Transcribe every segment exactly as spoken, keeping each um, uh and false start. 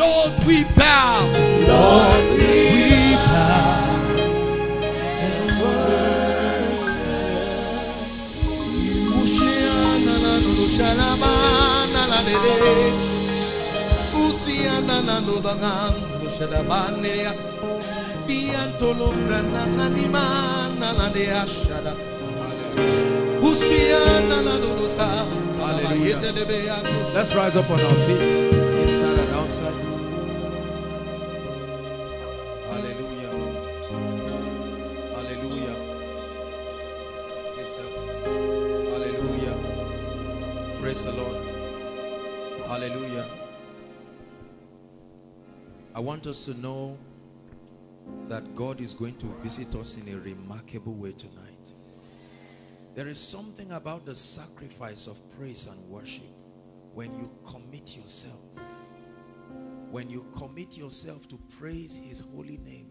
Lord, we bow. Lord, we bow and worship you. Hallelujah. Let's rise up on our feet. Inside and outside. Hallelujah. Hallelujah. Hallelujah. Praise the Lord. Hallelujah. I want us to know that God is going to visit us in a remarkable way tonight. There is something about the sacrifice of praise and worship when you commit yourself. When you commit yourself to praise his holy name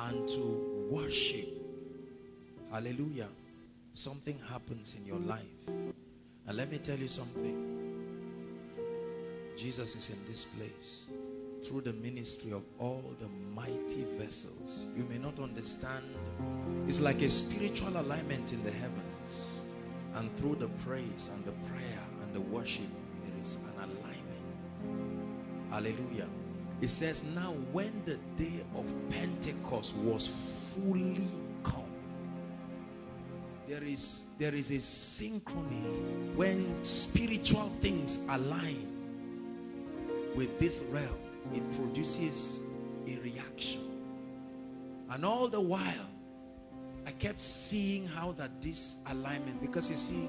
and to worship, hallelujah, something happens in your life. And let me tell you something. Jesus is in this place through the ministry of all the mighty vessels. You may not understand. It's like a spiritual alignment in the heavens. And through the praise and the prayer and the worship, there is an alignment. Hallelujah. It says, now when the day of Pentecost was fully come, there is, there is a synchrony when spiritual things align with this realm. It produces a reaction. And all the while, I kept seeing how that this alignment, because you see,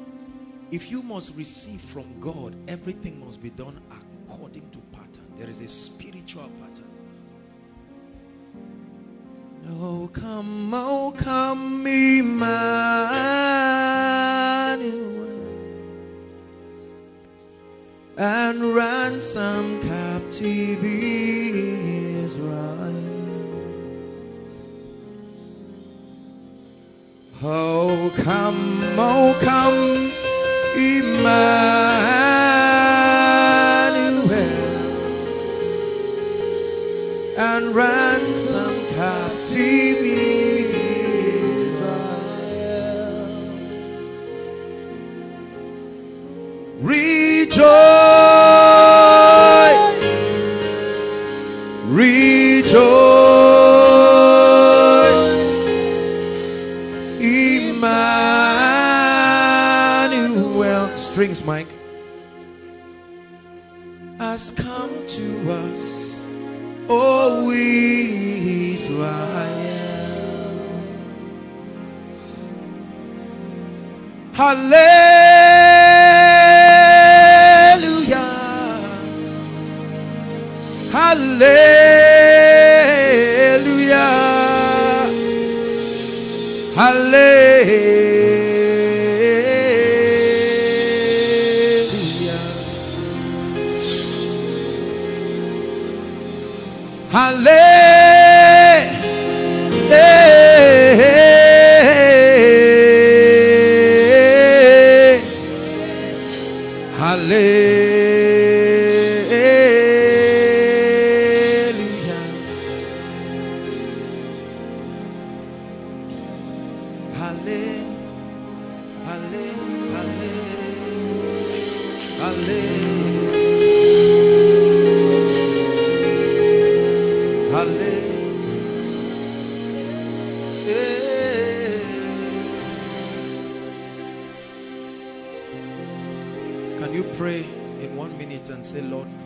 if you must receive from God, everything must be done according to pattern. There is a spiritual pattern. Oh, come, oh, come, Emmanuel, and ransom captive Israel. Oh, come, oh, come, Emmanuel, and ransom captive Israel. Rejoice, rejoice, Emmanuel. Strings, Mike, has come to us. Oh, Israel. Hallelujah. Hallelujah. Hallelujah. Hallelujah. Hallelujah. Hallelujah.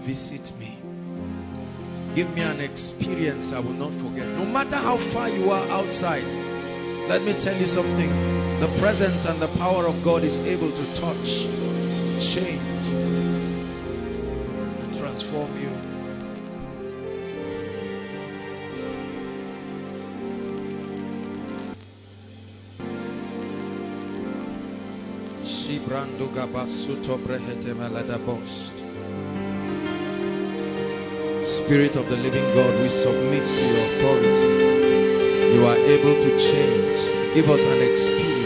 Visit me. Give me an experience I will not forget. No matter how far you are outside, let me tell you something. The presence and the power of God is able to touch, change, transform you. Spirit of the living God, we submit to your authority. You are able to change. Give us an experience.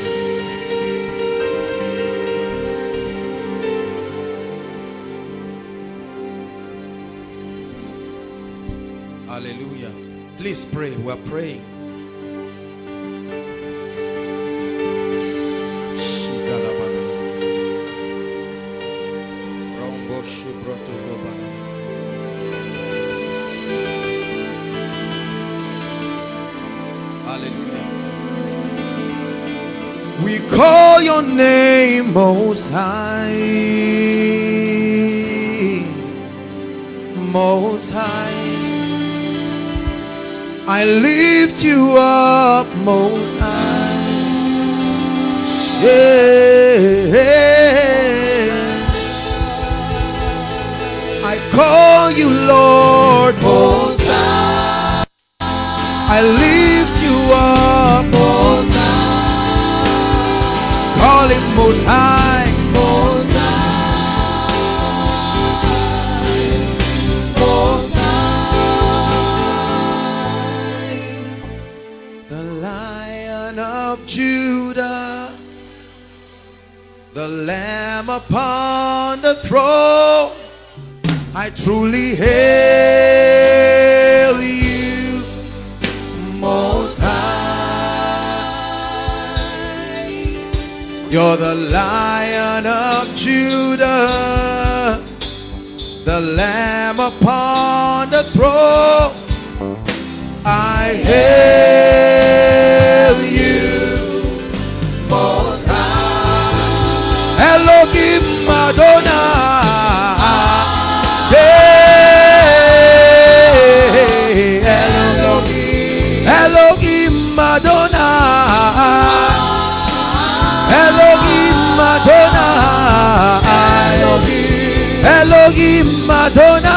Hallelujah. Please pray. We're praying. Hallelujah. We call your name, Most High, Most High. I lift you up, Most High. Yeah. Call you Lord Most High. I lift you up Most High. Call him Most High. Most High. Most High. The Lion of Judah, the Lamb upon the throne, I truly hail you, Most High. You're the Lion of Judah, the Lamb upon the throne. I hail you, Most High. Elohim Adonai. Elohim Madonna, Elohim, Elohim Madonna.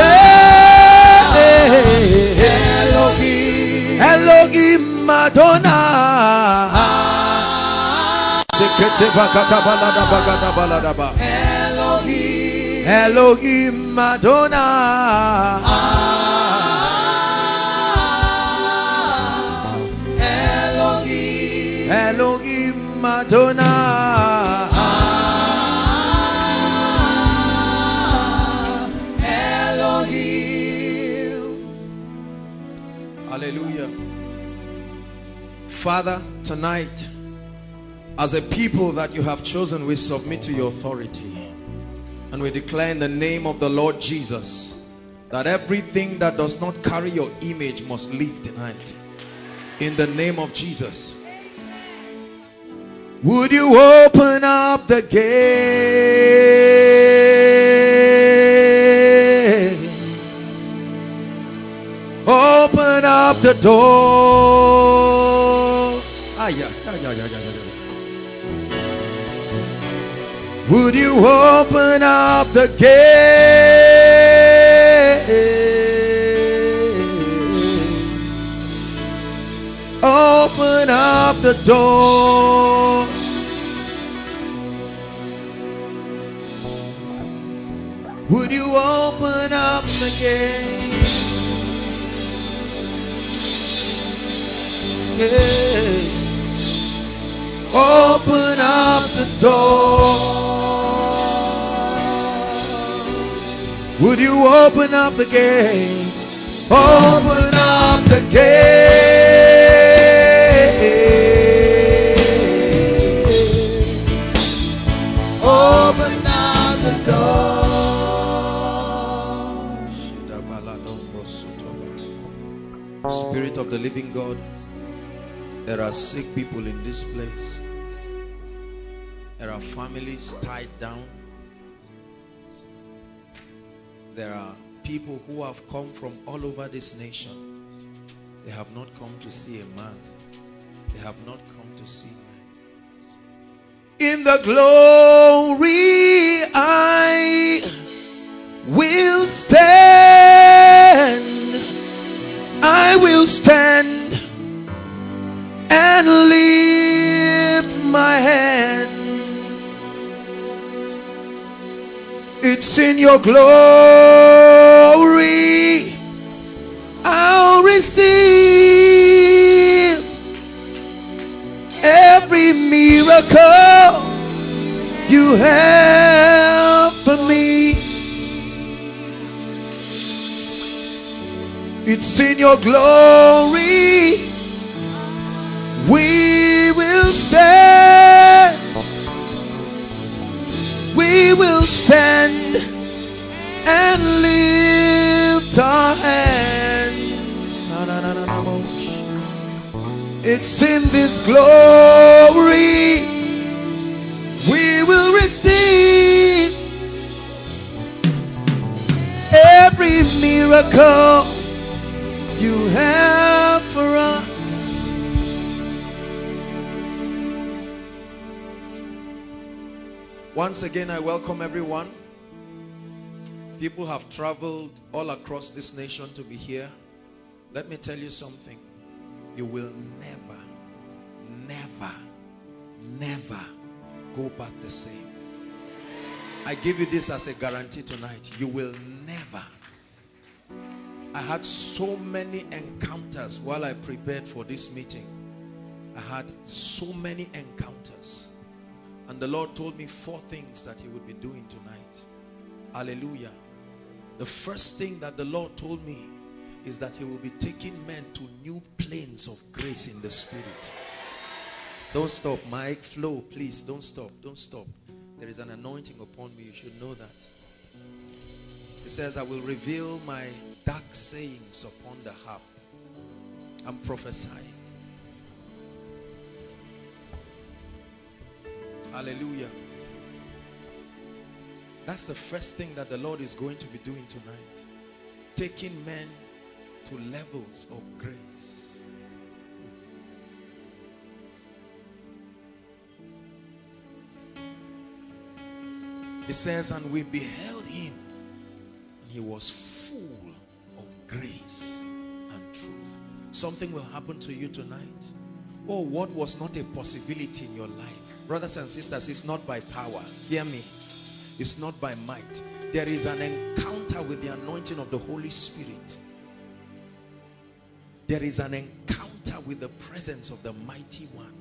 Elohim, Elohim Madonna. Elohim, Elohim Madonna. Father, tonight, as a people that you have chosen, we submit to your authority. And we declare in the name of the Lord Jesus that everything that does not carry your image must leave tonight. In the name of Jesus. Would you open up the gate? Open up the door. Would you open up the gate? Open up the door. Would you open up the gate? Yeah. Open up the door. Would you open up the gate? Open up the gate. Open up the door. Spirit of the living God, there are sick people in this place. There are families tied down. There are people who have come from all over this nation. They have not come to see a man. They have not come to see me. In the glory I will stand. I will stand and lift my hand. It's in your glory I'll receive every miracle you have for me. It's in your glory we will stand. We will stand and lift our hands. It's in this glory we will receive every miracle you have for us. Once again, I welcome everyone. People have traveled all across this nation to be here. Let me tell you something. You will never, never, never go back the same. I give you this as a guarantee tonight. You will never. I had so many encounters while I prepared for this meeting. I had so many encounters. And the Lord told me four things that he would be doing tonight. Hallelujah. The first thing that the Lord told me is that he will be taking men to new planes of grace in the spirit. Don't stop, Mike. Flow, please. Don't stop. Don't stop. There is an anointing upon me. You should know that. He says, I will reveal my dark sayings upon the harp. I'm prophesying. Hallelujah. That's the first thing that the Lord is going to be doing tonight. Taking men to levels of grace. He says, and we beheld him, and he was full of grace and truth. Something will happen to you tonight. Oh, what was not a possibility in your life? Brothers and sisters, it's not by power. Hear me. It's not by might. There is an encounter with the anointing of the Holy Spirit. There is an encounter with the presence of the Mighty One.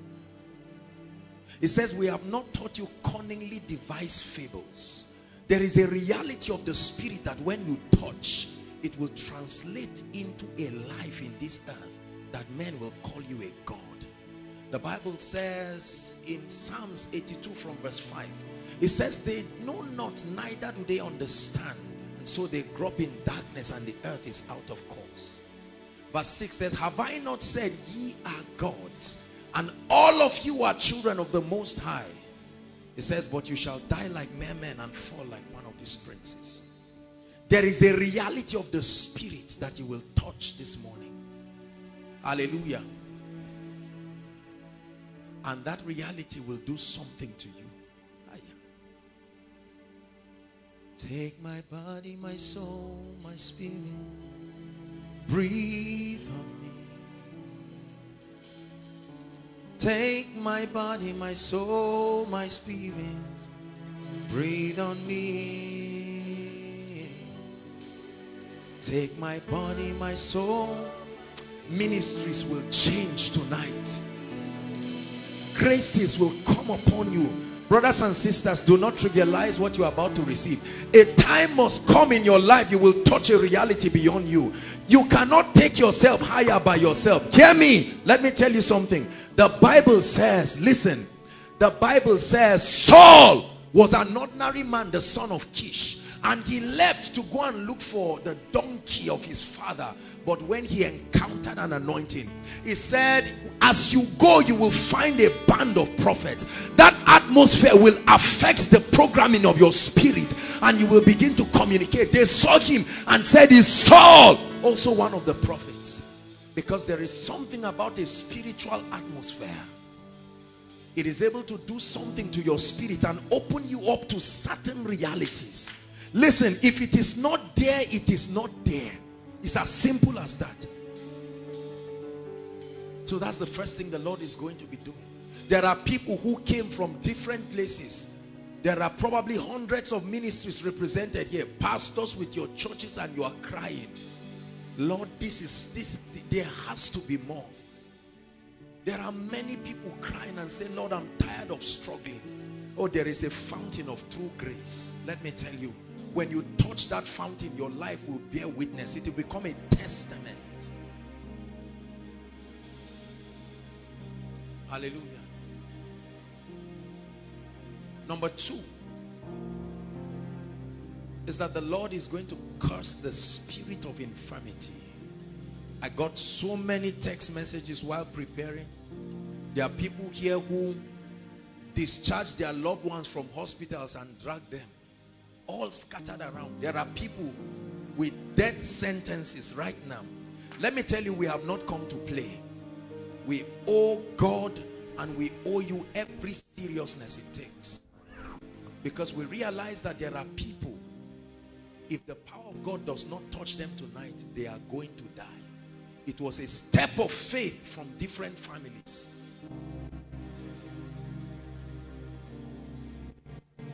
It says, we have not taught you cunningly devised fables. There is a reality of the Spirit that when you touch, it will translate into a life in this earth that men will call you a God. The Bible says in Psalms eighty-two from verse five, it says, they know not, neither do they understand. And so they grow up in darkness, and the earth is out of course. Verse six says, have I not said, ye are gods, and all of you are children of the Most High? It says, but you shall die like mere men and fall like one of these princes. There is a reality of the Spirit that you will touch this morning. Hallelujah. And that reality will do something to you. Take my body, my soul, my spirit. Breathe on me. Take my body, my soul, my spirit. Breathe on me. Take my body, my soul. Ministries will change tonight. Graces will come upon you. Brothers and sisters, do not trivialize what you are about to receive. A time must come in your life, you will touch a reality beyond you. You cannot take yourself higher by yourself. Hear me. Let me tell you something. The Bible says, listen. The Bible says, Saul was an ordinary man, the son of Kish. And he left to go and look for the donkey of his father. But when he encountered an anointing, he said, as you go, you will find a band of prophets. That atmosphere will affect the programming of your spirit, and you will begin to communicate. They saw him and said, is Saul also one of the prophets? Because there is something about a spiritual atmosphere. It is able to do something to your spirit and open you up to certain realities. Listen, if it is not there, it is not there. It's as simple as that. So that's the first thing the Lord is going to be doing. There are people who came from different places. There are probably hundreds of ministries represented here. Pastors with your churches, and you are crying, Lord, this is this. There has to be more. There are many people crying and saying, Lord, I'm tired of struggling. Oh, there is a fountain of true grace. Let me tell you. when you touch that fountain, your life will bear witness. It will become a testament. Hallelujah. Number two is that the Lord is going to curse the spirit of infirmity. I got so many text messages while preparing. There are people here who discharge their loved ones from hospitals and drag them, all scattered around. There are people with death sentences right now. Let me tell you, we have not come to play. We owe God and we owe you every seriousness it takes, because we realize that there are people, if the power of God does not touch them tonight, they are going to die. It was a step of faith from different families.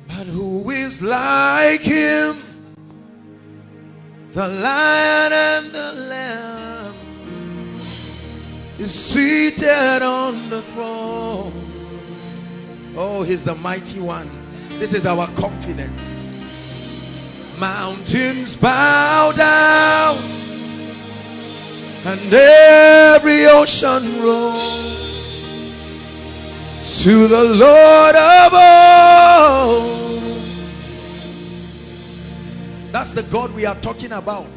But who is like him, the lion and the lamb, is seated on the throne. Oh, he's the mighty one. This is our confidence. Mountains bow down and every ocean rolls to the Lord above. That's the God we are talking about.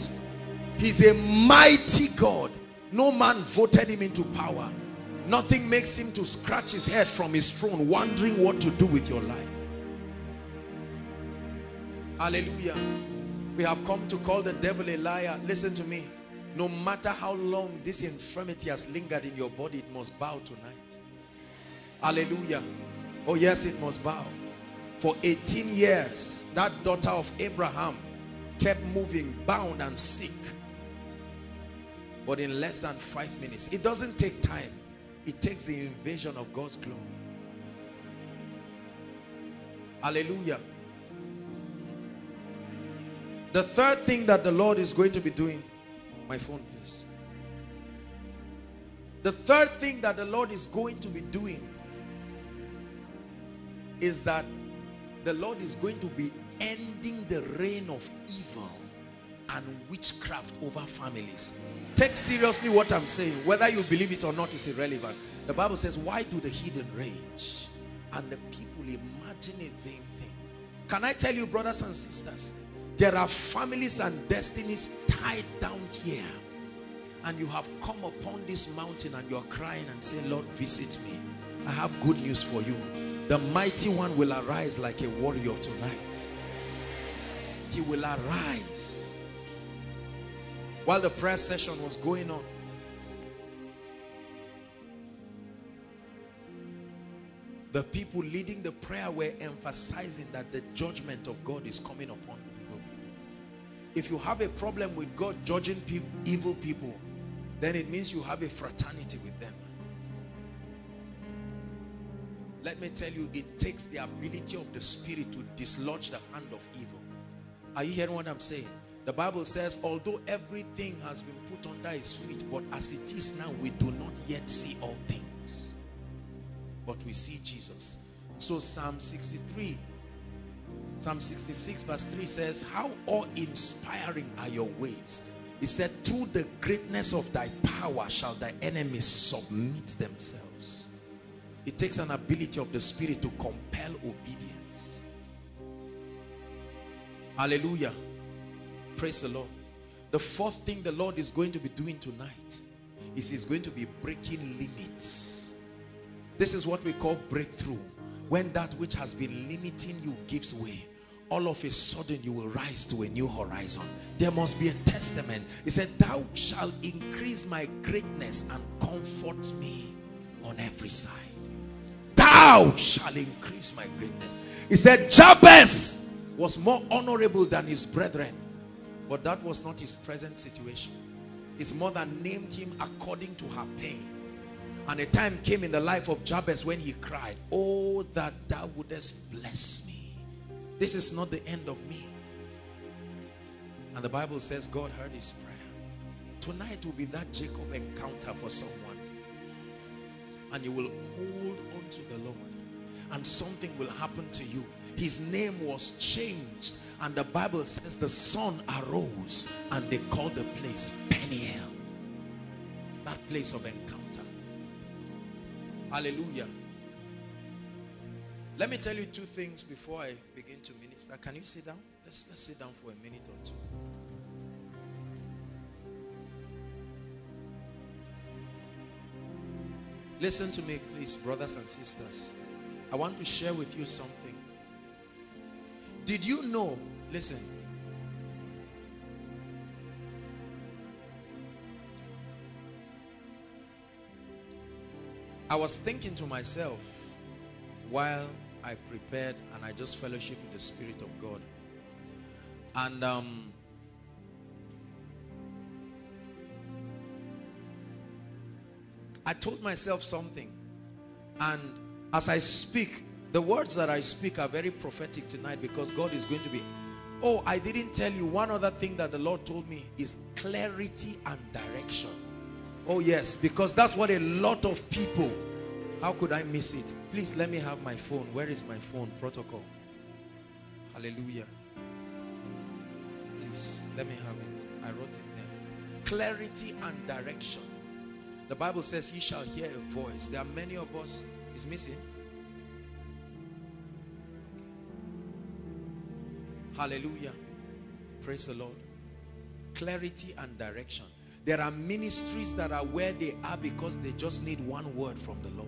He's a mighty God. No man voted him into power. Nothing makes him to scratch his head from his throne, wondering what to do with your life. Hallelujah. We have come to call the devil a liar. Listen to me. No matter how long this infirmity has lingered in your body, it must bow tonight. Hallelujah. Oh yes, it must bow. For eighteen years, that daughter of Abraham kept moving, bound and sick. But in less than five minutes, it doesn't take time. It takes the invasion of God's glory. Hallelujah. The third thing that the Lord is going to be doing, my phone please. The third thing that the Lord is going to be doing is that the Lord is going to be ending the reign of evil and witchcraft over families. Take seriously what I'm saying. Whether you believe it or not is irrelevant. The Bible says, why do the hidden rage and the people imagine a vain thing? Can I tell you, brothers and sisters, there are families and destinies tied down here, and you have come upon this mountain and you're crying and saying, Lord, visit me. I have good news for you. The mighty one will arise like a warrior tonight. He will arise. While the prayer session was going on, the people leading the prayer were emphasizing that the judgment of God is coming upon evil people. If you have a problem with God judging people, evil people, then it means you have a fraternity with them. Let me tell you, it takes the ability of the Spirit to dislodge the hand of evil. Are you hearing what I'm saying? The Bible says, although everything has been put under his feet, but as it is now, we do not yet see all things. But we see Jesus. So Psalm sixty-three, Psalm sixty-six verse three says, how awe-inspiring are your ways. He said, through the greatness of thy power shall thy enemies submit themselves. It takes an ability of the Spirit to compel obedience. Hallelujah. Praise the Lord. The fourth thing the Lord is going to be doing tonight is he's going to be breaking limits. This is what we call breakthrough. When that which has been limiting you gives way, all of a sudden you will rise to a new horizon. There must be a testament. He said, thou shalt increase my greatness and comfort me on every side. Thou shalt increase my greatness. He said, Jabez was more honorable than his brethren. But that was not his present situation. His mother named him according to her pain. And a time came in the life of Jabez when he cried, oh, that thou wouldest bless me. This is not the end of me. And the Bible says God heard his prayer. Tonight will be that Jacob encounter for someone. And you will hold on to the Lord. and something will happen to you. His name was changed, and the Bible says the sun arose and they called the place Peniel, that place of encounter. Hallelujah. Let me tell you two things before I begin to minister. Can you sit down? Let's, let's sit down for a minute or two. Listen to me, please, brothers and sisters. I want to share with you something. Did you know? Listen. I was thinking to myself while I prepared, and I just fellowship with the Spirit of God. And um, I told myself something. And as I speak, the words that I speak are very prophetic tonight, because God is going to be... Oh, I didn't tell you one other thing that the Lord told me is clarity and direction. Oh yes, because that's what a lot of people... How could I miss it? Please let me have my phone. Where is my phone? Protocol. Hallelujah. Please, let me have it. I wrote it there. Clarity and direction. The Bible says, ye shall hear a voice. There are many of us. It's missing. Hallelujah. Praise the Lord. Clarity and direction. There are ministries that are where they are because they just need one word from the Lord.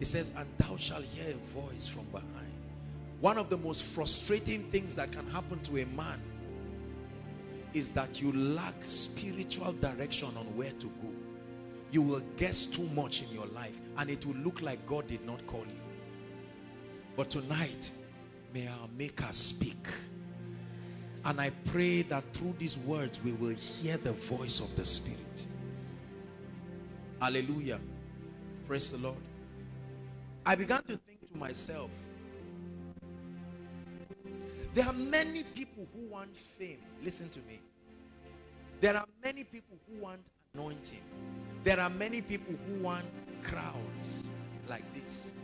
It says, and thou shalt hear a voice from behind. One of the most frustrating things that can happen to a man is that you lack spiritual direction on where to go. You will guess too much in your life, and it will look like God did not call you. But tonight, may our Maker speak. And I pray that through these words, we will hear the voice of the Spirit. Hallelujah. Praise the Lord. I began to think to myself, there are many people who want fame. Listen to me. There are many people who want anointing. There are many people who want crowds like this.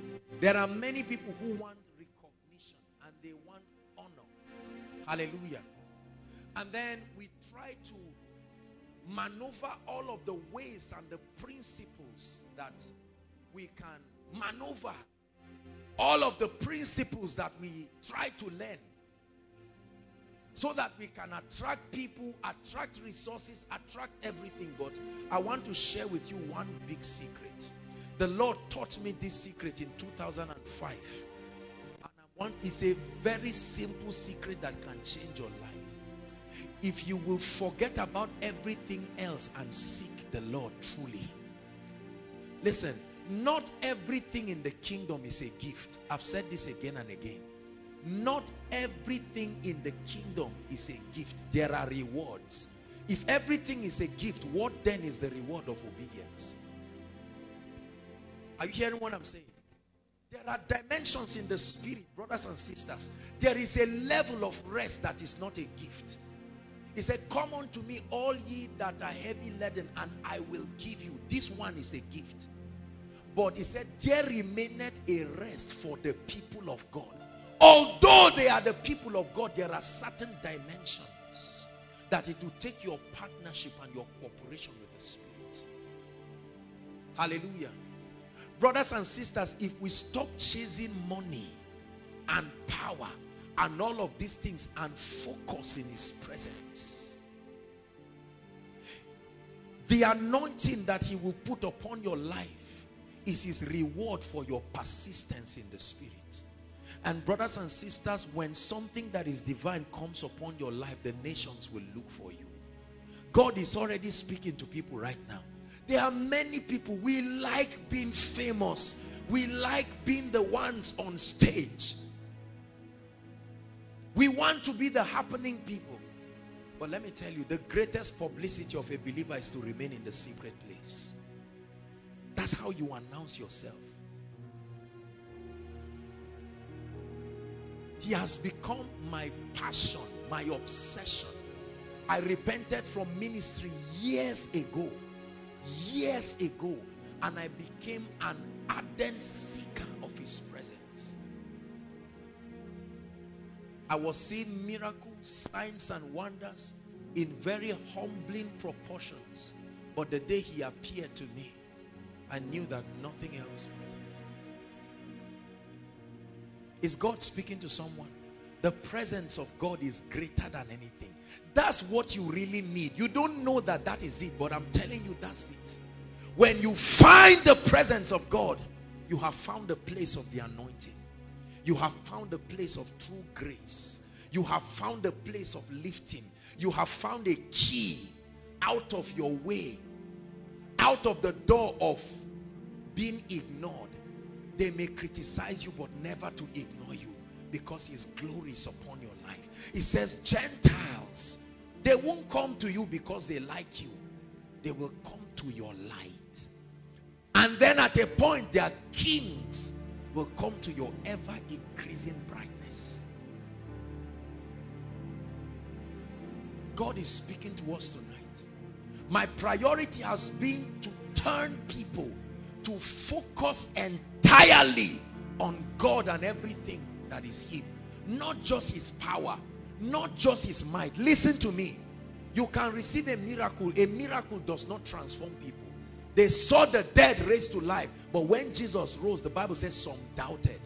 There are many people who want recognition, and they want honor. Hallelujah. And then we try to maneuver all of the ways and the principles that we can maneuver. All of the principles that we try to learn, so that we can attract people, attract resources, attract everything. But I want to share with you one big secret. The Lord taught me this secret in two thousand five. And I want, it's a very simple secret that can change your life. If you will forget about everything else and seek the Lord truly. Listen, not everything in the kingdom is a gift. I've said this again and again. Not everything in the kingdom is a gift. There are rewards. If everything is a gift, what then is the reward of obedience? Are you hearing what I'm saying? There are dimensions in the spirit, brothers and sisters. There is a level of rest that is not a gift. He said, come unto me all ye that are heavy laden, and I will give you. This one is a gift. But he said, there remaineth a rest for the people of God. Although they are the people of God, there are certain dimensions that it will take your partnership and your cooperation with the Spirit. Hallelujah. Brothers and sisters, if we stop chasing money and power and all of these things and focus in His presence, the anointing that He will put upon your life is His reward for your persistence in the Spirit. And brothers and sisters, when something that is divine comes upon your life, the nations will look for you. God is already speaking to people right now. There are many people, we like being famous. We like being the ones on stage. We want to be the happening people. But let me tell you, the greatest publicity of a believer is to remain in the secret place. That's how you announce yourself. He has become my passion, my obsession. I repented from ministry years ago, years ago, and I became an ardent seeker of His presence. I was seeing miracles, signs and wonders in very humbling proportions. But the day he appeared to me, I knew that nothing else mattered. Is God speaking to someone? The presence of God is greater than anything. That's what you really need. You don't know that that is it, but I'm telling you that's it. When you find the presence of God, you have found the place of the anointing. You have found the place of true grace. You have found the place of lifting. You have found a key out of your way, out of the door of being ignored. They may criticize you, but never to ignore you, because his glory is upon your life. It says Gentiles, they won't come to you because they like you. They will come to your light. And then at a point, their kings will come to your ever-increasing brightness. God is speaking to us tonight. My priority has been to turn people to focus entirely on God and everything that is him. Not just his power, not just his might. Listen to me. You can receive a miracle. A miracle does not transform people. They saw the dead raised to life. But when Jesus rose, the Bible says some doubted.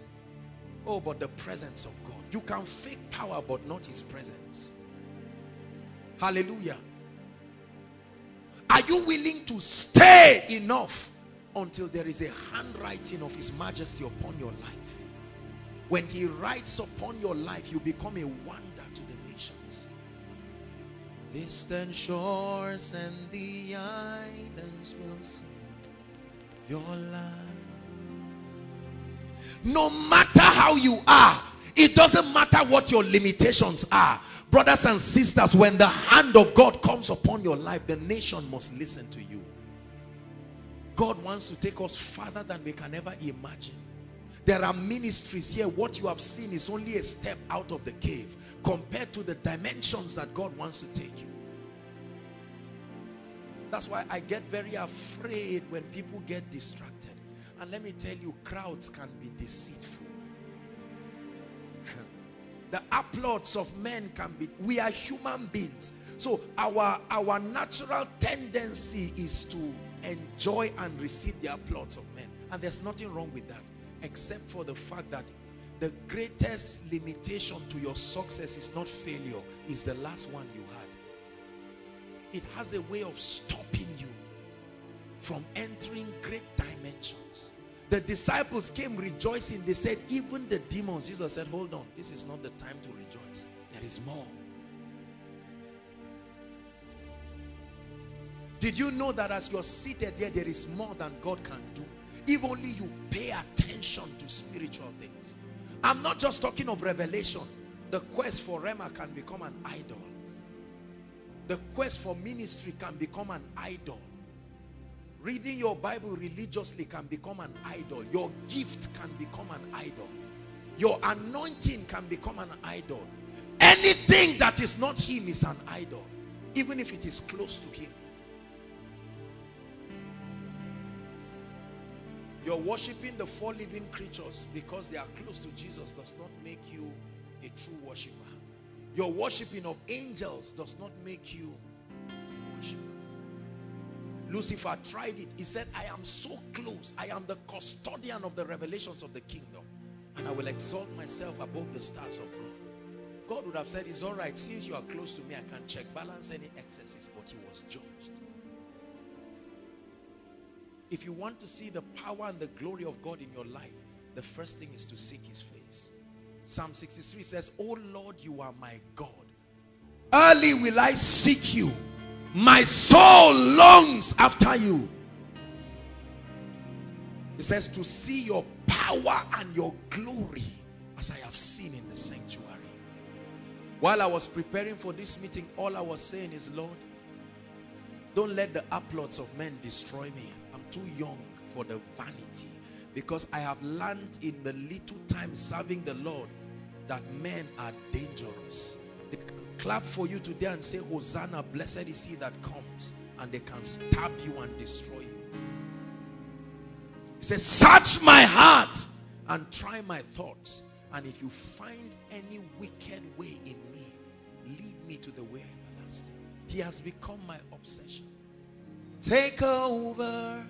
Oh, but the presence of God. You can fake power, but not his presence. Hallelujah. Are you willing to stay enough until there is a handwriting of his majesty upon your life? When he writes upon your life, you become a wonder to the nations. Distant shores and the islands will sing your life. No matter how you are, it doesn't matter what your limitations are. Brothers and sisters, when the hand of God comes upon your life, the nation must listen to you. God wants to take us farther than we can ever imagine. There are ministries here. What you have seen is only a step out of the cave compared to the dimensions that God wants to take you. That's why I get very afraid when people get distracted. And let me tell you, crowds can be deceitful. The applause of men can be, we are human beings. So our, our natural tendency is to enjoy and receive the applause of men. And there's nothing wrong with that, except for the fact that the greatest limitation to your success is not failure, it's the last one you had. It has a way of stopping you from entering great dimensions. The disciples came rejoicing. They said, even the demons. Jesus said, hold on. This is not the time to rejoice. There is more. Did you know that as you're seated there, there is more than God can do? If only you pay attention to spiritual things. I'm not just talking of revelation. The quest for Rema can become an idol. The quest for ministry can become an idol. Reading your Bible religiously can become an idol. Your gift can become an idol. Your anointing can become an idol. Anything that is not him is an idol, even if it is close to him. You're worshiping the four living creatures because they are close to Jesus does not make you a true worshiper. Your worshiping of angels does not make you a worshiper. Lucifer tried it. He said, I am so close. I am the custodian of the revelations of the kingdom. And I will exalt myself above the stars of God. God would have said, it's all right. Since you are close to me, I can check balance any excesses. But he was judged. If you want to see the power and the glory of God in your life, the first thing is to seek his face. Psalm sixty-three says, oh Lord, you are my God. Early will I seek you. My soul longs after you. It says to see your power and your glory as I have seen in the sanctuary. While I was preparing for this meeting, all I was saying is, Lord, don't let the applause of men destroy me. I'm too young for the vanity, because I have learned in the little time serving the Lord that men are dangerous. They can clap for you today and say, Hosanna, blessed is he that comes, and they can stab you and destroy you. He says, search my heart and try my thoughts And if you find any wicked way in me, lead me to the way everlasting. He has become my obsession. Take over,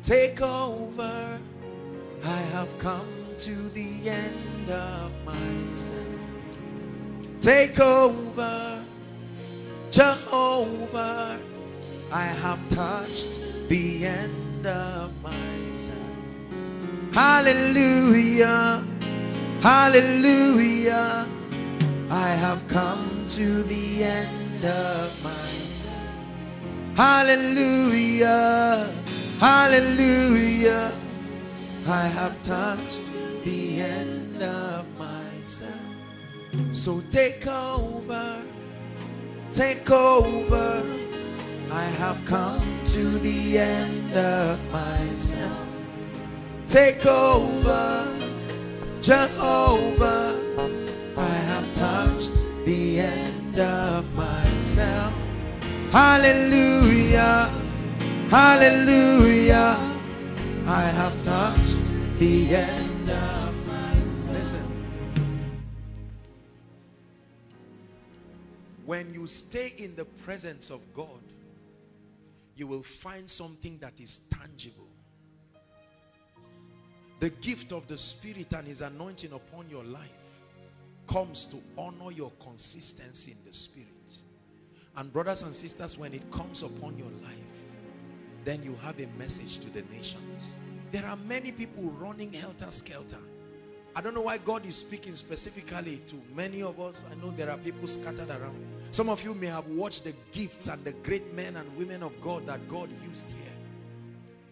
take over. I have come to the end of myself. Take over, Jehovah. I have touched the end of myself. Hallelujah, hallelujah. I have come to the end of myself. Hallelujah, hallelujah. I have touched the end of myself. So take over, take over. I have come to the end of myself. Take over, Jehovah. I have touched the end of myself. Hallelujah, hallelujah. I have touched the end of myself. Listen. When you stay in the presence of God, you will find something that is tangible. The gift of the Spirit and His anointing upon your life comes to honor your consistency in the Spirit. And brothers and sisters, when it comes upon your life, then you have a message to the nations. There are many people running helter-skelter. I don't know why God is speaking specifically to many of us. I know there are people scattered around. Some of you may have watched the gifts and the great men and women of God that God used here.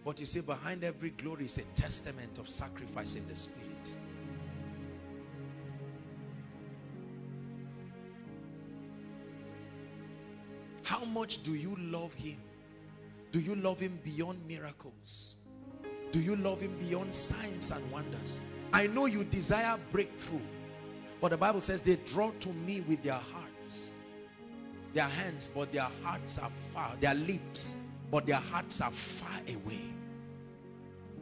But you see, behind every glory is a testament of sacrifice in the Spirit. How much do you love Him? Do you love Him beyond miracles? Do you love Him beyond signs and wonders? I know you desire breakthrough, but the Bible says they draw to me with their hearts, their hands, but their hearts are far, their lips, but their hearts are far away.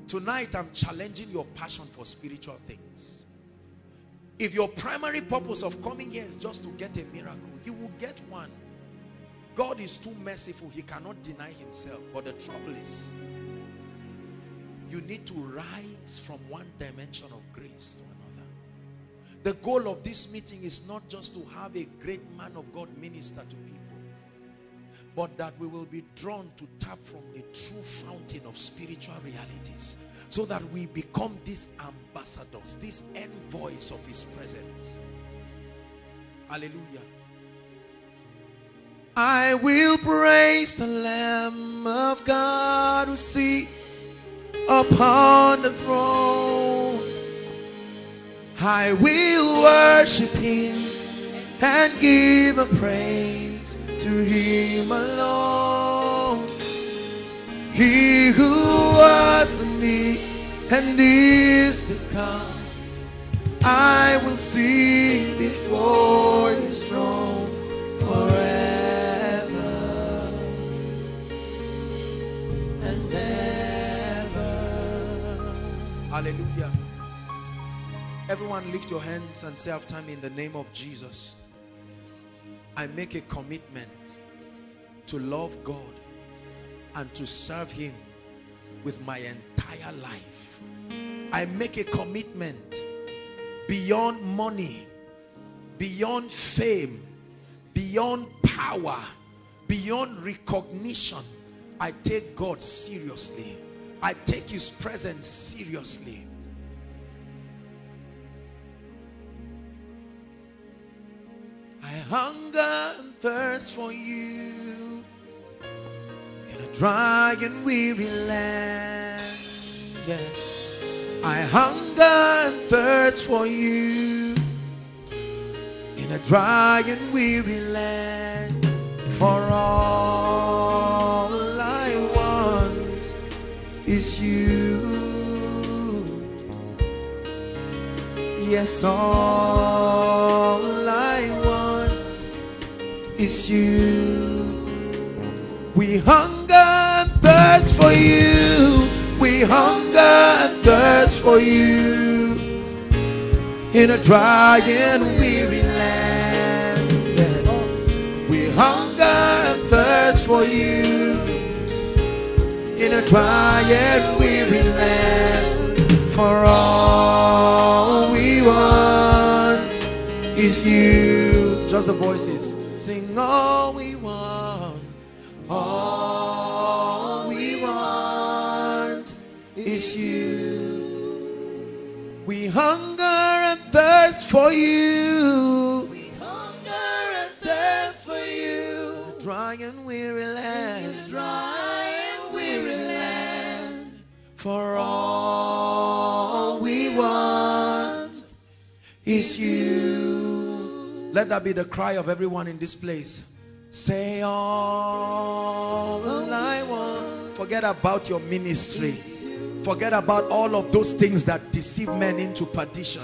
Tonight, I'm challenging your passion for spiritual things. If your primary purpose of coming here is just to get a miracle, you will get one. God is too merciful. He cannot deny Himself. But the trouble is, you need to rise from one dimension of grace to another. The goal of this meeting is not just to have a great man of God minister to people, but that we will be drawn to tap from the true fountain of spiritual realities, so that we become these ambassadors, these envoys of His presence. Hallelujah. I will praise the Lamb of God who sits upon the throne. I will worship Him and give a praise to Him alone. He who was and is and is to come, I will sing before His throne forever. Hallelujah. Everyone lift your hands and say after me, in the name of Jesus, I make a commitment to love God and to serve Him with my entire life. I make a commitment beyond money, beyond fame, beyond power, beyond recognition. I take God seriously. I take His presence seriously. I hunger and thirst for You in a dry and weary land. Yeah. I hunger and thirst for You in a dry and weary land. For all I want is You. Yes, all I want is You. We hunger and thirst for You. We hunger and thirst for You. in a dry and weary land. We hunger and thirst for you in a dry and weary land. For all we want is you. Just the voices. Sing all we want. All we want is you. We hunger and thirst for you. We hunger and thirst for you. The dry and weary land. The dry and weary land. For all we want is you. Let that be the cry of everyone in this place. Say all I want. Forget about your ministry. Forget about all of those things that deceive men into perdition.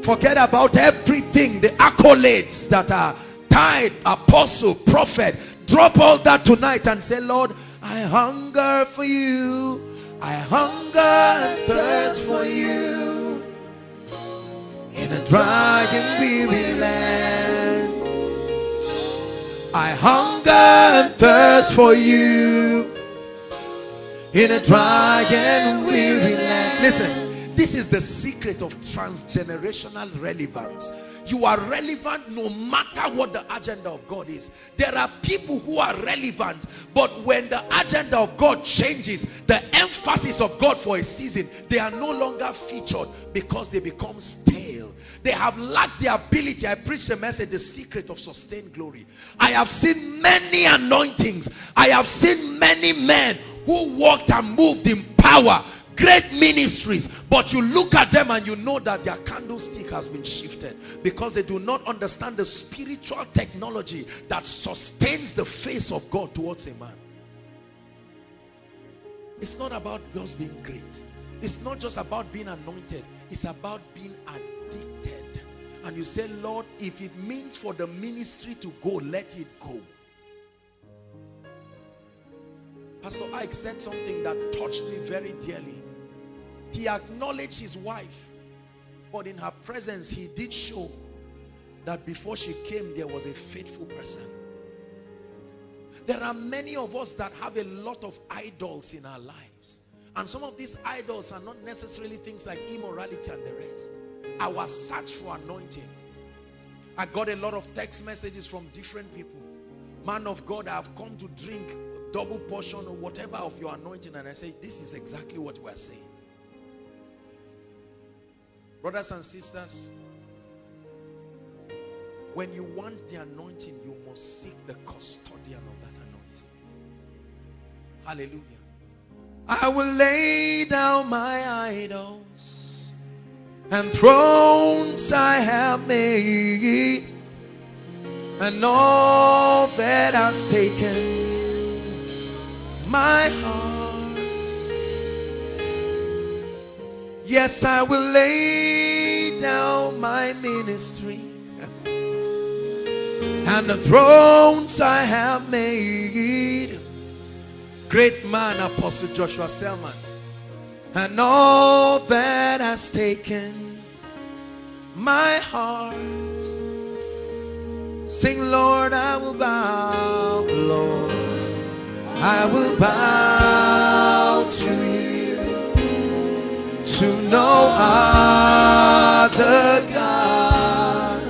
Forget about everything, the accolades that are tied, apostle, prophet. Drop all that tonight and say, Lord, I hunger for you. I hunger and thirst for you in a dry and weary land. I hunger and thirst for you in a dry and weary land. Listen, this is the secret of transgenerational relevance. You are relevant no matter what the agenda of God is. There are people who are relevant, but when the agenda of God changes, the emphasis of God for a season, they are no longer featured because they become stale. They have lacked the ability. I preached the message, the secret of sustained glory. I have seen many anointings. I have seen many men who walked and moved in power. Great ministries. But you look at them and you know that their candlestick has been shifted. Because they do not understand the spiritual technology that sustains the face of God towards a man. It's not about just being great. It's not just about being anointed. It's about being addicted. And you say, Lord, if it means for the ministry to go, let it go. Pastor Ike said something that touched me very dearly. He acknowledged his wife, but in her presence, he did show that before she came, there was a faithful person. There are many of us that have a lot of idols in our lives. And some of these idols are not necessarily things like immorality and the rest. Our search for anointing. I got a lot of text messages from different people. Man of God, I have come to drink double portion or whatever of your anointing. And I say, this is exactly what we are saying. Brothers and sisters, when you want the anointing, you must seek the custodian of that anointing. Hallelujah. I will lay down my idols and thrones I have made, and all that has taken my heart. Yes, I will lay down my ministry and the thrones I have made. Great man, Apostle Joshua Selman. And all that has taken my heart. Sing, Lord, I will bow, Lord, I will bow to you, to no other God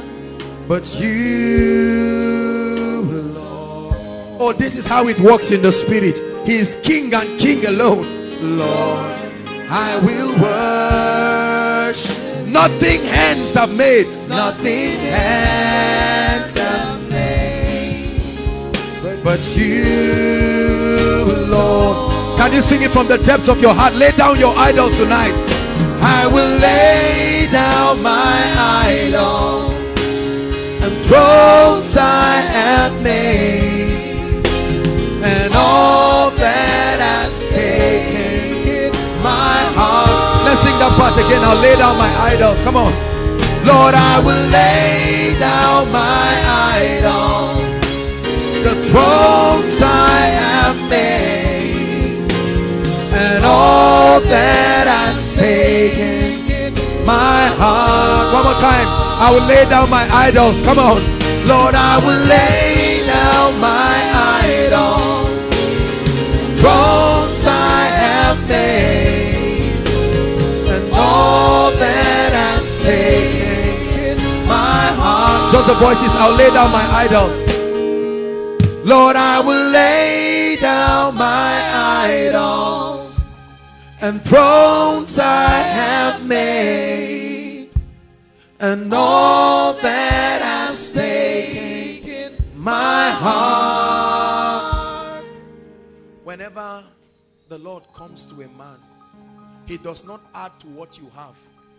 but you, Lord. Oh, this is how it works in the spirit. He is king and king alone. Lord, I will worship. Nothing hands have made. Nothing hands have made. But you, Lord. Can you sing it from the depths of your heart? Lay down your idols tonight. I will lay down my idols and thrones I have made, and all that has taken my heart. Let's sing that part again. I'll lay down my idols. Come on. Lord, I will lay down my idols, the thrones I have made, and all that I've taken. my heart. One more time. I will lay down my idols. Come on. Lord, I will lay down my idols. Wrongs I have made, and all that has taken my heart. Just the voices. I will lay down my idols. Lord, I will lay down my idols and thrones I have made, and all that has taken my heart. Whenever the Lord comes to a man, he does not add to what you have.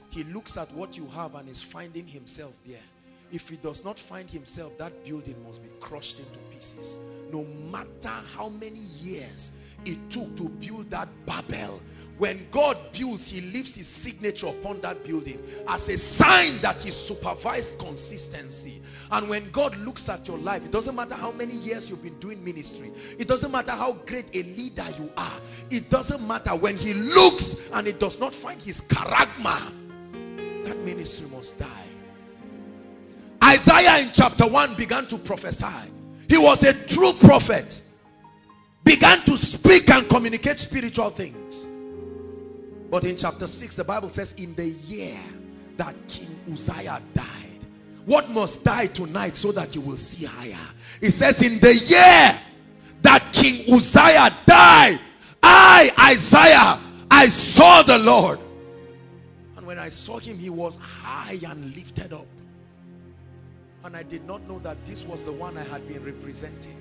He looks at what you have and is finding himself there. If he does not find himself, that building must be crushed into pieces. No matter how many years it took to build that Babel, when God builds, he leaves his signature upon that building as a sign that he supervised consistency. And when God looks at your life, it doesn't matter how many years you've been doing ministry. It doesn't matter how great a leader you are. It doesn't matter. When he looks and it does not find his charagma, that ministry must die. Isaiah in chapter one began to prophesy. He was a true prophet. Began to speak and communicate spiritual things. But in chapter six, the Bible says, in the year that King Uzziah died. What must die tonight so that you will see higher? It says, in the year that King Uzziah died, I, Isaiah, I saw the Lord. And when I saw him, he was high and lifted up. And I did not know that this was the one I had been representing.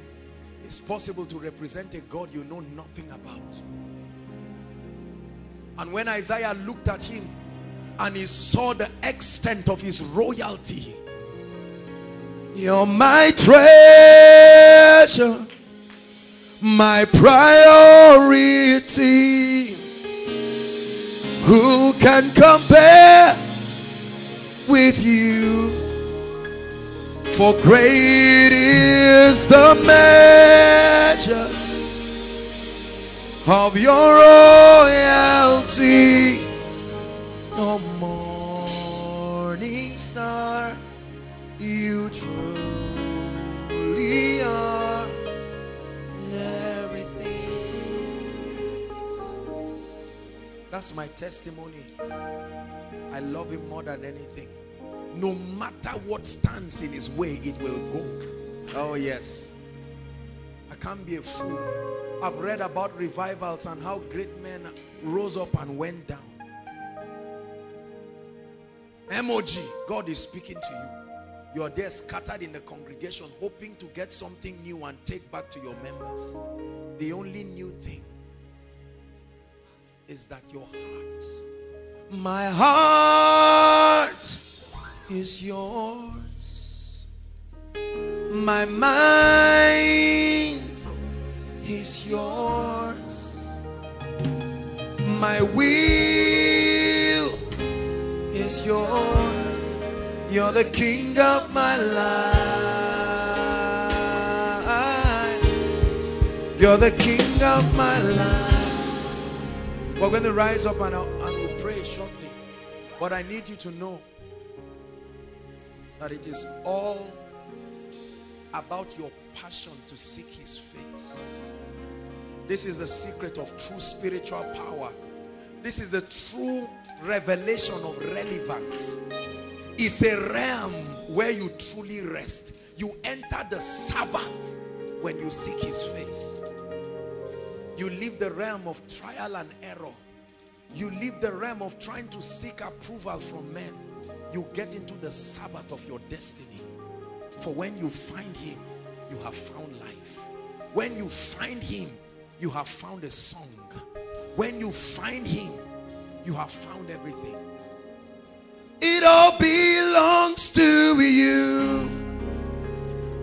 It's possible to represent a God you know nothing about. And when Isaiah looked at him and he saw the extent of his royalty, you're my treasure, my priority. Who can compare with you? For great is the measure of your royalty. No morning star, you truly are everything. That's my testimony. I love him more than anything. No matter what stands in his way, it will go. Oh yes. I can't be a fool. I've read about revivals and how great men rose up and went down. M O G, God is speaking to you. You are there scattered in the congregation, hoping to get something new and take back to your members. The only new thing is that your heart, my heart, is yours. My mind is yours. My will is yours. You're the king of my life. You're the king of my life. We're going to rise up and, and we'll pray shortly. But I need you to know that it is all about your passion to seek his face. This is the secret of true spiritual power. This is the true revelation of relevance. It's a realm where you truly rest. You enter the Sabbath when you seek his face. You leave the realm of trial and error. You leave the realm of trying to seek approval from men. You get into the Sabbath of your destiny. For when you find him, you have found life. When you find him, you have found a song. When you find him, you have found everything. It all belongs to you.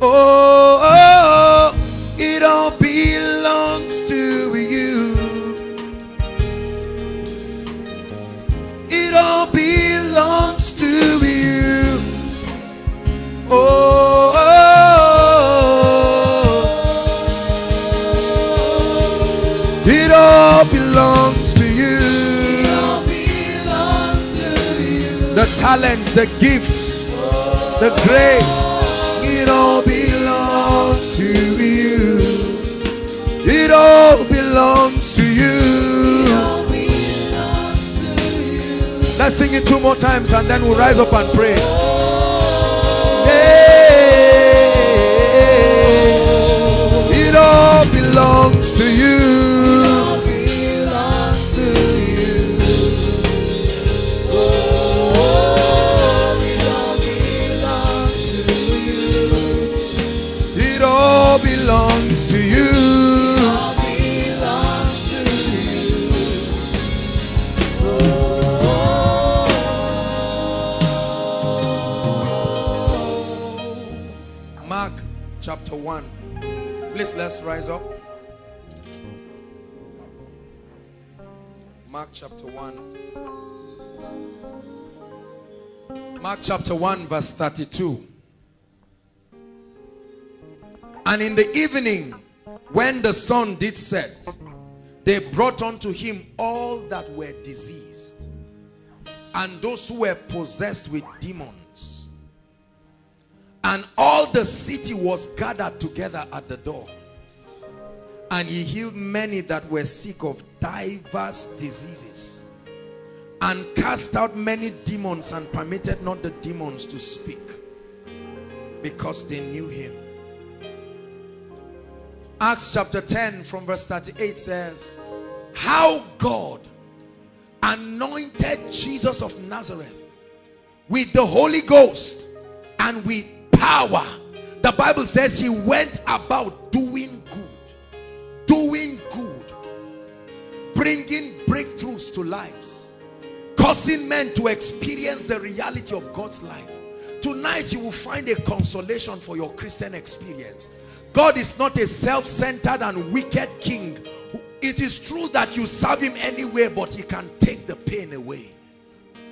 Oh, oh, oh. It all belongs to you. It all belongs to you. Oh, oh, oh, it all belongs to you. It all belongs to you. the talents, the gifts, the grace. It all belongs to you. It all belongs to you. Let's sing it two more times and then we'll rise up and pray. Hey, it all belongs to you. Belongs to you. All belongs to you. Oh. Mark chapter one. Please let's rise up. Mark chapter one. Mark chapter one verse thirty-two. And in the evening, when the sun did set, they brought unto him all that were diseased, and those who were possessed with demons. And all the city was gathered together at the door. And he healed many that were sick of diverse diseases, and cast out many demons, and permitted not the demons to speak, because they knew him. Acts chapter ten from verse thirty-eight says, how God anointed Jesus of Nazareth with the Holy Ghost and with power. The Bible says he went about doing good, doing good, bringing breakthroughs to lives, causing men to experience the reality of God's life. Tonight you will find a consolation for your Christian experience. God is not a self-centered and wicked king. It is true that you serve him anyway, but he can take the pain away.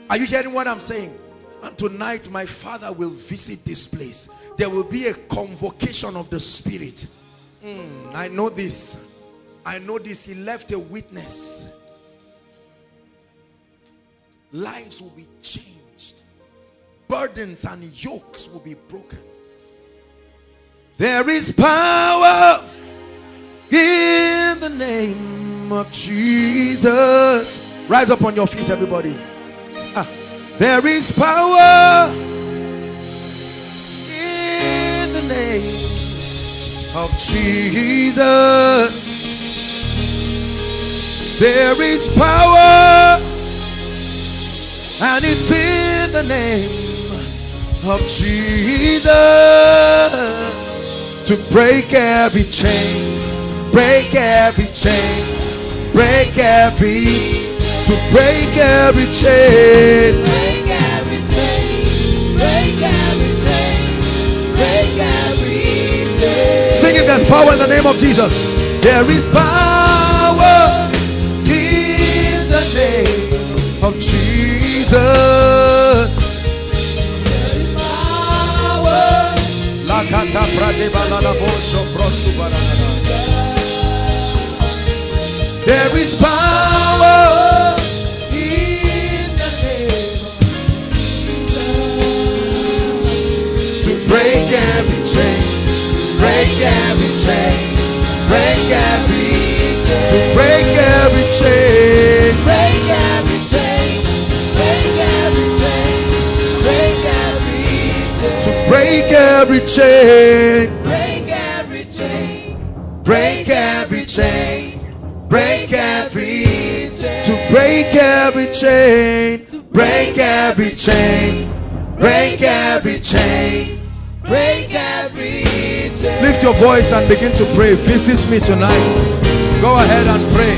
Are you hearing what I'm saying? And tonight my Father will visit this place. There will be a convocation of the Spirit. Mm, I know this. I know this. He left a witness. Lives will be changed. Burdens and yokes will be broken. There is power in the name of Jesus. Rise up on your feet, everybody. Ah, there is power in the name of Jesus. There is power, and it's in the name of Jesus. To break every chain, break every chain, break every, to break every chain, break every chain, break every chain, break every chain. Sing it, there's power in the name of Jesus. There is power in the name of Jesus. There is power in the name to break every chain, break every chain, break every chain, to break every chain, break every chain, break every chain, break every chain, to break every chain. Break every chain, break every chain, to break every chain, break every chain, break every chain, break every chain. Lift your voice and begin to pray. Visit me tonight. Go ahead and pray.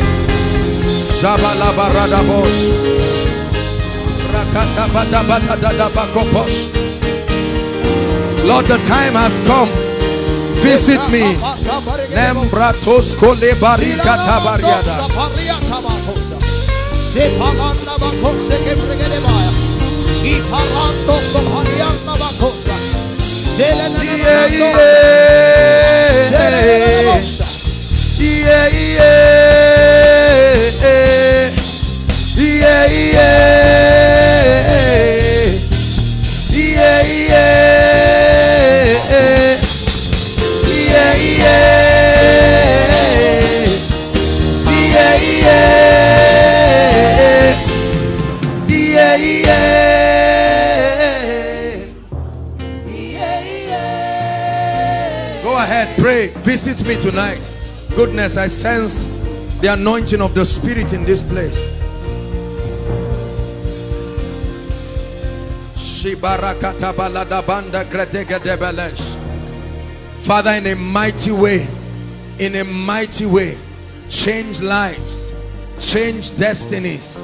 Lord, the time has come. Visit me. Nembratos kole barika tabariada. Yeah, yeah, yeah, yeah, yeah, Go ahead, pray. Visit me tonight. Goodness, I sense the anointing of the Spirit in this place. Father, in a mighty way, in a mighty way, change lives, change destinies.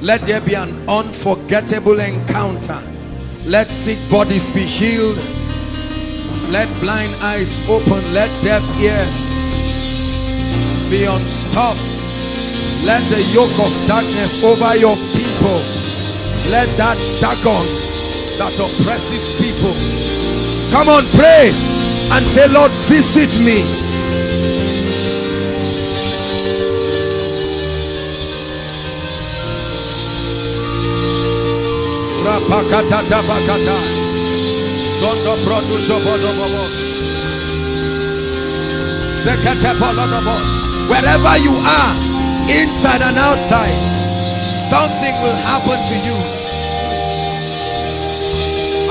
Let there be an unforgettable encounter. Let sick bodies be healed. Let blind eyes open. Let deaf ears be unstopped. Let the yoke of darkness over your people. Let that dragon that oppresses people. Come on, pray and say, Lord, visit me. Rapakata tapakata. Wherever you are, inside and outside, something will happen to you.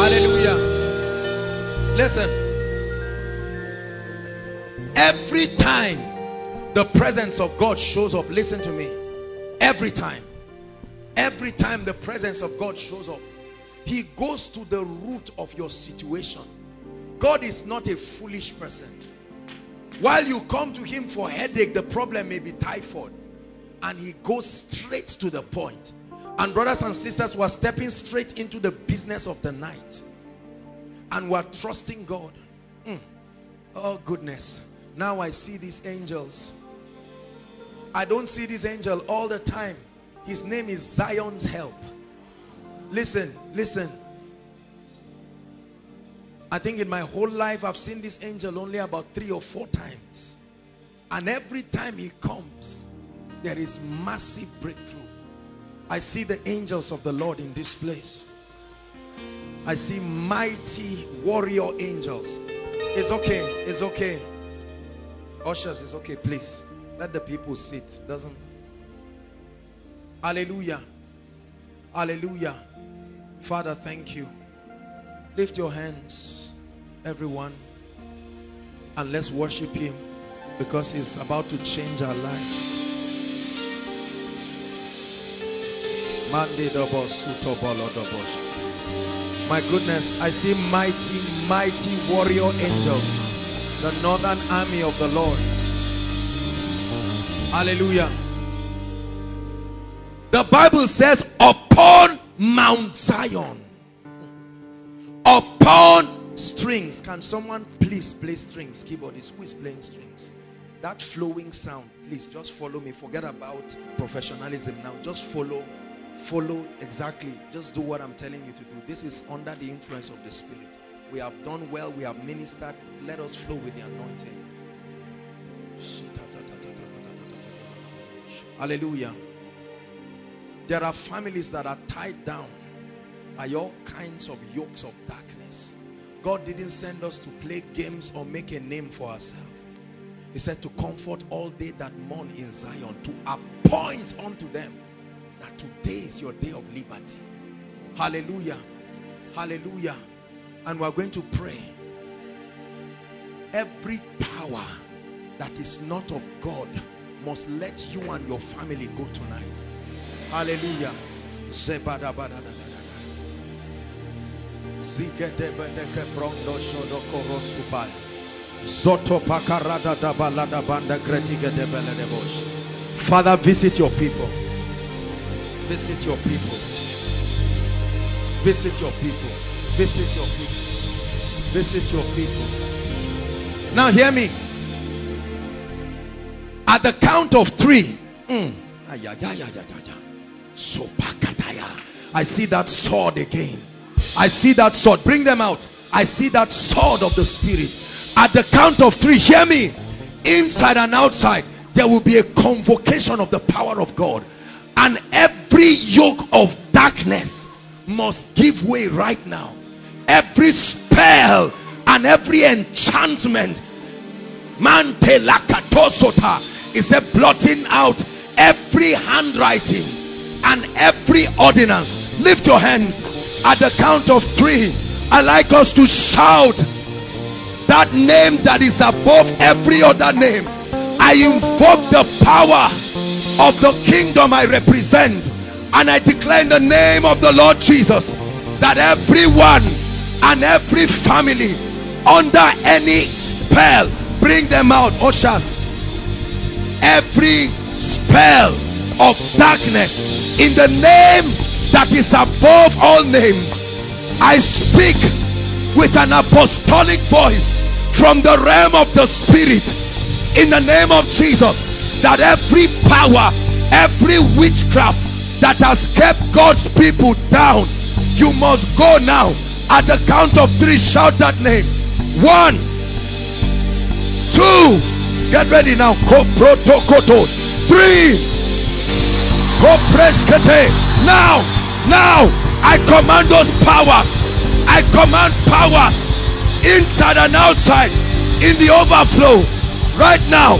Hallelujah. Listen. Every time the presence of God shows up, listen to me. Every time. Every time the presence of God shows up, He goes to the root of your situation. God is not a foolish person. While you come to him for headache, the problem may be typhoid. And he goes straight to the point. And brothers and sisters, we're stepping straight into the business of the night. And we're trusting God. Mm. Oh goodness. Now I see these angels. I don't see this angel all the time. His name is Zion's Help. Listen, listen. I think in my whole life I've seen this angel only about three or four times. And every time he comes, there is massive breakthrough. I see the angels of the Lord in this place. I see mighty warrior angels. It's okay, it's okay. Ushers, it's okay, please. Let the people sit. Doesn't. Hallelujah. Hallelujah. Father, thank you. Lift your hands, everyone, and let's worship him because he's about to change our lives. My goodness, I see mighty, mighty warrior angels, the northern army of the Lord. Hallelujah. The Bible says, upon Mount Zion, upon strings. Can someone please play strings? Keyboardist, who is playing strings? That flowing sound, please just follow me. Forget about professionalism now. Just follow, follow exactly. Just do what I'm telling you to do. This is under the influence of the Spirit. We have done well. We have ministered. Let us flow with the anointing. Hallelujah. There are families that are tied down by all kinds of yokes of darkness. God didn't send us to play games or make a name for ourselves. He said to comfort all they that mourn in Zion, to appoint unto them that today is your day of liberty. Hallelujah. Hallelujah. And we are going to pray. Every power that is not of God must let you and your family go tonight. Hallelujah. Father, visit your people. Visit your people. Visit your people. Visit your people. Visit your people. Now hear me. At the count of three. Mm, So I see that sword again. I see that sword. Bring them out. I see that sword of the Spirit. At the count of three, hear me. Inside and outside, there will be a convocation of the power of God. And every yoke of darkness must give way right now. Every spell and every enchantment is a blotting out every handwriting and every ordinance. Lift your hands at the count of three. I like us to shout that name that is above every other name. I invoke the power of the kingdom I represent, and I declare in the name of the Lord Jesus that everyone and every family under any spell, bring them out, ushers. Every spell of darkness, in the name that is above all names, I speak with an apostolic voice from the realm of the spirit, in the name of Jesus, that every power, every witchcraft that has kept God's people down, you must go now. At the count of three, shout that name. One, two, get ready now. Koprotokoto. Three. Kopreskete. Now, now, I command those powers. I command powers inside and outside, in the overflow. Right now,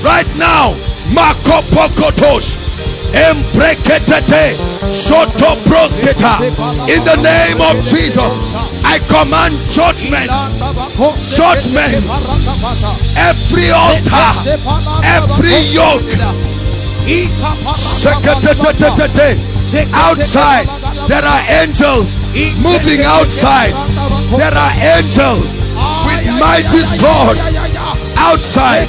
right now. Makopokotosh. In the name of Jesus, I command judgment, judgment, every altar, every yoke, outside, there are angels moving outside, there are angels with mighty swords outside.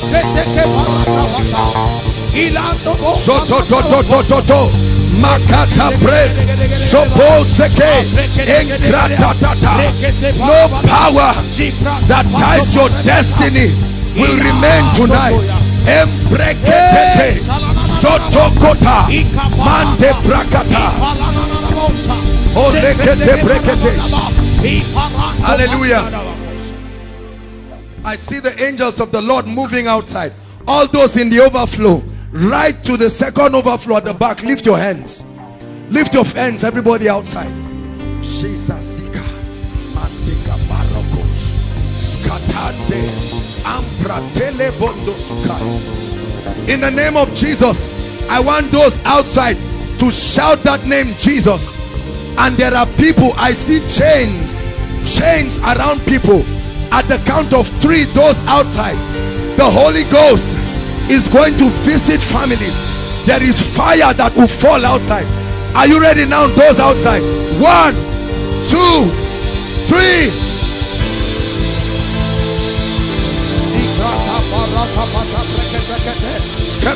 Soto toto toto Makata press Soposeke Engratata. No power that ties your destiny will remain tonight. Embrekete Soto kota Mande brakata Olekete brekete. Hallelujah. I see the angels of the Lord moving outside. All those in the overflow, right to the second overflow at the back, lift your hands, lift your hands, everybody outside. In the name of Jesus, I want those outside to shout that name, Jesus. And there are people, I see chains, chains around people. At the count of three, those outside, the Holy Ghost is going to visit families. There is fire that will fall outside. Are you ready now, those outside? One, two, three. I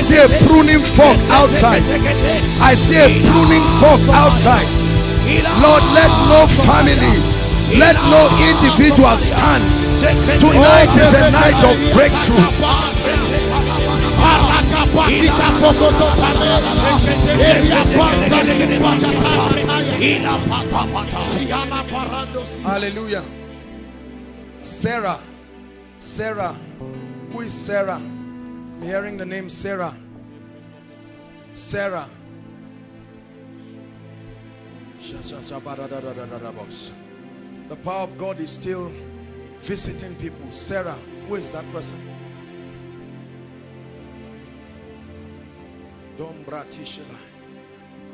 see a pruning fork outside. I see a pruning fork outside. Lord, let no family, let no individual stand. Tonight is a night of breakthrough. Hallelujah. Sarah, Sarah, who is Sarah? I'm hearing the name Sarah. Sarah. The power of God is still visiting people. Sarah, who is that person?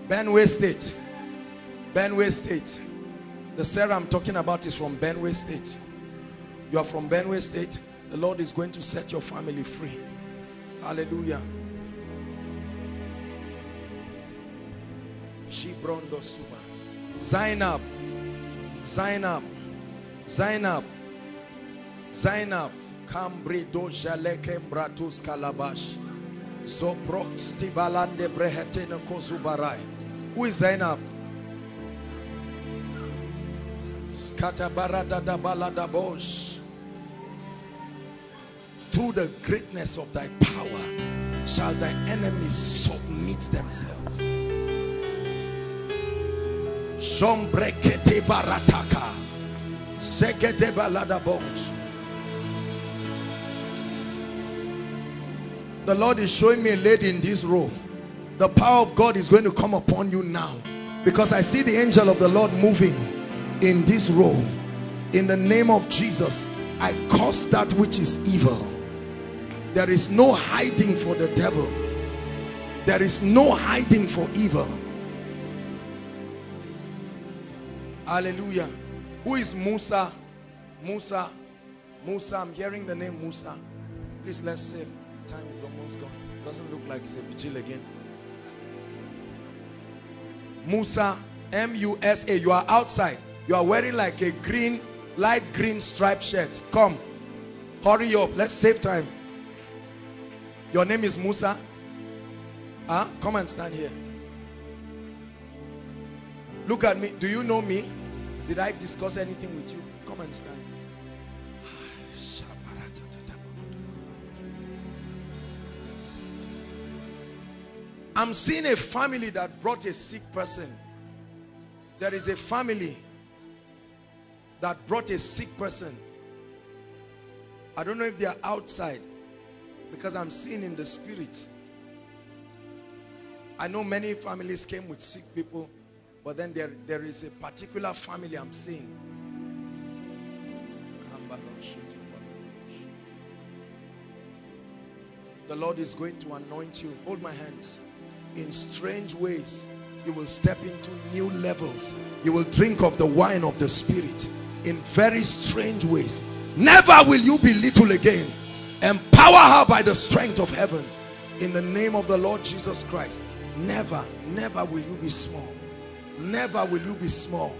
Benue State. Benue State. The Sarah I'm talking about is from Benue State. You are from Benue State. The Lord is going to set your family free. Hallelujah. Zainab. Zainab. Zainab. Zainab. Kambrido Jaleke Bratus Kalabash. Who is Zainab? Through the greatness of thy power shall thy enemies submit themselves. The Lord is showing me a lady in this row. The power of God is going to come upon you now, because I see the angel of the Lord moving in this row. In the name of Jesus, I curse that which is evil. There is no hiding for the devil. There is no hiding for evil. Hallelujah. Who is Musa? Musa. Musa. I'm hearing the name Musa. Please, let's save. Time is almost gone. Doesn't look like it's a vigil again. Musa. M U S A. You are outside. You are wearing like a green, light green striped shirt. Come. Hurry up. Let's save time. Your name is Musa. Huh? Come and stand here. Look at me. Do you know me? Did I discuss anything with you? Come and stand. I'm seeing a family that brought a sick person. There is a family that brought a sick person. I don't know if they are outside, because I'm seeing in the spirit. I know many families came with sick people, but then there, there is a particular family I'm seeing. The Lord is going to anoint you. Hold my hands. In strange ways, you will step into new levels. You will drink of the wine of the Spirit in very strange ways. Never will you be little again. Empower her by the strength of heaven. In the name of the Lord Jesus Christ. Never, never will you be small. Never will you be small.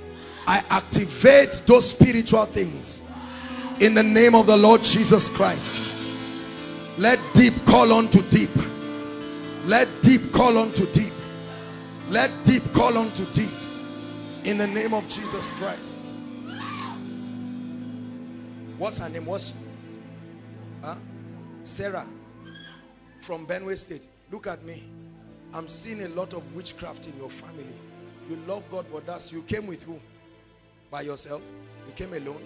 I activate those spiritual things in the name of the Lord Jesus Christ. Let deep call on to deep. Let deep call on to deep. Let deep call on to deep. In the name of Jesus Christ. What's her name? What's she? Huh? Sarah from Benue State. Look at me. I'm seeing a lot of witchcraft in your family. You love God, but that's, you came with who? By yourself? You came alone?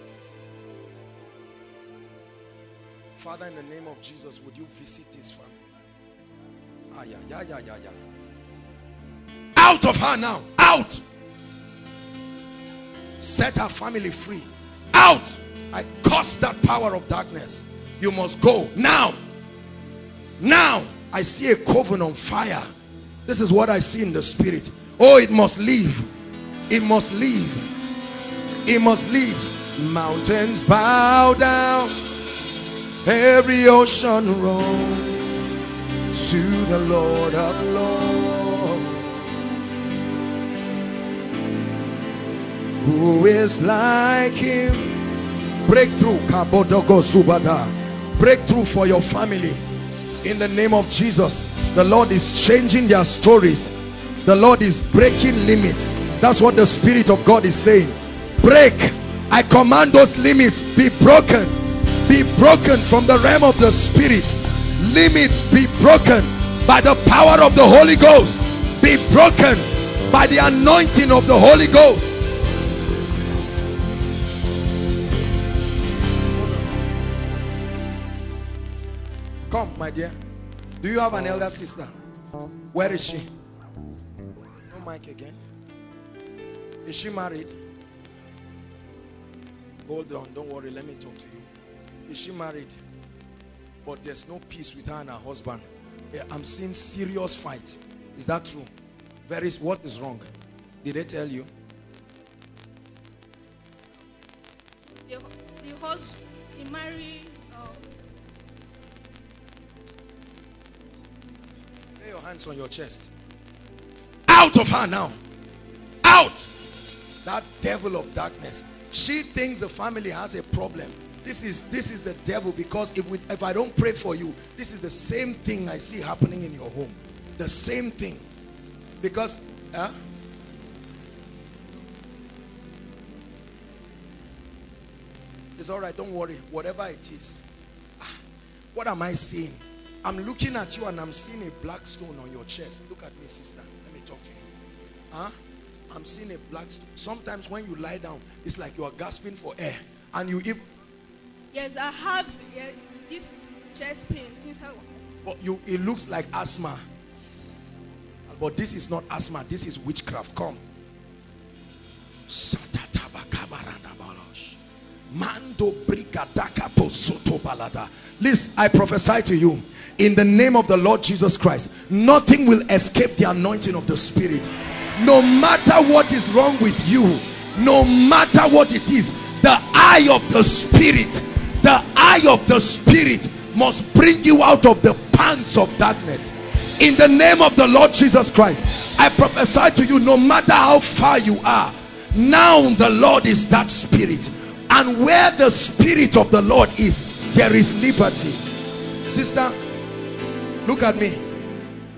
Father, in the name of Jesus, would you visit this family? Ah, yeah, yeah, yeah, yeah, yeah. Out of her now. Out. Set her family free. Out. I curse that power of darkness. You must go now. Now, I see a coven on fire. This is what I see in the spirit. Oh, it must leave. It must leave. It must leave. Mountains bow down. Every ocean roll to the Lord of Lords. Who is like him? Breakthrough. Kabodogo Subada. Breakthrough for your family. In the name of Jesus, the Lord is changing their stories. The Lord is breaking limits. That's what the Spirit of God is saying. Break. I command those limits be broken. Be broken from the realm of the Spirit. Limits be broken by the power of the Holy Ghost. Be broken by the anointing of the Holy Ghost. Come, my dear. Do you have an elder sister? Where is she? Mic again. Is she married? Hold on, don't worry, let me talk to you. Is she married? But there's no peace with her and her husband. I'm seeing serious fight. Is that true? Where is, what is wrong? Did they tell you? The, the husband, he married. Um... Lay your hands on your chest. Out of her now. Out. That devil of darkness. She thinks the family has a problem. This is this is the devil, because if we, if I don't pray for you, this is the same thing I see happening in your home. The same thing. Because huh? It's all right, don't worry. Whatever it is. What am I seeing? I'm looking at you and I'm seeing a black stone on your chest. Look at me, sister. Talk to you. Huh? I'm seeing a black stone. Sometimes when you lie down, it's like you are gasping for air, and you even. Yes, I have uh, this chest pain since I But you, it looks like asthma. But this is not asthma. This is witchcraft. Come. Listen, I prophesy to you in the name of the Lord Jesus Christ, nothing will escape the anointing of the Spirit. No matter what is wrong with you, no matter what it is, the eye of the Spirit, the eye of the Spirit must bring you out of the pants of darkness. In the name of the Lord Jesus Christ, I prophesy to you, no matter how far you are, now the Lord is that Spirit. And where the Spirit of the Lord is, there is liberty. Sister, look at me.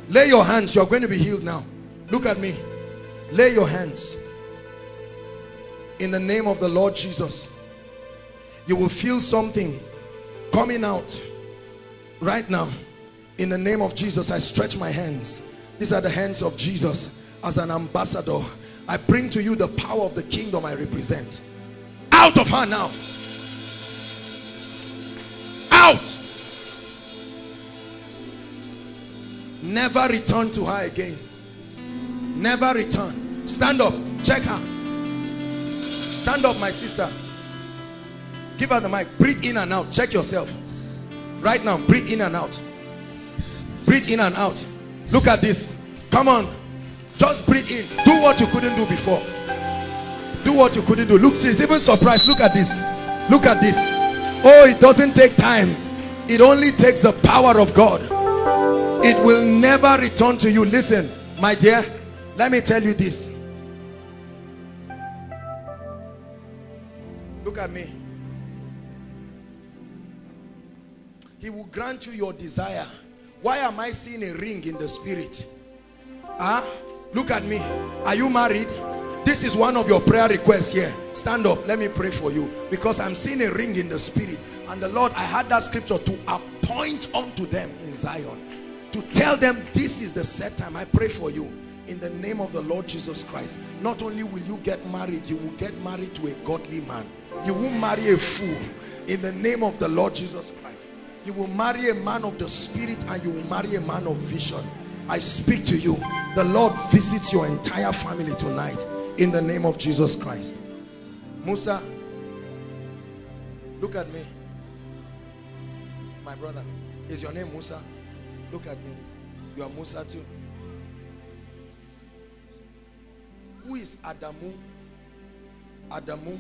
Lay your hands. You are going to be healed now. Look at me. Lay your hands. In the name of the Lord Jesus, you will feel something coming out right now. In the name of Jesus, I stretch my hands. These are the hands of Jesus as an ambassador. I bring to you the power of the kingdom I represent. Out of her now. Out. Never return to her again. Never return. Stand up. Check her. Stand up, my sister. Give her the mic. Breathe in and out. Check yourself. Right now, breathe in and out. Breathe in and out. Look at this. Come on. Just breathe in. Do what you couldn't do before. Do what you couldn't do. Look, she's even surprised. Look at this. Look at this. Oh, it doesn't take time. It only takes the power of God. It will never return to you. Listen, my dear, let me tell you this. Look at me. He will grant you your desire. Why am I seeing a ring in the spirit? Huh? Look at me. Are you married? This is one of your prayer requests here. Stand up. Let me pray for you. Because I'm seeing a ring in the spirit. And the Lord, I had that scripture, to appoint unto them in Zion. To tell them this is the set time. I pray for you. In the name of the Lord Jesus Christ. Not only will you get married, you will get married to a godly man. You won't marry a fool. In the name of the Lord Jesus Christ. You will marry a man of the spirit, and you will marry a man of vision. I speak to you. The Lord visits your entire family tonight in the name of Jesus Christ. Musa, look at me. My brother, is your name Musa? Look at me. You are Musa too. Who is Adamu? Adamu.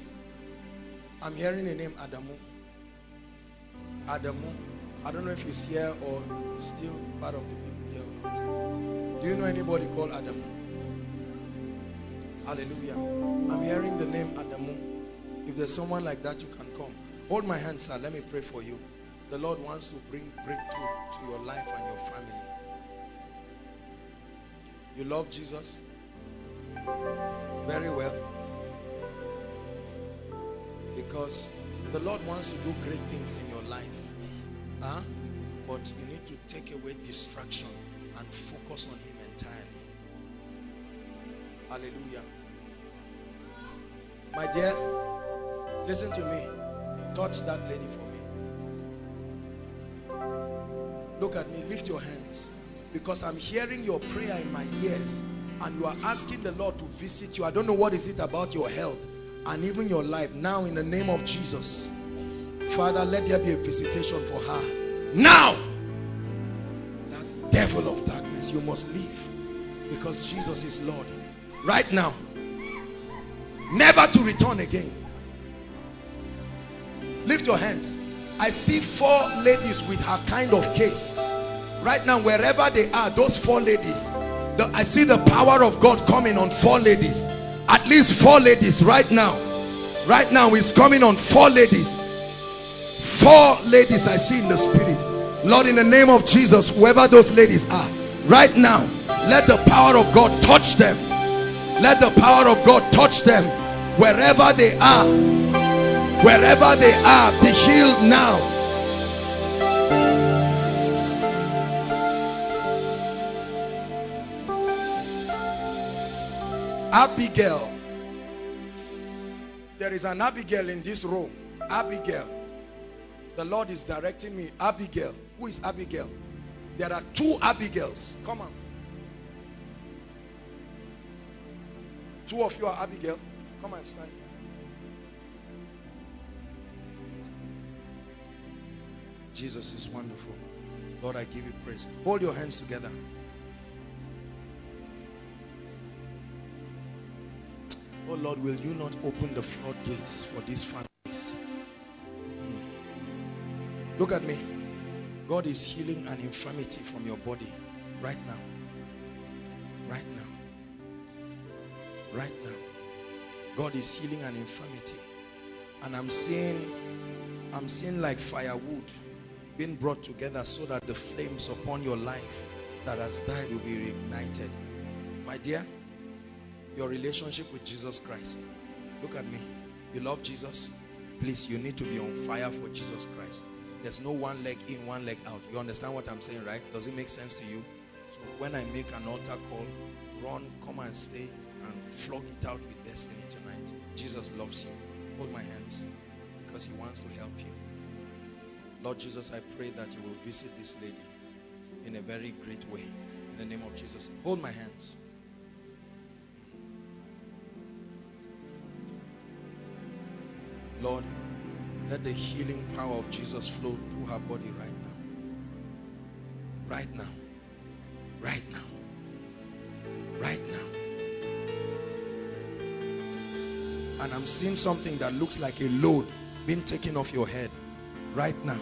I'm hearing the name Adamu. Adamu. I don't know if he's here or still part of the people here or not. Do you know anybody called Adamu? Hallelujah. I'm hearing the name Adamu. If there's someone like that, you can come. Hold my hand, sir. Let me pray for you. The Lord wants to bring breakthrough to your life and your family. You love Jesus? Very well. Because the Lord wants to do great things in your life. Huh? But you need to take away distraction and focus on him entirely. Hallelujah. My dear, listen to me. Touch that lady for me. Look at me. Lift your hands. Because I'm hearing your prayer in my ears. And you are asking the Lord to visit you. I don't know what is it about your health and even your life. Now in the name of Jesus, Father, let there be a visitation for her now. That devil of darkness, you must leave, because Jesus is Lord right now, never to return again. Lift your hands. I see four ladies with her kind of case right now. Wherever they are, those four ladies, the, I see the power of God coming on four ladies. At least four ladies right now. Right now is coming on four ladies. Four ladies I see in the spirit. Lord, in the name of Jesus, whoever those ladies are, right now, let the power of God touch them. Let the power of God touch them. Wherever they are, wherever they are, be healed now. Abigail. There is an Abigail in this room. Abigail. The Lord is directing me. Abigail. Who is Abigail? There are two Abigails. Come on. Two of you are Abigail. Come and stand here. Jesus is wonderful. Lord, I give you praise. Hold your hands together. Oh Lord, will you not open the floodgates for these families? Hmm. Look at me. God is healing an infirmity from your body right now. Right now. Right now. God is healing an infirmity. And I'm seeing, I'm seeing like firewood being brought together so that the flames upon your life that has died will be reignited. My dear, your relationship with Jesus Christ. Look at me. You love Jesus? Please, you need to be on fire for Jesus Christ. There's no one leg in, one leg out. You understand what I'm saying, right? Does it make sense to you? So when I make an altar call, run, come and stay, and flog it out with destiny tonight. Jesus loves you. Hold my hands, because he wants to help you. Lord Jesus, I pray that you will visit this lady in a very great way. In the name of Jesus, hold my hands. Lord, let the healing power of Jesus flow through her body right now. Right now. Right now. Right now. And I'm seeing something that looks like a load being taken off your head. Right now.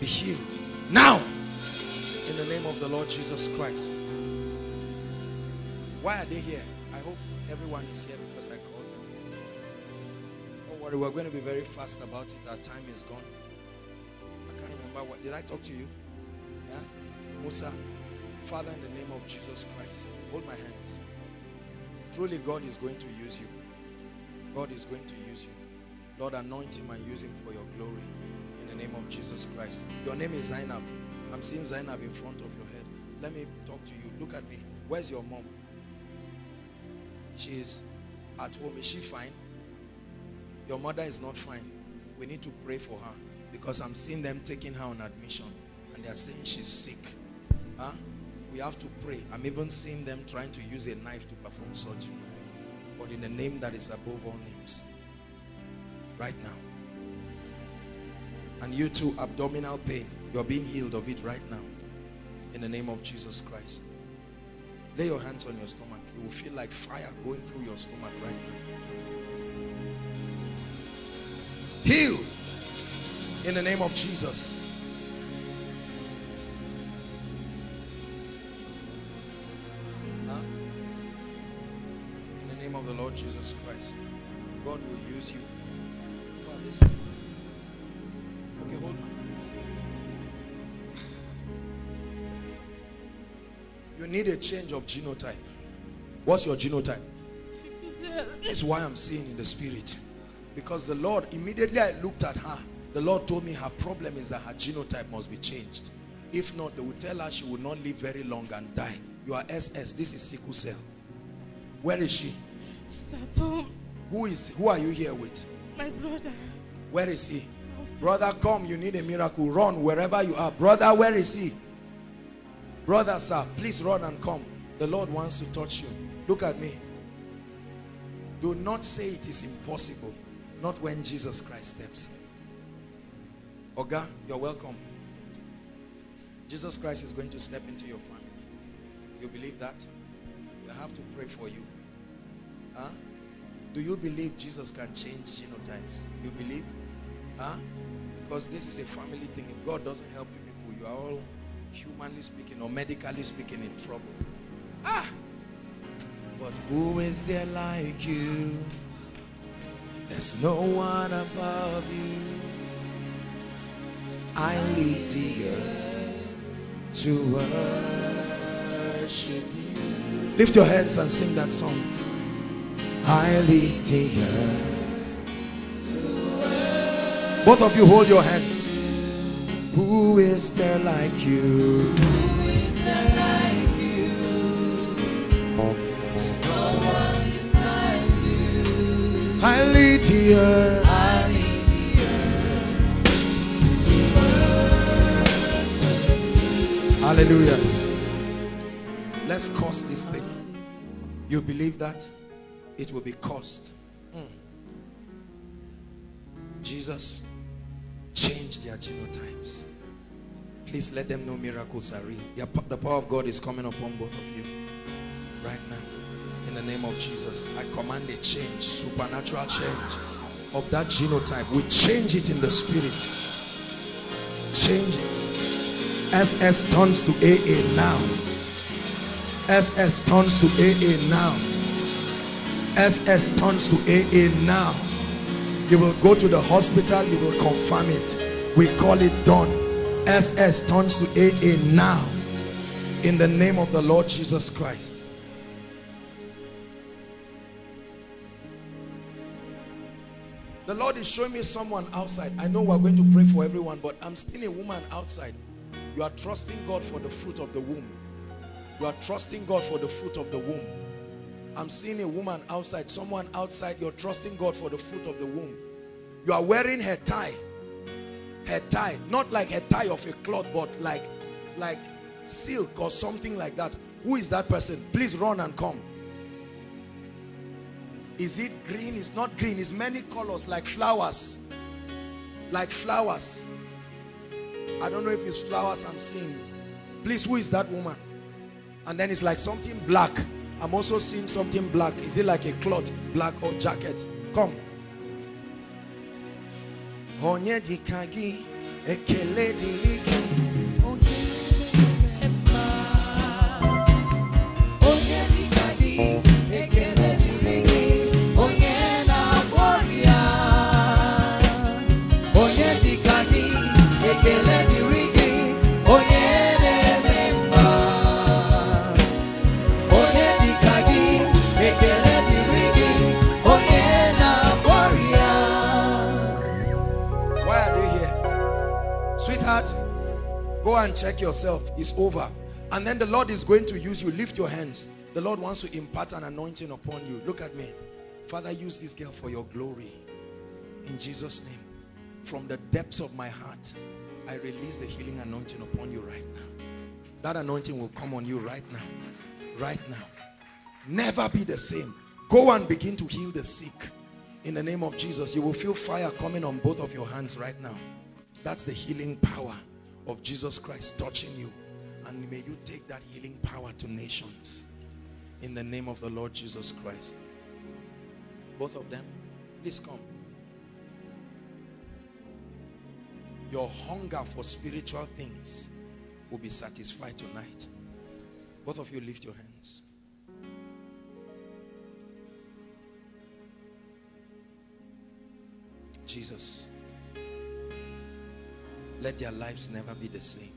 Be healed. Now! In the name of the Lord Jesus Christ. Why are they here? I hope everyone is here because I called. We're going to be very fast about it. Our time is gone. I can't remember what. Did I talk to you? Yeah? Musa, Father, in the name of Jesus Christ, hold my hands. Truly, God is going to use you. God is going to use you. Lord, anoint him and use him for your glory. In the name of Jesus Christ. Your name is Zainab. I'm seeing Zainab in front of your head. Let me talk to you. Look at me. Where's your mom? She is at home. Is she fine? Your mother is not fine. We need to pray for her, because I'm seeing them taking her on admission and they are saying she's sick. Huh? We have to pray. I'm even seeing them trying to use a knife to perform surgery. But in the name that is above all names. Right now. And you too, abdominal pain. You're being healed of it right now. In the name of Jesus Christ. Lay your hands on your stomach. You will feel like fire going through your stomach right now. Healed in the name of Jesus. Huh? In the name of the Lord Jesus Christ, God will use you. Okay, hold my hands. You need a change of genotype. What's your genotype? That's why I'm seeing in the spirit. Because the Lord, immediately I looked at her, the Lord told me her problem is that her genotype must be changed. If not, they will tell her she will not live very long and die. You are S S. This is sickle cell. Where is she? She's at home. Who is, who are you here with? My brother. Where is he? Brother, come. You need a miracle. Run wherever you are. Brother, where is he? Brother, sir, please run and come. The Lord wants to touch you. Look at me. Do not say it is impossible. Not when Jesus Christ steps in. Oga, you're welcome. Jesus Christ is going to step into your family. You believe that? You have to pray for you. Huh? Do you believe Jesus can change genotypes? You believe? Huh? Because this is a family thing. If God doesn't help you people, you are all, humanly speaking or medically speaking, in trouble. Ah! But who is there like you? There's no one above you. I lead the earth to worship you. Lift your heads and sing that song. I lead the earth to worship. Both of you hold your hands. Who is there like you? Who is there like you? I lead the earth. I lead the earth. Hallelujah. Let's curse this thing. You believe that? It will be cursed. Mm. Jesus, change their genotypes. Please let them know miracles are real. The power of God is coming upon both of you right now. In the name of Jesus, I command a change, supernatural change of that genotype. We change it in the spirit. Change it. S S turns to A A now. S S turns to A A now. S S turns to A A now. You will go to the hospital, you will confirm it. We call it done. S S turns to A A now. In the name of the Lord Jesus Christ. The Lord is showing me someone outside. I know we're going to pray for everyone, but I'm still a woman outside. You are trusting God for the fruit of the womb. You are trusting God for the fruit of the womb. I'm seeing a woman outside, someone outside. You're trusting God for the fruit of the womb. You are wearing her tie. Her tie, not like her tie of a cloth, but like, like silk or something like that. Who is that person? Please run and come. Is it green? It's not green. It's many colors, like flowers. Like flowers. I don't know if it's flowers I'm seeing. Please, who is that woman? And then it's like something black. I'm also seeing something black. Is it like a cloth, black or jacket? Come. Go and check yourself. It's over. And then the Lord is going to use you. Lift your hands. The Lord wants to impart an anointing upon you. Look at me. Father, use this girl for your glory. In Jesus' name, from the depths of my heart, I release the healing anointing upon you right now. That anointing will come on you right now. Right now. Never be the same. Go and begin to heal the sick. In the name of Jesus, you will feel fire coming on both of your hands right now. That's the healing power of Jesus Christ touching you, and may you take that healing power to nations in the name of the Lord Jesus Christ. Both of them, please come. Your hunger for spiritual things will be satisfied tonight. Both of you, lift your hands. Jesus, let their lives never be the same.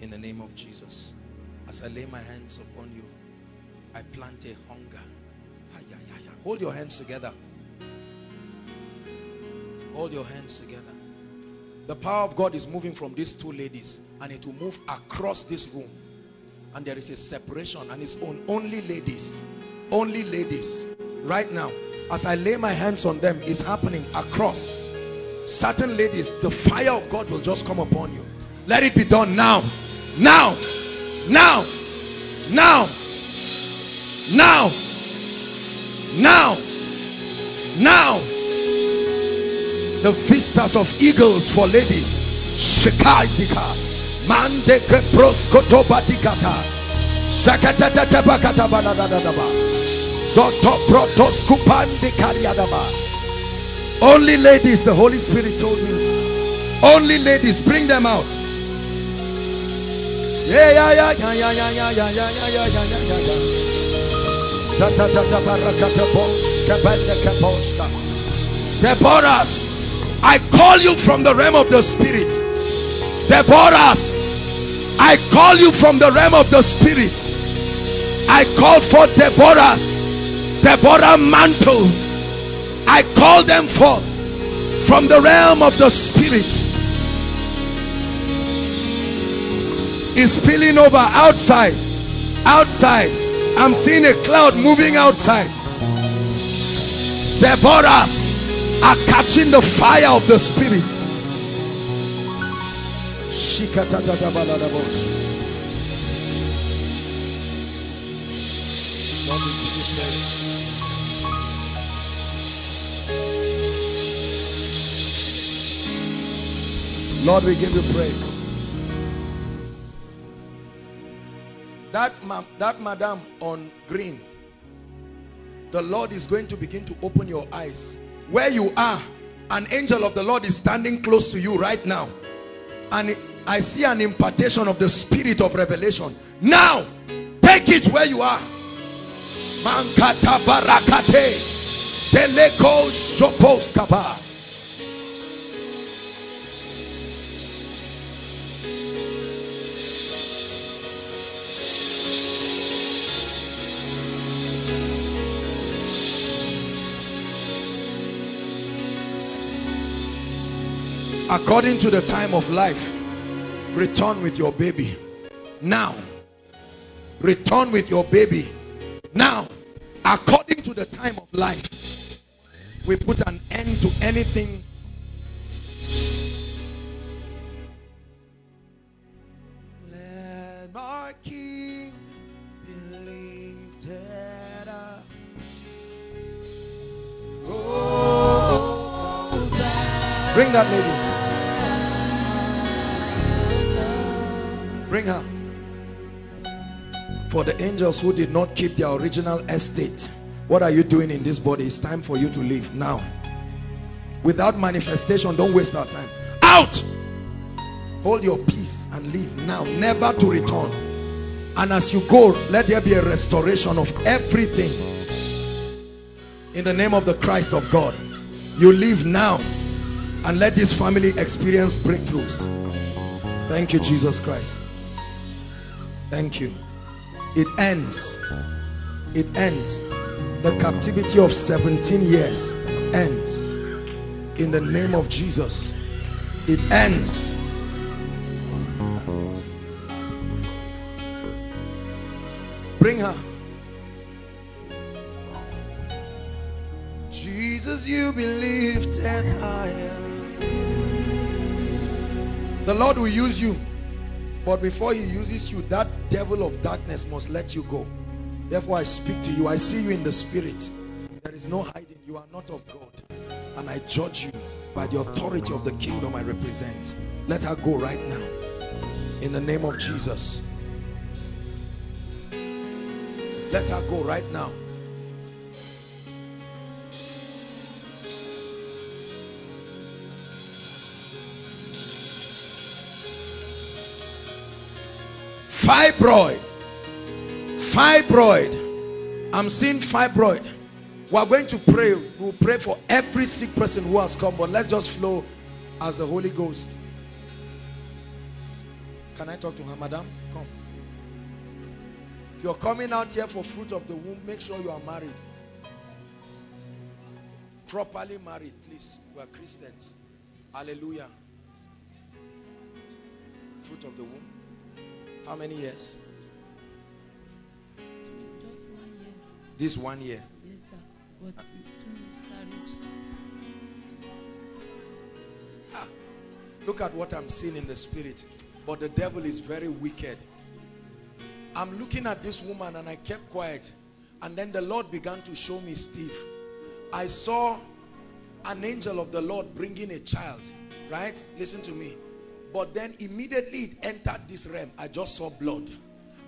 In the name of Jesus, as I lay my hands upon you, I plant a hunger. Hold your hands together. Hold your hands together. The power of God is moving from these two ladies, and it will move across this room. And there is a separation, and it's on only ladies. Only ladies. Right now, as I lay my hands on them, it's happening across. Certain ladies, the fire of God will just come upon you. Let it be done now. Now. Now. Now. Now. Now. Now. The vistas of eagles for ladies. Shikaidika. Mande proskotobatikata. Shakatatatabakatabadadadaba. Zotoprotoskupandikariadaba. Only ladies, the Holy Spirit told me. Only ladies, bring them out. Yeah, yeah, yeah, yeah, yeah, yeah, yeah, yeah, yeah, yeah, yeah, yeah, yeah. I call you from the realm of the spirit. Deborahs, I call you from the realm of the spirit. I call for Deborahs, Deborah mantles. I call them forth from the realm of the spirit. It's spilling over outside. Outside. I'm seeing a cloud moving outside. The borders are catching the fire of the spirit. Lord, we give you praise. That, ma that madam on green, the Lord is going to begin to open your eyes. Where you are, an angel of the Lord is standing close to you right now. And I see an impartation of the spirit of revelation. Now, take it where you are. Mankata barakate, teleko shopos kaba. According to the time of life, return with your baby. Now, return with your baby. Now, according to the time of life, we put an end to anything. Let my King be lifted up. Oh, bring that lady. Bring her. For the angels who did not keep their original estate, what are you doing in this body? It's time for you to leave now. Without manifestation, don't waste our time. Out! Hold your peace and leave now, never to return. And as you go, let there be a restoration of everything. In the name of the Christ of God, you leave now and let this family experience breakthroughs. Thank you, Jesus Christ. Thank you. It ends. It ends. The captivity of seventeen years ends. In the name of Jesus. It ends. Bring her. Jesus, you be lifted higher. The Lord will use you. But before he uses you, that devil of darkness must let you go. Therefore, I speak to you. I see you in the spirit. There is no hiding. You are not of God. And I judge you by the authority of the kingdom I represent. Let her go right now. In the name of Jesus. Let her go right now. Fibroid. Fibroid. I'm seeing fibroid. We are going to pray. We will pray for every sick person who has come. But let's just flow as the Holy Ghost. Can I talk to her, madam? Come. If you're coming out here for fruit of the womb, make sure you are married. Properly married, please. We are Christians. Hallelujah. Fruit of the womb. How many years? Just one year. This one year. Yes, sir. But uh, ah, look at what I'm seeing in the spirit. But the devil is very wicked. I'm looking at this woman and I kept quiet. And then the Lord began to show me Steve. I saw an angel of the Lord bringing a child. Right? Listen to me. But then immediately it entered this realm. I just saw blood.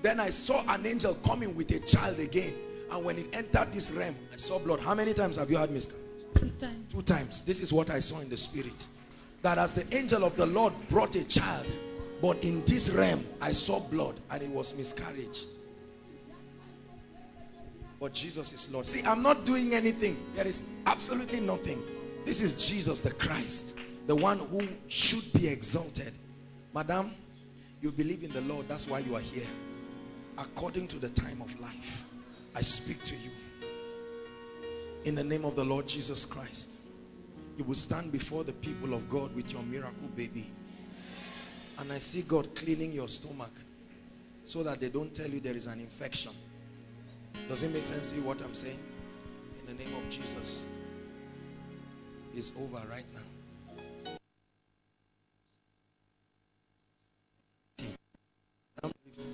Then I saw an angel coming with a child again. And when it entered this realm, I saw blood. How many times have you had miscarriage? Two times. Two times. This is what I saw in the spirit. That as the angel of the Lord brought a child, but in this realm, I saw blood and it was miscarriage. But Jesus is Lord. See, I'm not doing anything. There is absolutely nothing. This is Jesus the Christ. The one who should be exalted. Madam, you believe in the Lord. That's why you are here. According to the time of life, I speak to you. In the name of the Lord Jesus Christ, you will stand before the people of God with your miracle baby. And I see God cleaning your stomach so that they don't tell you there is an infection. Does it make sense to you what I'm saying? In the name of Jesus, it's over right now.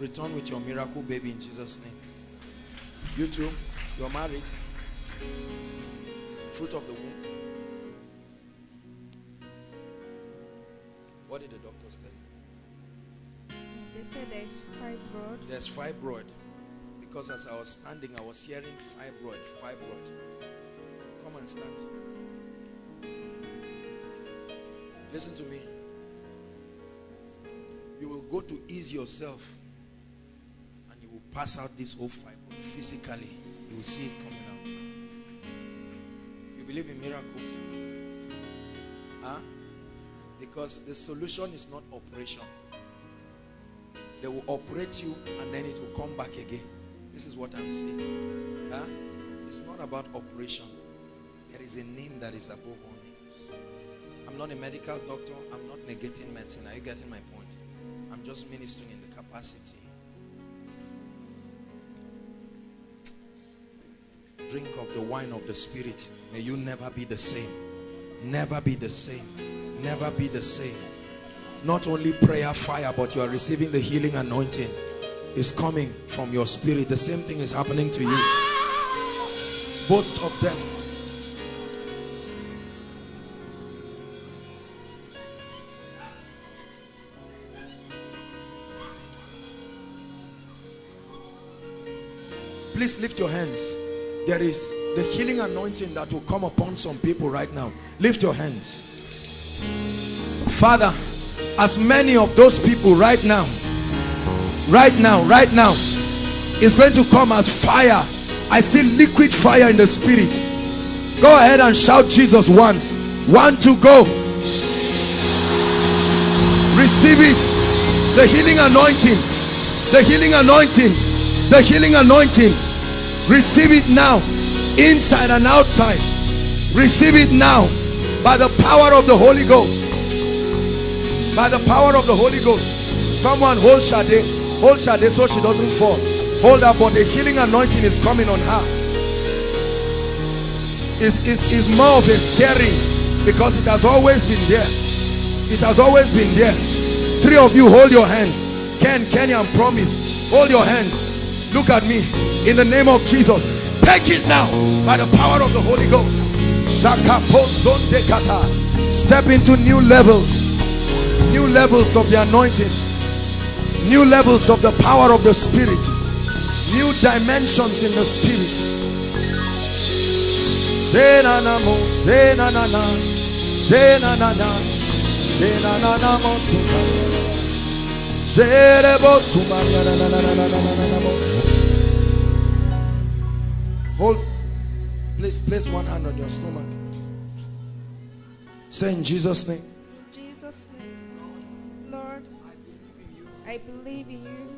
return with your miracle baby in Jesus' name. You too, you're married. Fruit of the womb. What did the doctors tell you? They said there's fibroid. There's fibroid. Because as I was standing, I was hearing fibroid, fibroid. Come and stand. Listen to me. You will go to ease yourself and you will pass out this whole fibroid physically. You will see it coming out. You believe in miracles? Huh? Because the solution is not operation. They will operate you and then it will come back again. This is what I'm saying. Huh? It's not about operation. There is a name that is above all names. I'm not a medical doctor. I'm not negating medicine. Are you getting my point? I'm just ministering in the capacity. Drink of the wine of the Spirit. May you never be the same. Never be the same. Never be the same. Not only prayer fire, but you are receiving the healing anointing. It's coming from your spirit. The same thing is happening to you. Both of them. Please lift your hands. There is the healing anointing that will come upon some people right now. Lift your hands. Father, as many of those people right now, right now, right now, is going to come as fire. I see liquid fire in the spirit. Go ahead and shout Jesus once. One, two, go. Receive it. The healing anointing. The healing anointing. The healing anointing. Receive it now. Inside and outside. Receive it now. By the power of the Holy Ghost. By the power of the Holy Ghost. Someone hold Shade. Hold Shade so she doesn't fall. Hold her, but the healing anointing is coming on her. It's, it's, it's more of a stirring. Because it has always been there. It has always been there. Three of you hold your hands. Ken, Kenny and Promise. Hold your hands. Look at me. In the name of Jesus. Take it now. By the power of the Holy Ghost. Step into new levels. New levels of the anointing. New levels of the power of the Spirit. New dimensions in the Spirit. Hold, please place one hand on your stomach. Say in Jesus' name. In Jesus' name. Lord, I believe in you.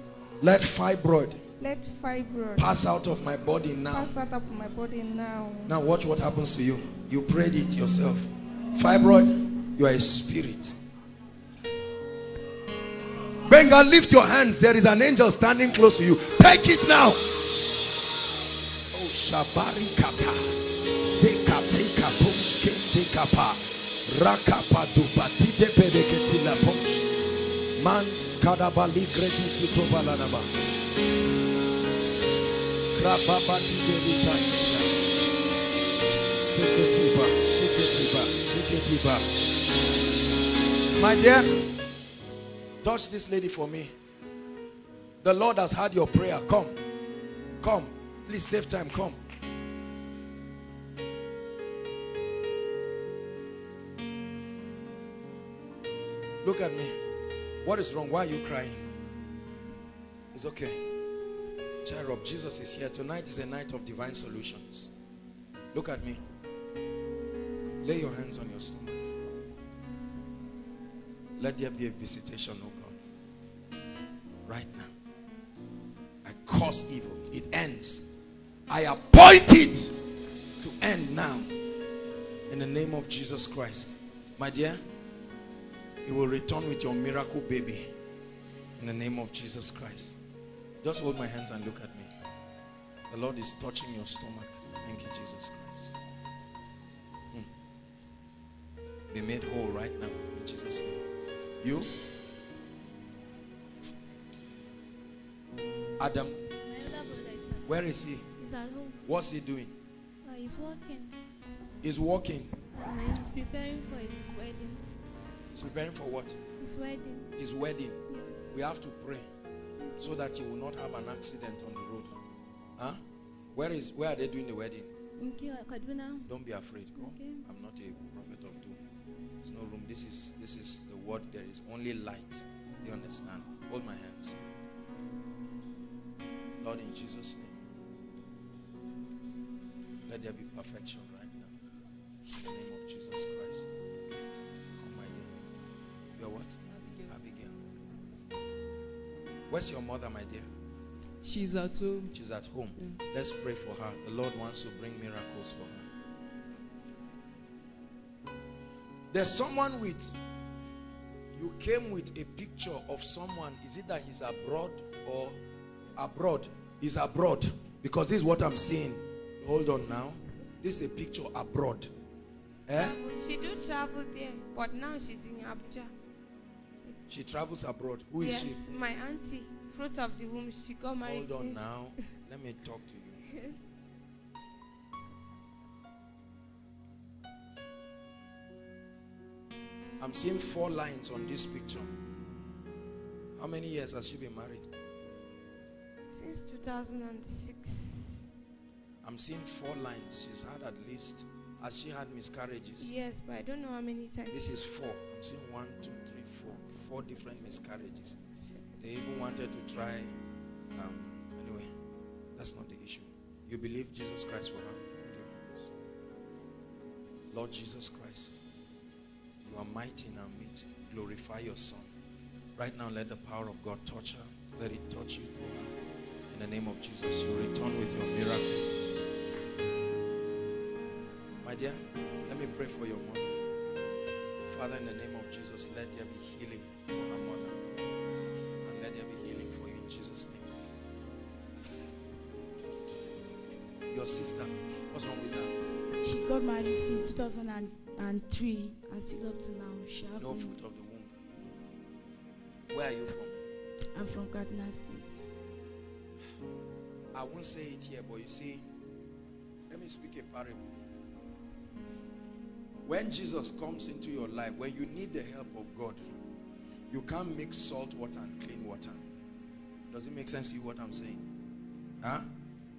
Let fibroid. Let fibroid pass out of my body now. Pass out of my body now. Now watch what happens to you. You prayed it yourself. Fibroid, you are a spirit. Benga, lift your hands. There is an angel standing close to you. Take it now. Oh, Shabari Kata. Zekateka Pomske Tekapa. Rakapa Dupati de Pedeketila Pomske. Mans Kadabali Gredisu Tobalanaba. Krababati Devita. Seketiba, Seketiba, Seketiba. My dear. Touch this lady for me. The Lord has heard your prayer. Come. Come. Please save time. Come. Look at me. What is wrong? Why are you crying? It's okay. Child of Jesus is here. Tonight is a night of divine solutions. Look at me. Lay your hands on your stomach. Let there be a visitation, oh God. Right now. I curse evil. It ends. I appoint it to end now. In the name of Jesus Christ. My dear, you will return with your miracle baby. In the name of Jesus Christ. Just hold my hands and look at me. The Lord is touching your stomach. Thank you, Jesus Christ. Hmm. Be made whole right now in Jesus' name. You Adam? Where is he? He's at home. What's he doing? Uh, he's working. He's working. And he's preparing for his wedding. He's preparing for what? His wedding. His wedding. Yes. We have to pray so that he will not have an accident on the road. Huh? Where is? Where are they doing the wedding? In Kaduna. Don't be afraid. Go. Okay. I'm not a prophet of doom. There's no room. This is this is the word. There is only light. You understand? Hold my hands. Lord, in Jesus' name, let there be perfection right now. In the name of Jesus Christ. Almighty. You're what? Abigail. Abigail. Where's your mother, my dear? She's at home. She's at home. Yeah. Let's pray for her. The Lord wants to bring miracles for her. There's someone with... You came with a picture of someone. Is it that he's abroad or abroad? He's abroad. Because this is what I'm seeing. Hold on now. This is a picture abroad. Eh? She do travel there, but now she's in Abuja. She travels abroad. Who is she? Yes, my auntie. Fruit of the womb. She got married. Hold on now. Let me talk to you. I'm seeing four lines on this picture. How many years has she been married? Since two thousand six. I'm seeing four lines. She's had at least, has she had miscarriages? Yes, but I don't know how many times. This is four. I'm seeing one, two, three, four. Four different miscarriages. They even wanted to try. Um, anyway, that's not the issue. You believe Jesus Christ for her? Lord Jesus Christ. You are mighty in our midst. Glorify your son. Right now, let the power of God touch her. Let it touch you through her. In the name of Jesus, you return with your miracle. My dear, let me pray for your mother. Father, in the name of Jesus, let there be healing for her mother. And let there be healing for you in Jesus' name. Your sister, what's wrong with her? She got married since two thousand three. And still up to now. She no been... fruit of the womb. Yes. Where are you from? I'm from Kaduna State. I won't say it here, but you see, let me speak a parable. When Jesus comes into your life, when you need the help of God, you can't mix salt water and clean water. Does it make sense to you what I'm saying? Huh?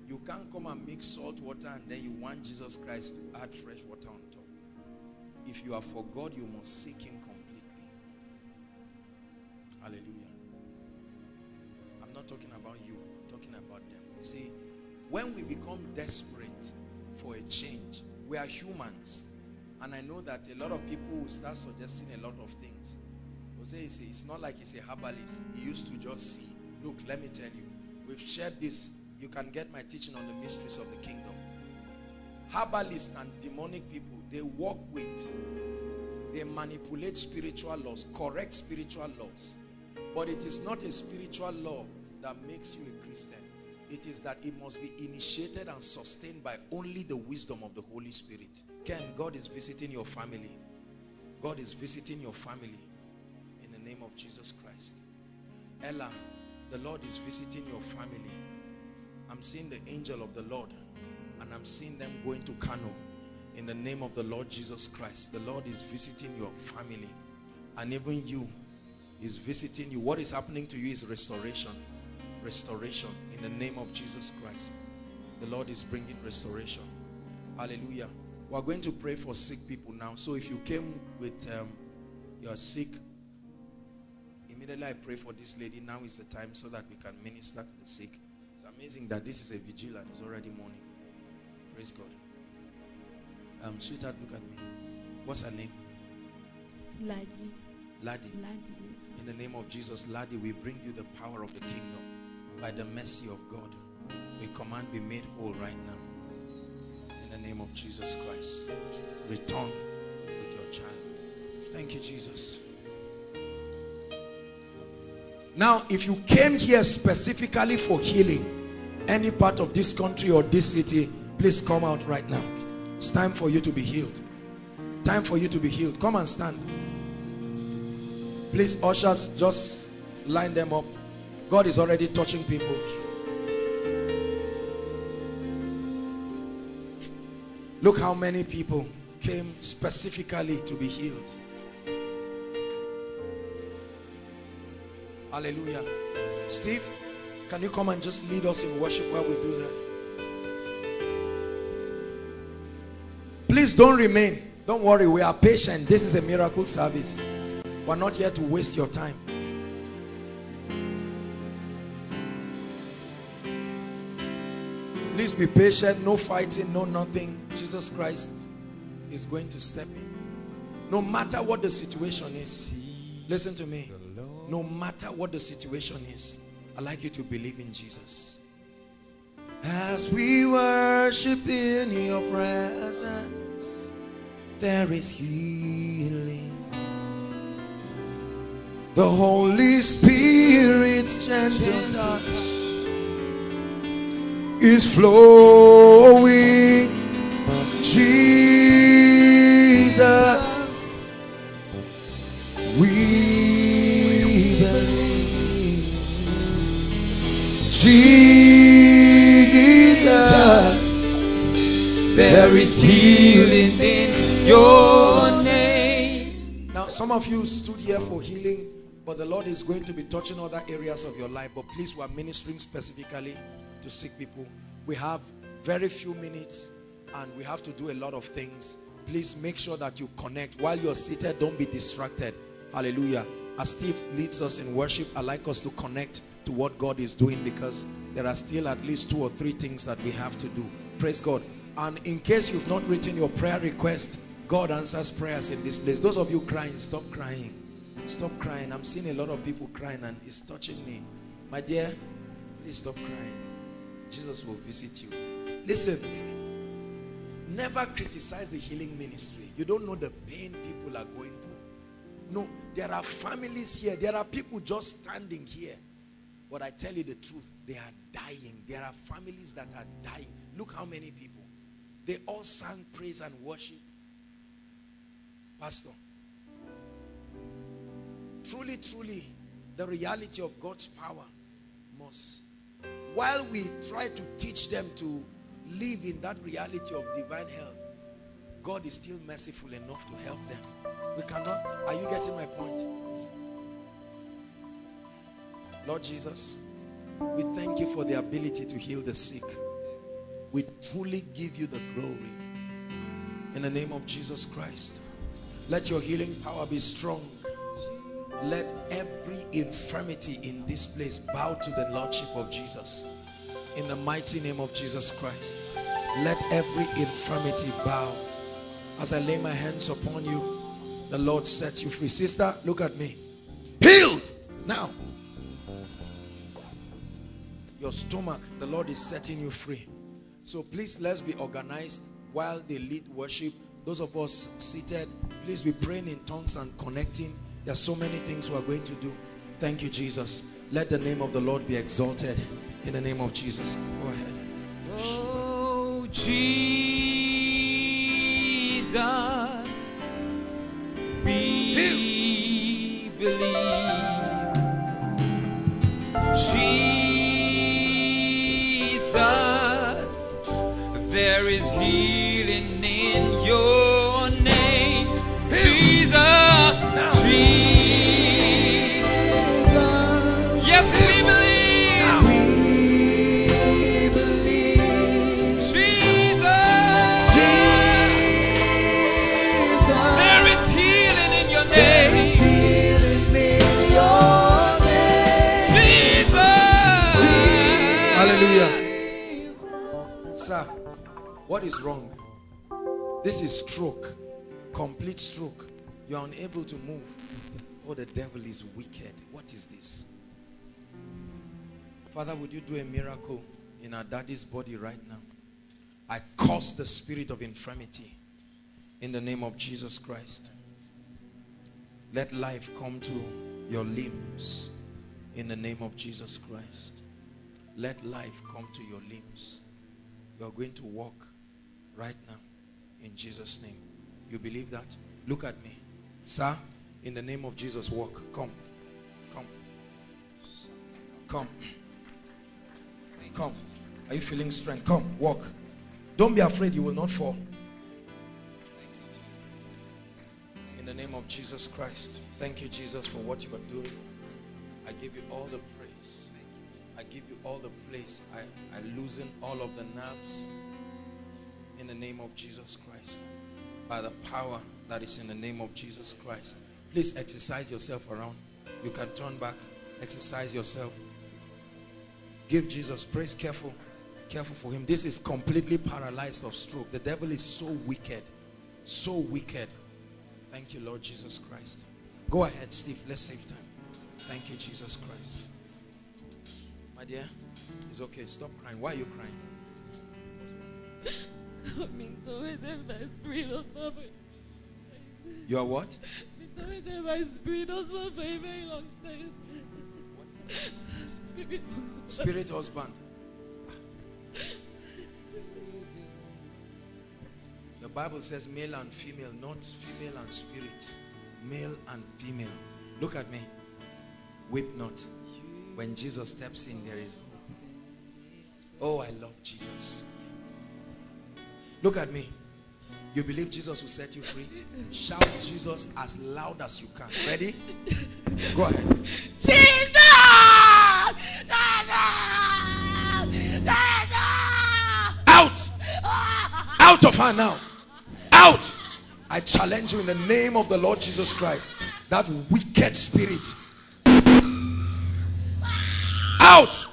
You can't come and mix salt water and then you want Jesus Christ to add fresh water on. If you are for God, you must seek him completely. Hallelujah. I'm not talking about you. I'm talking about them. You see, when we become desperate for a change, we are humans. And I know that a lot of people will start suggesting a lot of things. Jose, it's not like he's a herbalist. He used to just see. Look, let me tell you. We've shared this. You can get my teaching on the mysteries of the kingdom. Herbalists and demonic people, they walk with, they manipulate spiritual laws, correct spiritual laws. But it is not a spiritual law that makes you a Christian. It is that it must be initiated and sustained by only the wisdom of the Holy Spirit. Ken, God is visiting your family. God is visiting your family in the name of Jesus Christ. Ella, the Lord is visiting your family. I'm seeing the angel of the Lord and I'm seeing them going to Kano. In the name of the Lord Jesus Christ, the Lord is visiting your family. And even you is visiting you. What is happening to you is restoration. Restoration. In the name of Jesus Christ. The Lord is bringing restoration. Hallelujah. We are going to pray for sick people now. So if you came with um, your sick, immediately I pray for this lady. Now is the time so that we can minister to the sick. It's amazing that this is a vigil and it's already morning. Praise God. Um, sweetheart, look at me. What's her name? Ladi. Ladi. Ladi. In the name of Jesus, Ladi, we bring you the power of the kingdom. By the mercy of God, we command be made whole right now. In the name of Jesus Christ, return with your child. Thank you, Jesus. Now, if you came here specifically for healing, any part of this country or this city, please come out right now. It's time for you to be healed. Time for you to be healed. Come and stand. Please, ushers, just line them up. God is already touching people. Look how many people came specifically to be healed. Hallelujah. Steve, can you come and just lead us in worship while we do that? Please don't remain. Don't worry, we are patient. This is a miracle service. We're not here to waste your time. Please be patient. No fighting, no nothing. Jesus Christ is going to step in. No matter what the situation is. Listen to me. No matter what the situation is, I'd like you to believe in Jesus. As we worship in your presence, there is healing. The Holy Spirit's gentle touch is flowing. Jesus, we believe. Jesus, there is healing in your name. Now, some of you stood here for healing, but the Lord is going to be touching other areas of your life. But please, we are ministering specifically to sick people. We have very few minutes and we have to do a lot of things. Please make sure that you connect. While you're seated, don't be distracted. Hallelujah. As Steve leads us in worship, I'd like us to connect to what God is doing, because there are still at least two or three things that we have to do. Praise God. And in case you've not written your prayer request, God answers prayers in this place. Those of you crying, stop crying. Stop crying. I'm seeing a lot of people crying and it's touching me. My dear, please stop crying. Jesus will visit you. Listen, never criticize the healing ministry. You don't know the pain people are going through. No, there are families here. There are people just standing here. But I tell you the truth, they are dying. There are families that are dying. Look how many people. They all sang praise and worship. Pastor, truly, truly, the reality of God's power must... While we try to teach them to live in that reality of divine health, God is still merciful enough to help them. We cannot. Are you getting my point? Lord Jesus, we thank you for the ability to heal the sick. We truly give you the glory. In the name of Jesus Christ, let your healing power be strong. Let every infirmity in this place bow to the Lordship of Jesus. In the mighty name of Jesus Christ, let every infirmity bow. As I lay my hands upon you, the Lord sets you free. Sister, look at me. Healed! Now, your stomach, the Lord is setting you free. So please, let's be organized while they lead worship. Those of us seated, please be praying in tongues and connecting. There are so many things we are going to do. Thank you, Jesus. Let the name of the Lord be exalted. In the name of Jesus. Go ahead. Oh, Jesus, we believe. Jesus, there is healing in your name. Jesus. What is wrong? This is stroke, complete stroke. You are unable to move. Oh, the devil is wicked. What is this? Father, would you do a miracle in our daddy's body right now? I curse the spirit of infirmity in the name of Jesus Christ. Let life come to your limbs in the name of Jesus Christ. Let life come to your limbs. You are going to walk right now in Jesus' name. You believe that? Look at me. Sir, in the name of Jesus, walk. Come. Come. Come. Come. Are you feeling strength? Come, walk. Don't be afraid, you will not fall. the name of Jesus Christ. Thank you, Jesus, for what you are doing. I give you all the praise. I give you all the praise. I, I loosen all of the nerves in the name of Jesus Christ. By the power that is in the name of Jesus Christ. Please exercise yourself around. You can turn back. Exercise yourself. Give Jesus praise. Careful. Careful for him. This is completely paralyzed of stroke. The devil is so wicked. So wicked. Thank you, Lord Jesus Christ. Go ahead, Steve. Let's save time. Thank you, Jesus Christ. My dear, it's okay. Stop crying. Why are you crying? I'm being tormented by spirit of suffering. You are what? I've been tormented by spirit of suffering for a very long time. What? Spirit husband. Spirit husband. The Bible says male and female, not female and spirit. Male and female. Look at me. Weep not. When Jesus steps in, there is hope. Oh, I love Jesus. Look at me. You believe Jesus will set you free? Shout Jesus as loud as you can. Ready? Go ahead. Jesus! Jesus! Jesus! Out! Out of her now. Out! I challenge you in the name of the Lord Jesus Christ. That wicked spirit. Out!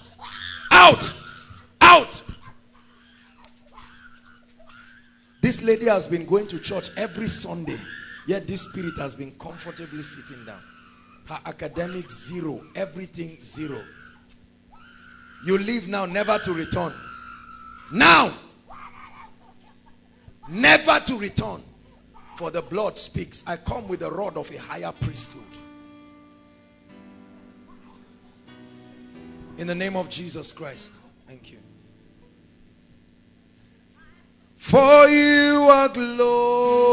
Out! Out! This lady has been going to church every Sunday, yet this spirit has been comfortably sitting down. Her academic zero, everything zero. You leave now, never to return. Now! Never to return. For the blood speaks. I come with the rod of a higher priesthood. In the name of Jesus Christ. Thank you. For you are glorious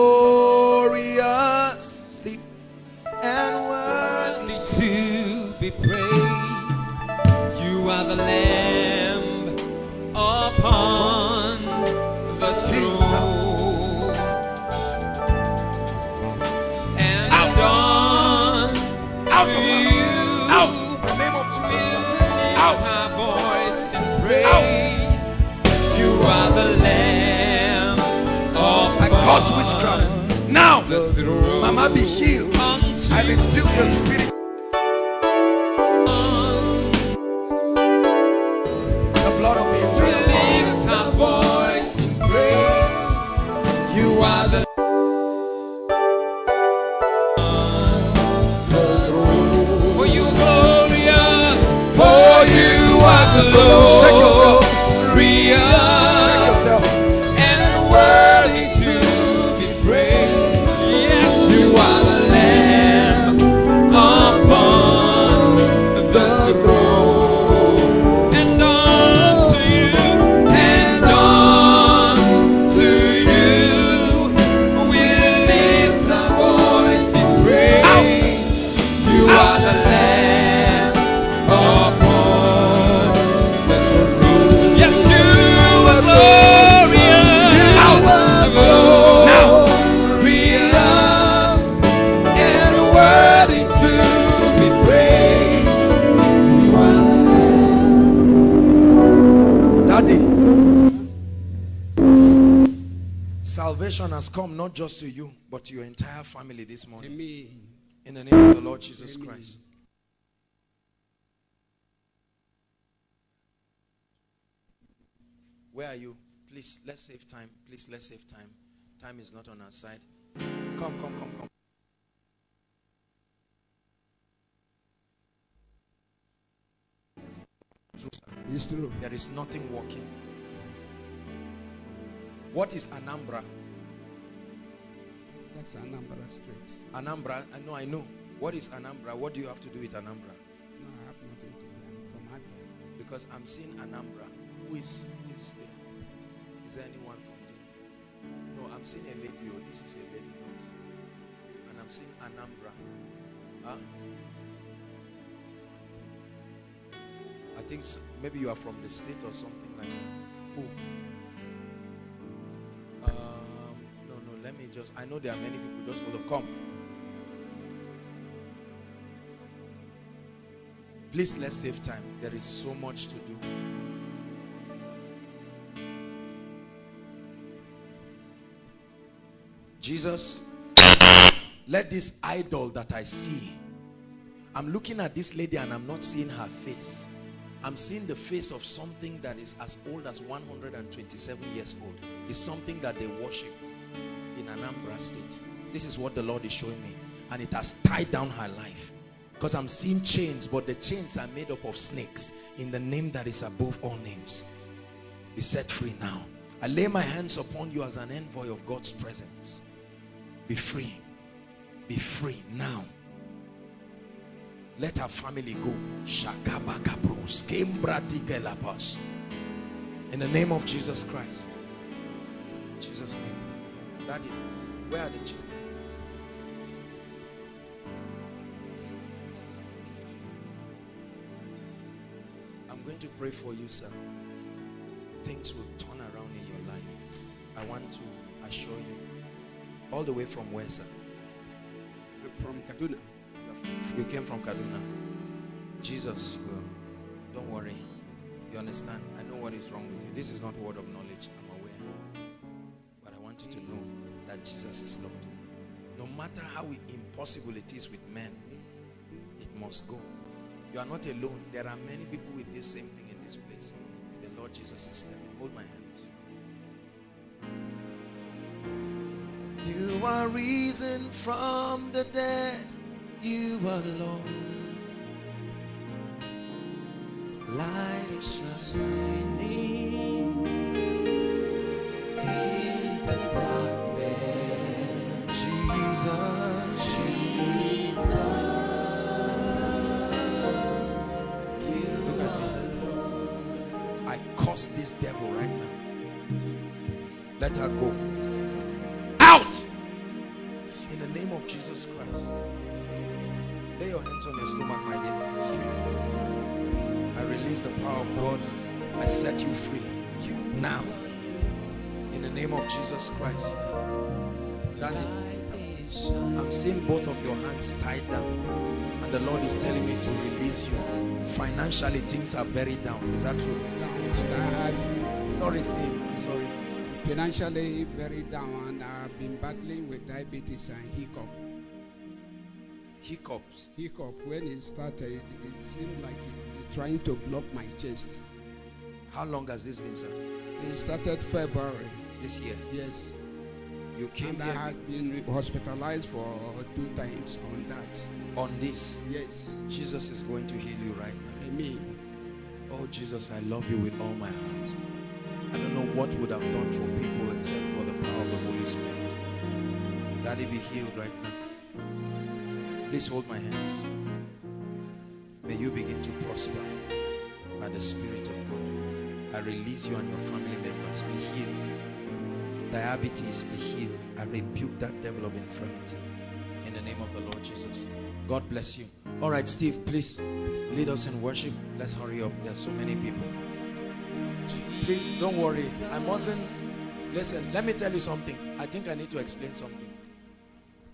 and worthy to be praised. You are the Lamb upon the throne. And out. On out. To you out. The name of Jesus. Out. Our voice and praise. Out. You are the Lamb. Cause witchcraft. Now, Mama, be healed. I rebuke the spirit. The blood of the eternal lift our voice in praise. You are the for you glorious. For you are the Lord. Check yourself. Check yourself. Has come not just to you but to your entire family this morning. Amen. In the name of the Lord Jesus Amen. Christ. Where are you? Please let's save time. Please let's save time. Time is not on our side. Come, come, come, come. It's true. There is nothing working. What is Anambra? That's Anambra Street. Anambra, I know, I know. What is Anambra? What do you have to do with Anambra? No, I have nothing to do. I'm from Adelaide. Because I'm seeing Anambra. Who is, who is there? Is there anyone from there? No, I'm seeing a lady. Oh, this is a lady. Not. And I'm seeing Anambra. Huh? I think so. Maybe you are from the state or something like that. Who? Let me just, I know there are many people, just hold up. Come. Please, let's save time. There is so much to do. Jesus, let this idol that I see, I'm looking at this lady and I'm not seeing her face. I'm seeing the face of something that is as old as one hundred twenty-seven years old. It's something that they worship in Anambra State. This is what the Lord is showing me. And it has tied down her life. Because I'm seeing chains, but the chains are made up of snakes. In the name that is above all names, be set free now. I lay my hands upon you as an envoy of God's presence. Be free. Be free now. Let her family go. In the name of Jesus Christ. Jesus' name. Daddy, where are the children? I'm going to pray for you, sir. Things will turn around in your life. I want to assure you. All the way from where, sir? From Kaduna. You came from Kaduna. Jesus will. Don't worry. You understand? I know what is wrong with you. This is not word of knowledge. I'm aware. But I want you to know that Jesus is Lord. No matter how impossible it is with men, it must go. You are not alone. There are many people with this same thing in this place. The Lord Jesus is telling me. Hold my hands. You are risen from the dead. You are Lord. Light is shining in the darkness. Jesus, Jesus, you look at me. Lord. I curse this devil right now. Let her go. Out! In the name of Jesus Christ. Lay your hands on your stomach, my dear. I release the power of God. I set you free. Now. In the name of Jesus Christ. Daddy, I'm seeing both of your hands tied down. And the Lord is telling me to release you. Financially, things are buried down. Is that true? Sorry, Steve. I'm sorry. Financially, buried down. And I've been battling with diabetes and hiccup. Hiccups. Hiccup. When it started, it seemed like it was trying to block my chest. How long has this been, sir? It started February. This year? Yes. You came and here? I had been hospitalized for two times on that. On this? Yes. Jesus is going to heal you right now. Amen. Oh, Jesus, I love you with all my heart. I don't know what would have done for people except for the power of the Holy Spirit. Daddy, be healed right now. Please hold my hands. May you begin to prosper by the Spirit of God. I release you and your family members. Be healed. Diabetes, be healed. I rebuke that devil of infirmity in the name of the Lord Jesus. God bless you. All right, Steve, please lead us in worship. Let's hurry up. There are so many people. Please don't worry. I mustn't. Listen, let me tell you something. I think I need to explain something.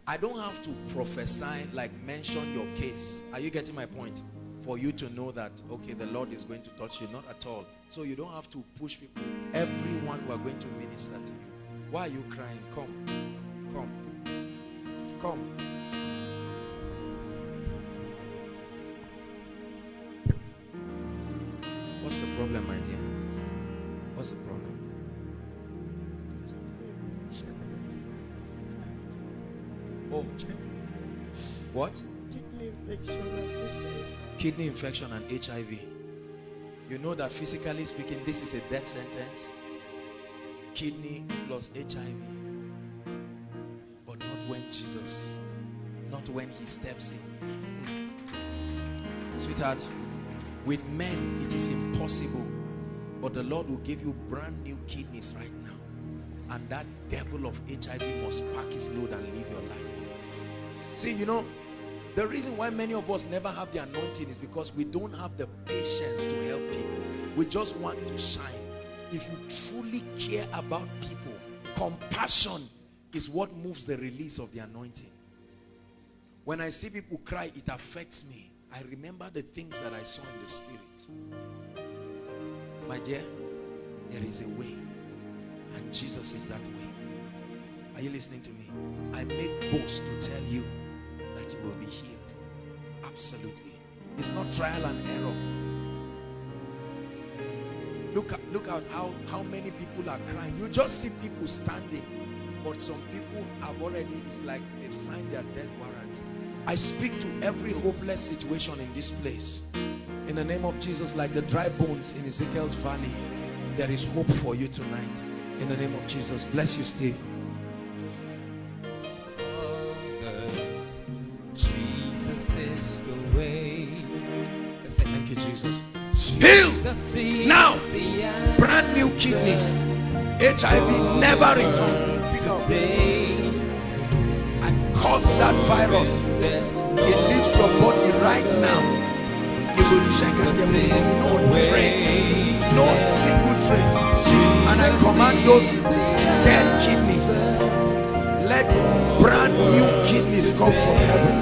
I don't have to prophesy, like mention your case. Are you getting my point? For you to know that, okay, the Lord is going to touch you. Not at all. So you don't have to push people. Everyone who are going to minister to you. Why are you crying? Come. Come. Come. What's the problem, my dear? What's the problem? Oh. What? Kidney infection, kidney infection and H I V. You know that physically speaking, this is a death sentence. Kidney plus H I V. But not when Jesus, not when he steps in. Sweetheart, with men it is impossible. But the Lord will give you brand new kidneys right now. And that devil of H I V must pack his load and leave your life. See, you know, the reason why many of us never have the anointing is because we don't have the patience to help people. We just want to shine. If you truly care about people, compassion is what moves the release of the anointing. When I see people cry, it affects me. I remember the things that I saw in the spirit. My dear, there is a way, and Jesus is that way. Are you listening to me? I make boast to tell you that you will be healed. Absolutely. It's not trial and error. Look at, look at how, how many people are crying. You just see people standing, but some people have already, it's like they've signed their death warrant. I speak to every hopeless situation in this place. In the name of Jesus, like the dry bones in Ezekiel's valley, there is hope for you tonight. In the name of Jesus, bless you, Steve. Jesus is the way. Let's say thank you, Jesus. Heal now. Brand new kidneys. H I V never return because this. Cause that virus, it leaves your body right now. You will check and there will be no trace, no single trace. And I command those dead kidneys, let brand new kidneys come from heaven.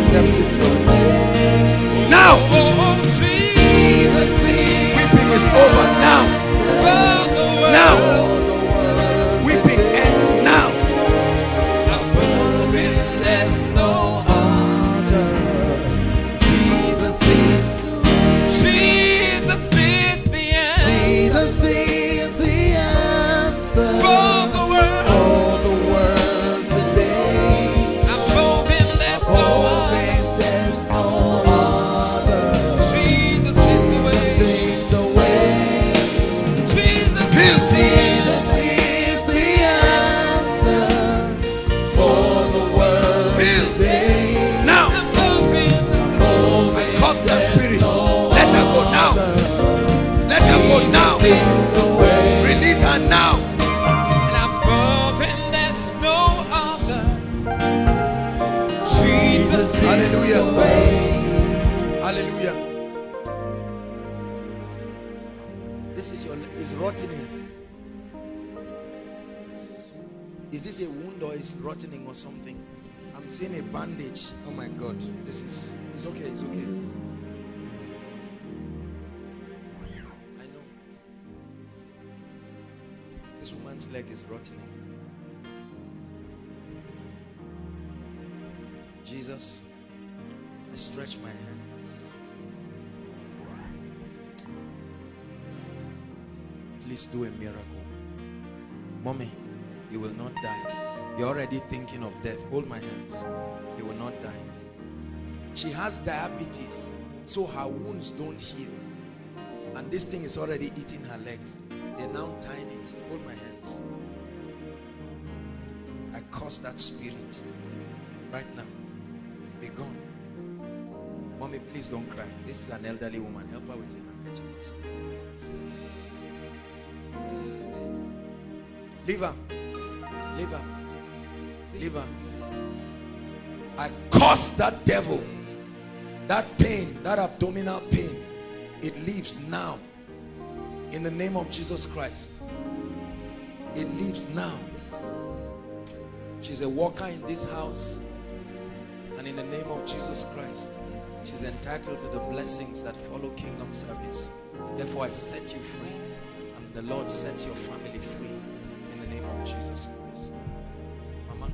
Steps in front. Now, weeping is over now. Now, weeping ends now. There's no other. Jesus is, Jesus is the answer. Jesus is the answer for the world. For the world today. I'm hoping there's no other. Release her now. And I'm hoping there's no other. Jesus. Hallelujah. Is the way. Hallelujah. This is your is rotting. Is this a wound or is rotting or something? I'm seeing a bandage. Oh my God. This is it's okay, it's okay. This woman's leg is rotting. Jesus, I stretch my hands. Please do a miracle. Mommy, you will not die. You're already thinking of death. Hold my hands. You will not die. She has diabetes, so her wounds don't heal. And this thing is already eating her legs. They now tied it. Hold my hands. I curse that spirit right now. Be gone. Mommy, please don't cry. This is an elderly woman. Help her with your handkerchief. Leave her. Leave her. Leave her. I curse that devil. That pain, that abdominal pain, it leaves now. In the name of Jesus Christ, it leaves now. She's a worker in this house, and in the name of Jesus Christ, she's entitled to the blessings that follow kingdom service. Therefore, I set you free, and the Lord sets your family free in the name of Jesus Christ. Mama,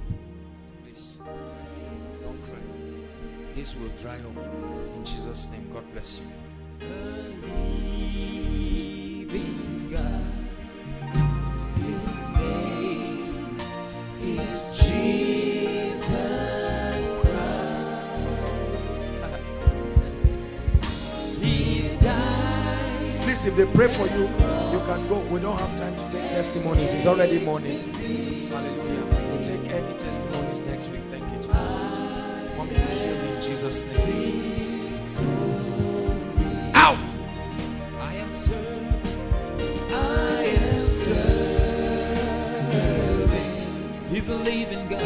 please don't cry. place will dry up. In Jesus' name, God bless you. Believing God, His name is Jesus Christ. He died. Please, if they pray for you, you can go. We don't have time to take testimonies. It's already morning. Hallelujah. We'll take any testimonies next week. Thank you, Jesus. Mommy, be healed in Jesus' name. Out! I am served. I am serving. He's a living God. The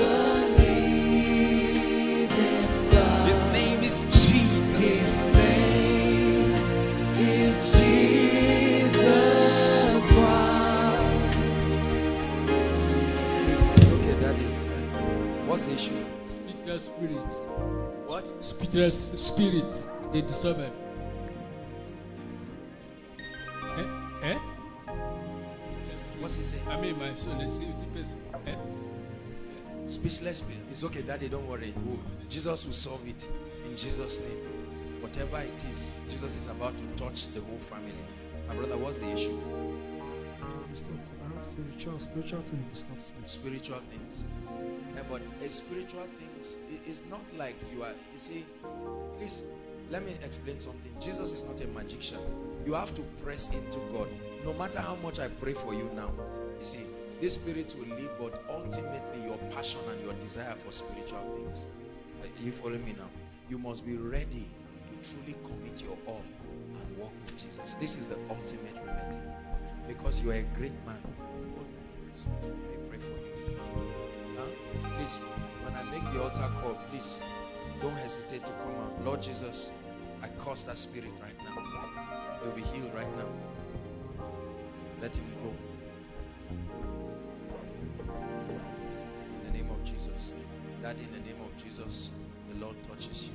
living God. His name is Jesus. His name is Jesus Christ. It's okay, Daddy. What's the issue? Spirit. What? Spiritual spirits. They disturb him. Eh? Eh? What's he saying? I mean, my son is eh? Speechless spirit. It's okay, Daddy, don't worry. Oh, Jesus will solve it in Jesus' name. Whatever it is, Jesus is about to touch the whole family. My brother, what's the issue? Spiritual, spiritual things. Spiritual things. Yeah, but a spiritual things, it is not like you are, you see, please, let me explain something. Jesus is not a magician. You have to press into God. No matter how much I pray for you now, you see, this spirit will leave, but ultimately your passion and your desire for spiritual things. Are you following me now? You must be ready to truly commit your all and walk with Jesus. This is the ultimate remedy. Because you are a great man. Let me pray for you. Huh? Please, when I make the altar call, please don't hesitate to come out. Lord Jesus, I curse that spirit right now. You'll be healed right now. Let him go. In the name of Jesus. That in the name of Jesus, the Lord touches you.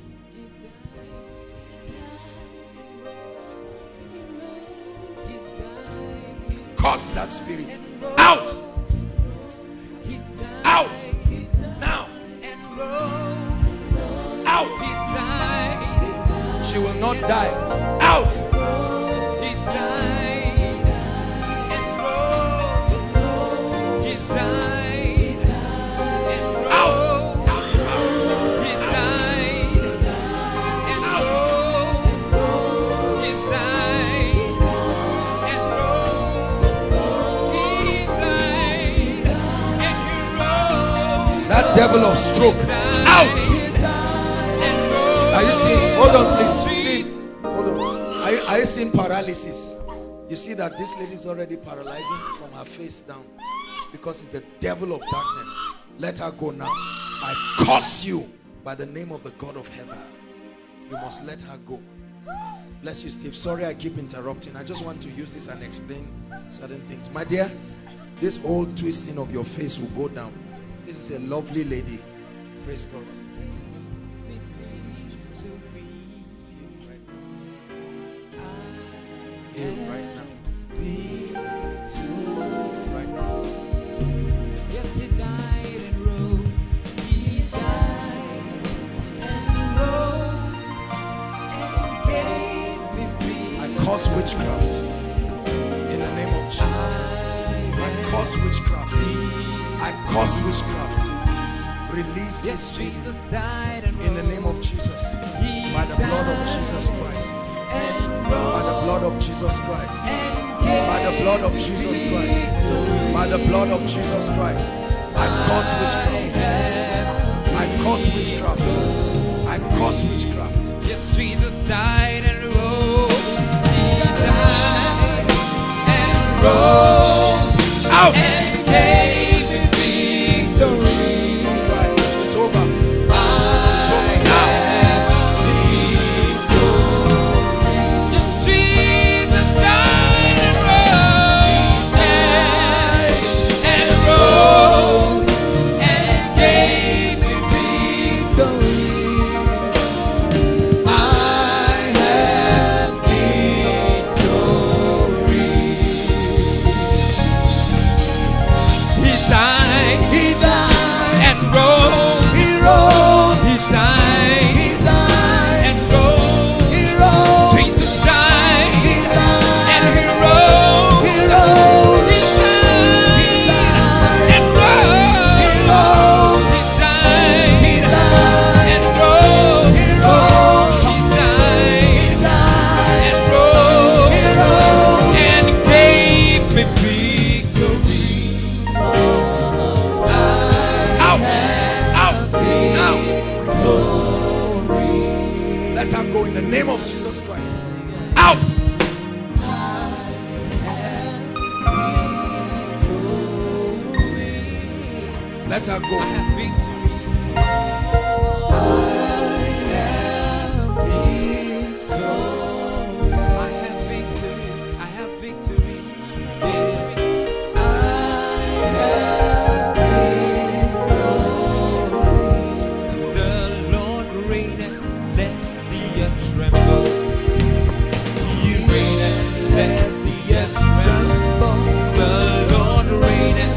Cast that spirit out, out now, out. She will not die. Out. Devil of stroke, out. Are you seeing? Hold on, please. See, hold on. Are you, are you seeing paralysis? You see that this lady is already paralyzing from her face down because it's the devil of darkness. Let her go now. I curse you by the name of the God of heaven. You must let her go. Bless you, Steve. Sorry, I keep interrupting. I just want to use this and explain certain things. My dear, this whole twisting of your face will go down. This is a lovely lady. Praise God. Healed right now. Healed right now. Yes, he died and rose. He died and rose and gave me free. I curse witchcraft in the name of Jesus. I curse witchcraft. I curse witchcraft. Release yes, this Jesus died and in the name of Jesus. He by the blood of Jesus Christ. By the blood of Jesus Christ. By the blood of Jesus Christ. By the blood of Jesus Christ. I curse witchcraft. I curse witchcraft. I curse witchcraft. Yes, Jesus died and rose. He died and rose. Out. And came. go in the name of Jesus Christ. Out! Let her go. I have victory. I have victory. I have victory. I have victory. The Lord reigneth, let the earth tremble. You reigneth, let the earth tremble. The Lord reigneth.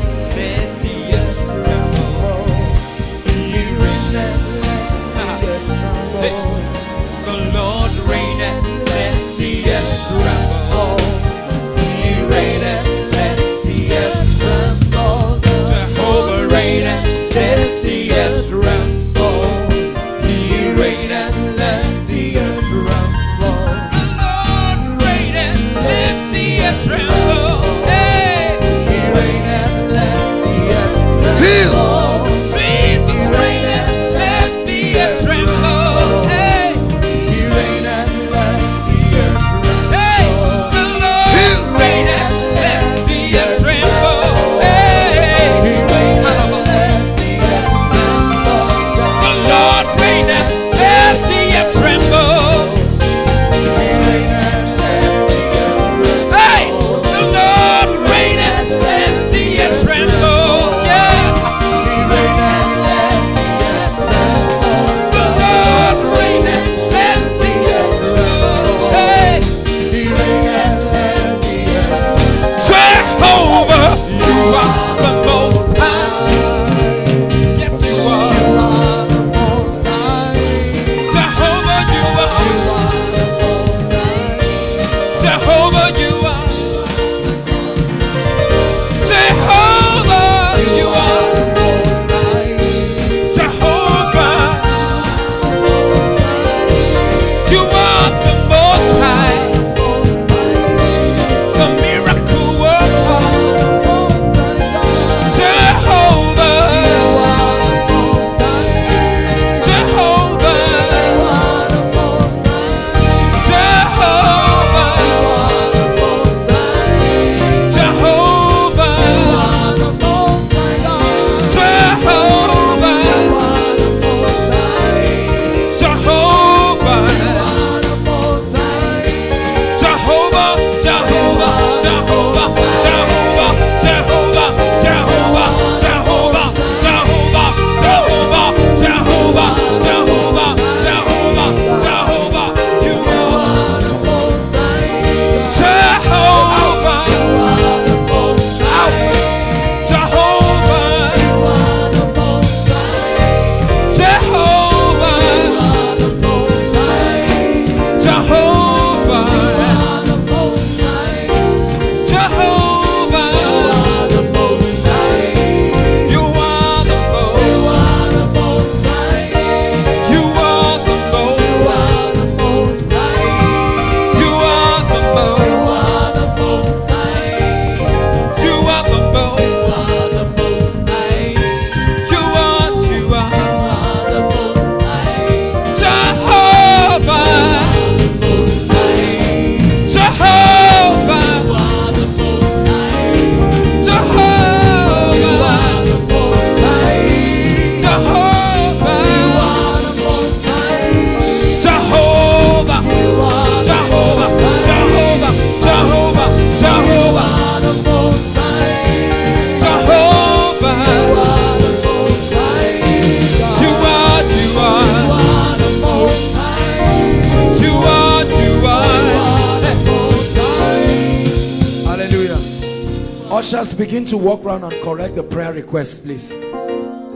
Just begin to walk around and correct the prayer requests, please.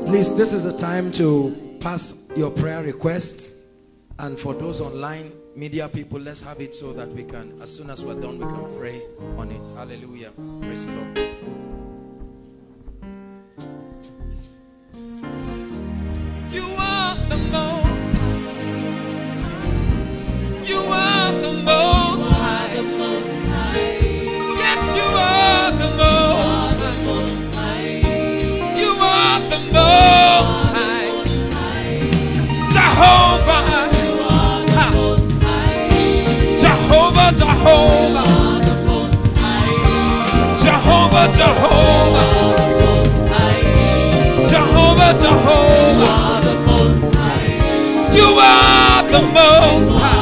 Please, this is a time to pass your prayer requests. And for those online media people, let's have it so that we can, as soon as we're done, we can pray on it. Hallelujah. Praise the Lord. You are the most. You are the most. Most High, Jehovah, you are the Most High. Jehovah, Jehovah, Jehovah, Jehovah, Jehovah, you are the most high.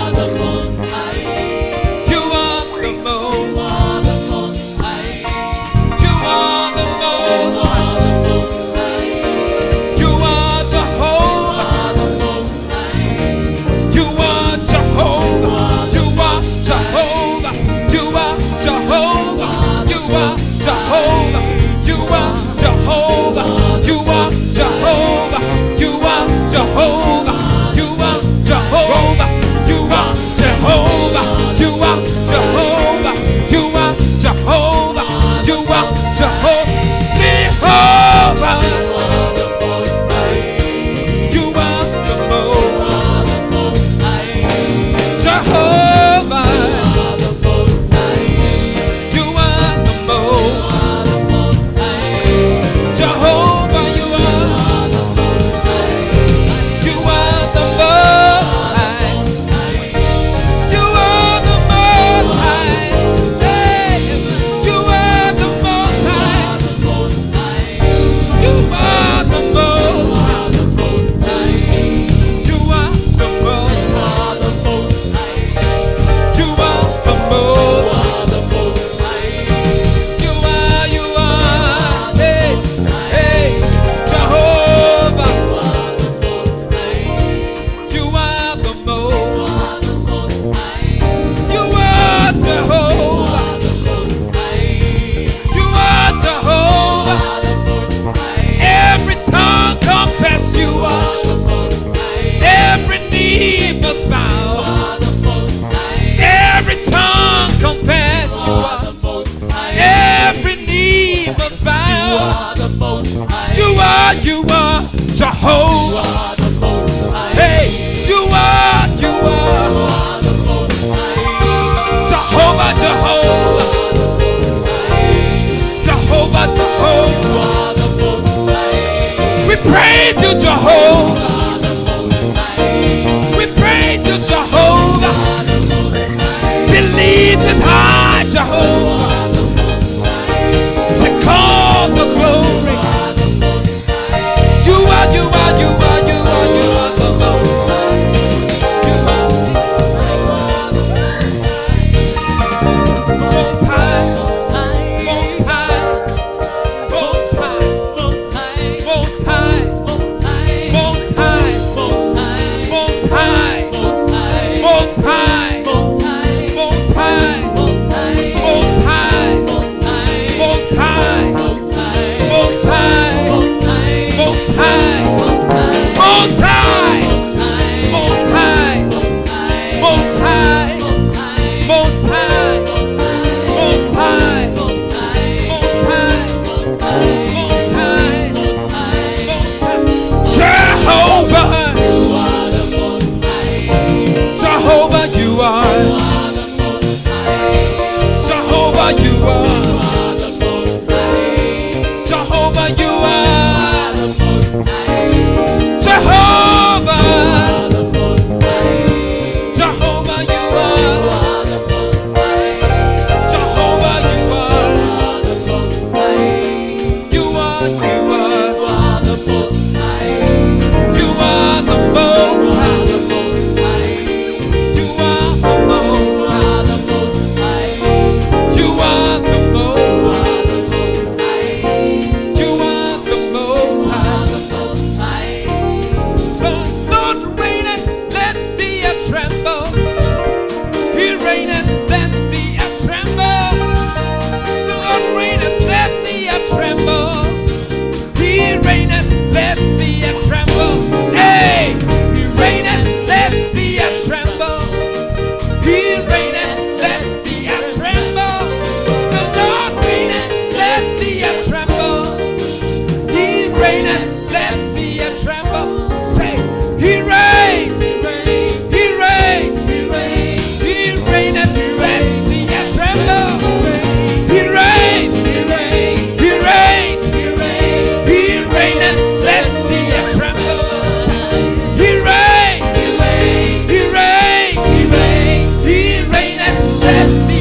Let me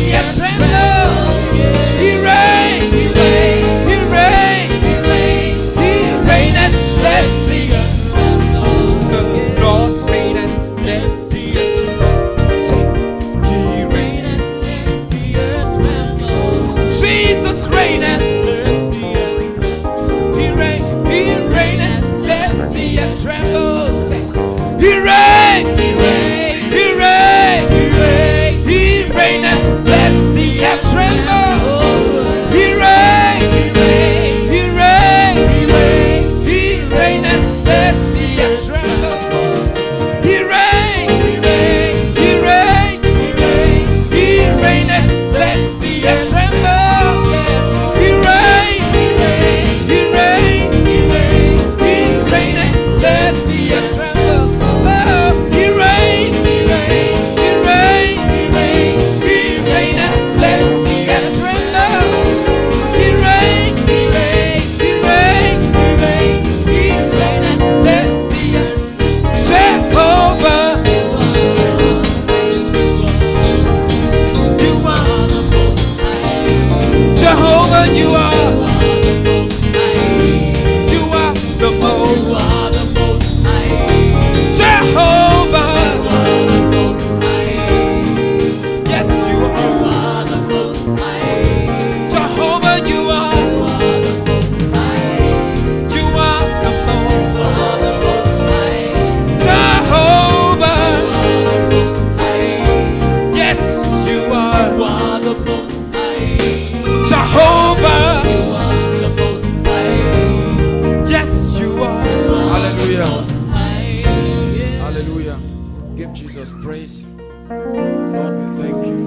grace. Lord, we thank you.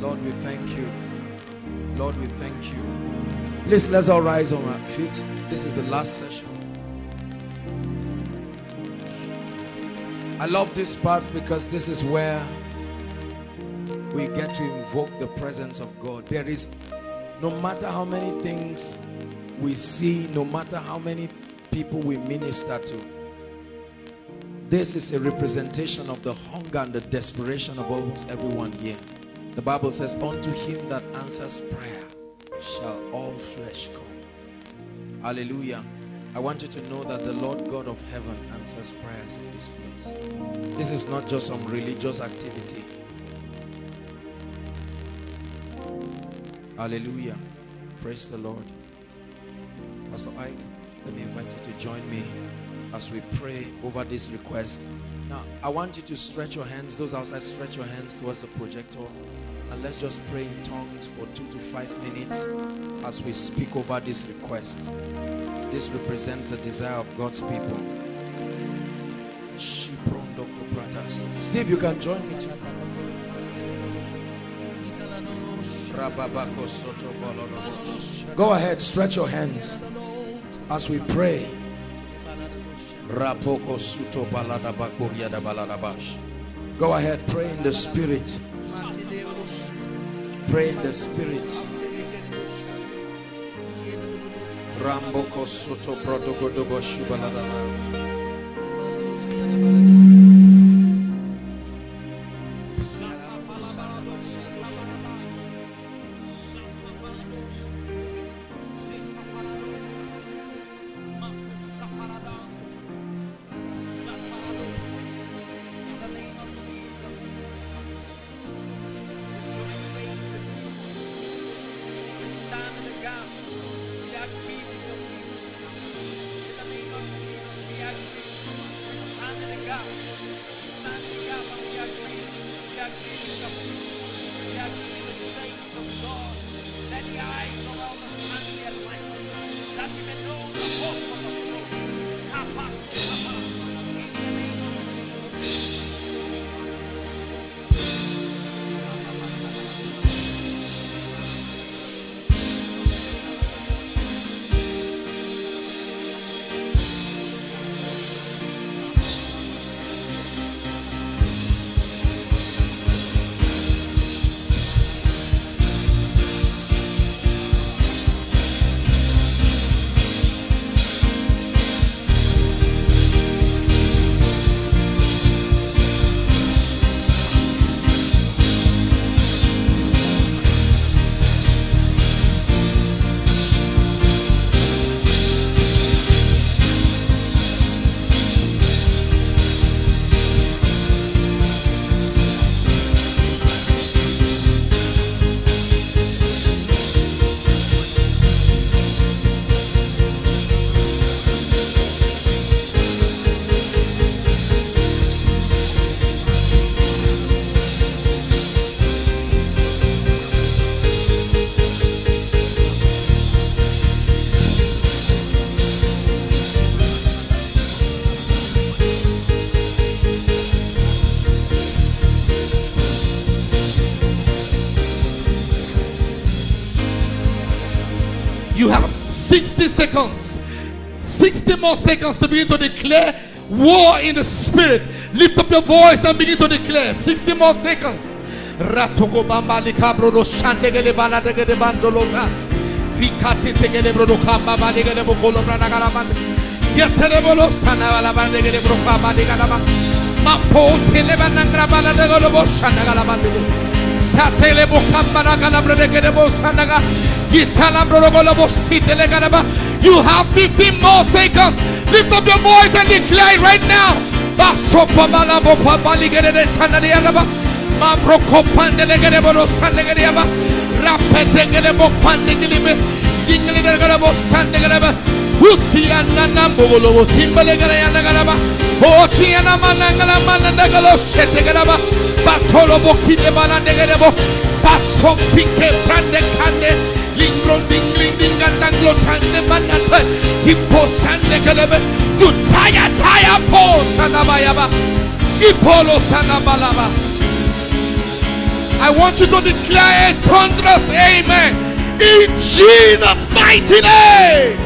Lord, we thank you. Lord, we thank you. Please, let's all rise on our feet. This is the last session. I love this part because this is where we get to invoke the presence of God. There is, no matter how many things we see, no matter how many people we minister to, this is a representation of the hunger and the desperation of almost everyone here. The Bible says, unto him that answers prayer shall all flesh come. Hallelujah. I want you to know that the Lord God of heaven answers prayers in this place. This is not just some religious activity. Hallelujah. Praise the Lord. Pastor Ike, let me invite you to join me as we pray over this request. Now, I want you to stretch your hands. Those outside, stretch your hands towards the projector. And let's just pray in tongues for two to five minutes as we speak over this request. This represents the desire of God's people. Steve, you can join me too. Go ahead, stretch your hands as we pray. Go ahead, pray in the spirit. Pray in the spirit. Ramboko soto prodogodobo shubaladana. Seconds, sixty more seconds to begin to declare war in the spirit. Lift up your voice and begin to declare. sixty more seconds. You have fifteen more seconds. Lift up your voice and declare right now. Batolo I want you to declare a thunderous amen in Jesus' mighty name.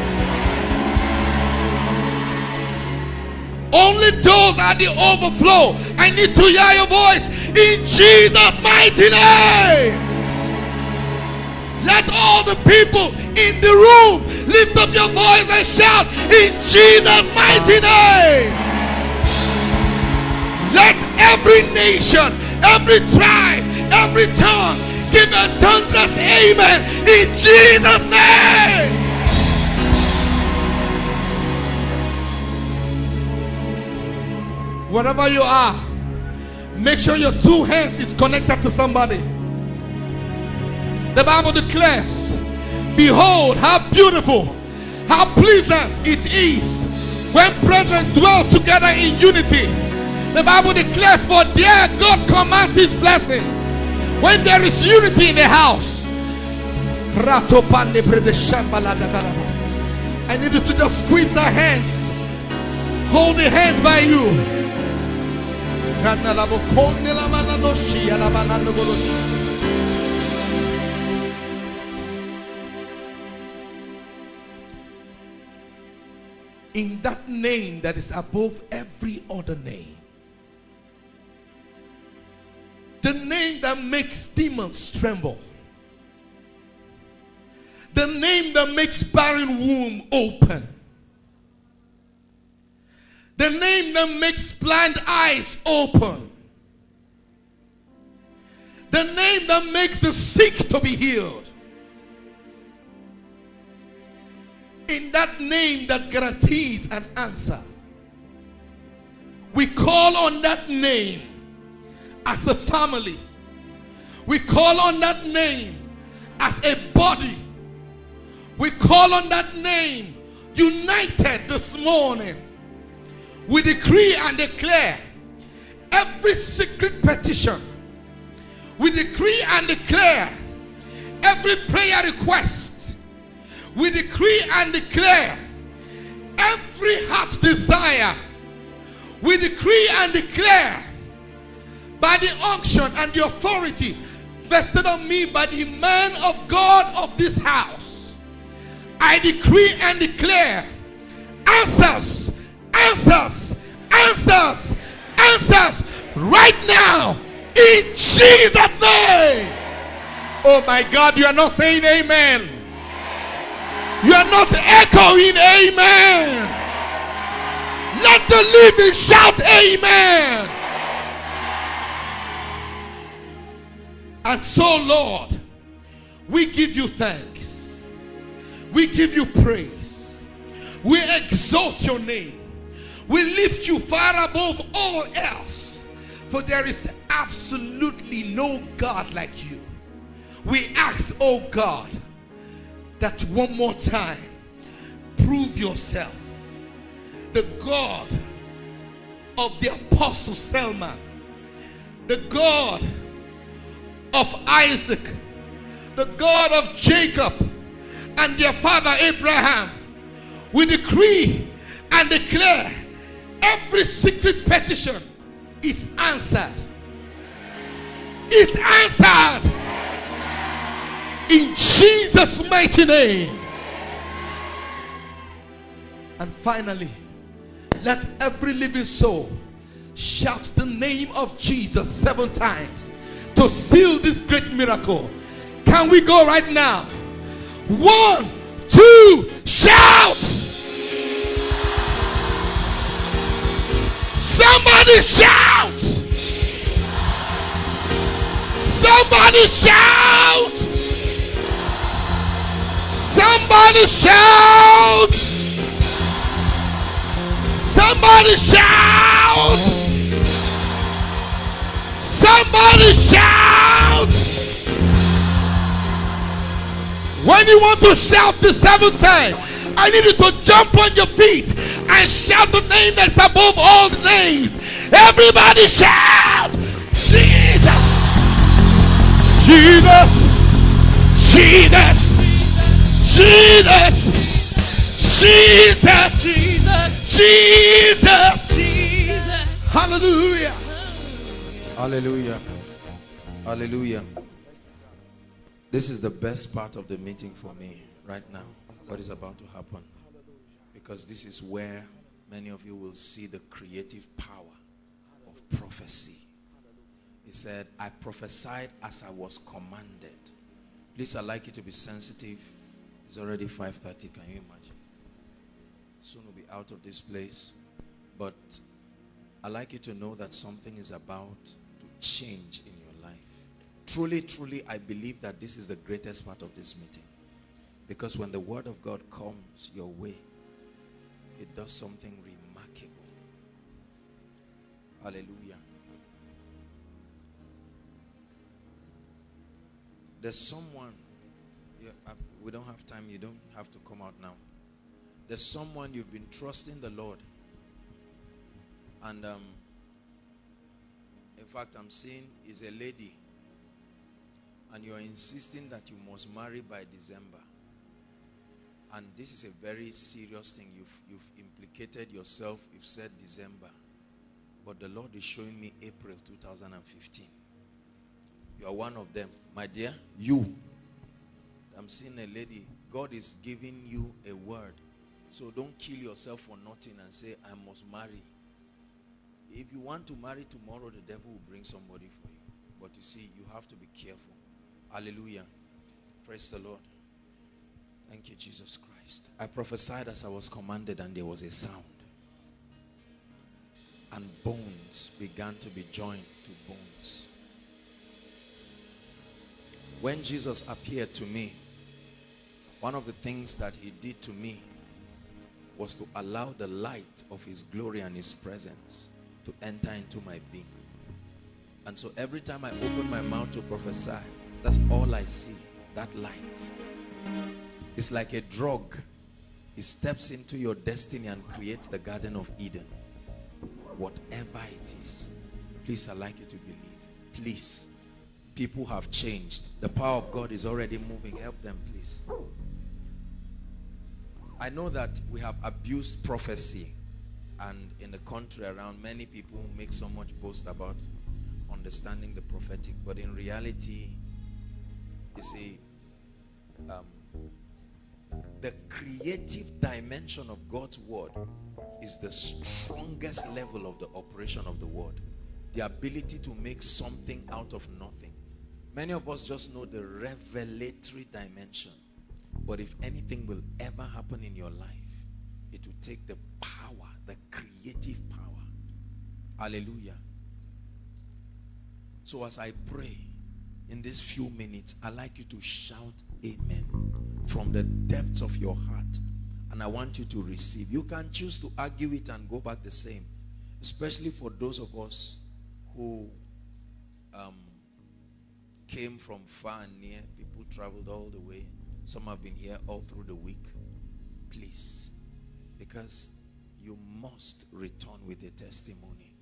Only those are the overflow. I need to hear your voice in Jesus' mighty name. Let all the people in the room lift up your voice and shout in Jesus' mighty name. Let every nation, every tribe, every tongue give a thunderous amen in Jesus' name. Wherever you are, make sure your two hands is connected to somebody. The Bible declares, behold, how beautiful, how pleasant it is when brethren dwell together in unity. The Bible declares, for there God commands his blessing when there is unity in the house. I need you to just squeeze the hands, hold the hand by you. In that name that is above every other name. The name that makes demons tremble. The name that makes barren womb open. The name that makes blind eyes open. The name that makes the sick to be healed. In that name that guarantees an answer. We call on that name as a family. We call on that name as a body. We call on that name united this morning. We decree and declare every secret petition. We decree and declare every prayer request. We decree and declare every heart's desire. We decree and declare by the unction and the authority vested on me by the man of God of this house. I decree and declare answers, answers, answers, answers right now in Jesus' name. Oh my God, you are not saying amen. You are not echoing amen. Let the living shout amen. And so, Lord, we give you thanks. We give you praise. We exalt your name. We lift you far above all else. For there is absolutely no God like you. We ask, oh God, that one more time, prove yourself the God of the Apostle Selman, the God of Isaac, the God of Jacob and their father Abraham. We decree and declare every secret petition is answered. It's answered in Jesus' mighty name. And finally, let every living soul shout the name of Jesus seven times to seal this great miracle. Can we go right now? One, two, shout! Somebody shout! Somebody shout! Somebody shout! Somebody shout! Somebody shout! When you want to shout the seventh time, I need you to jump on your feet and shout the name that's above all names. Everybody shout! Jesus! Jesus! Jesus! Jesus, Jesus, Jesus, Jesus, Jesus. Hallelujah. Hallelujah. Hallelujah. This is the best part of the meeting for me right now. What is about to happen? Because this is where many of you will see the creative power of prophecy. He said, I prophesied as I was commanded. Please, I'd like you to be sensitive. It's already five thirty, can you imagine? Soon we'll be out of this place. But I'd like you to know that something is about to change in your life. Truly, truly, I believe that this is the greatest part of this meeting. Because when the word of God comes your way, it does something remarkable. Hallelujah. There's someone, yeah, I, we don't have time, you don't have to come out now. There's someone you've been trusting the Lord. And um, in fact, I'm seeing is a lady. And you're insisting that you must marry by December. And this is a very serious thing. You've, you've implicated yourself. You've said December. But the Lord is showing me April two thousand fifteen. You are one of them. My dear, you. I'm seeing a lady. God is giving you a word. So don't kill yourself for nothing and say, I must marry. If you want to marry tomorrow, the devil will bring somebody for you. But you see, you have to be careful. Hallelujah. Praise the Lord. Thank you, Jesus Christ. I prophesied as I was commanded, and there was a sound. And bones began to be joined to bones. When Jesus appeared to me, one of the things that he did to me was to allow the light of his glory and his presence to enter into my being. And so every time I open my mouth to prophesy, that's all I see, that light. It's like a drug. It steps into your destiny and creates the Garden of Eden. Whatever it is, please, I'd like you to believe. Please. People have changed. The power of God is already moving. Help them, please. I know that we have abused prophecy, and in the country around, many people make so much boast about understanding the prophetic. But in reality, you see, um, the creative dimension of God's word is the strongest level of the operation of the word. The ability to make something out of nothing. Many of us just know the revelatory dimension. But if anything will ever happen in your life, it will take the power, the creative power. Hallelujah. So as I pray in these few minutes, I'd like you to shout amen from the depths of your heart. And I want you to receive. You can choose to argue it and go back the same. Especially for those of us who um, came from far and near. People traveled all the way. Some have been here all through the week. Please, because you must return with a testimony.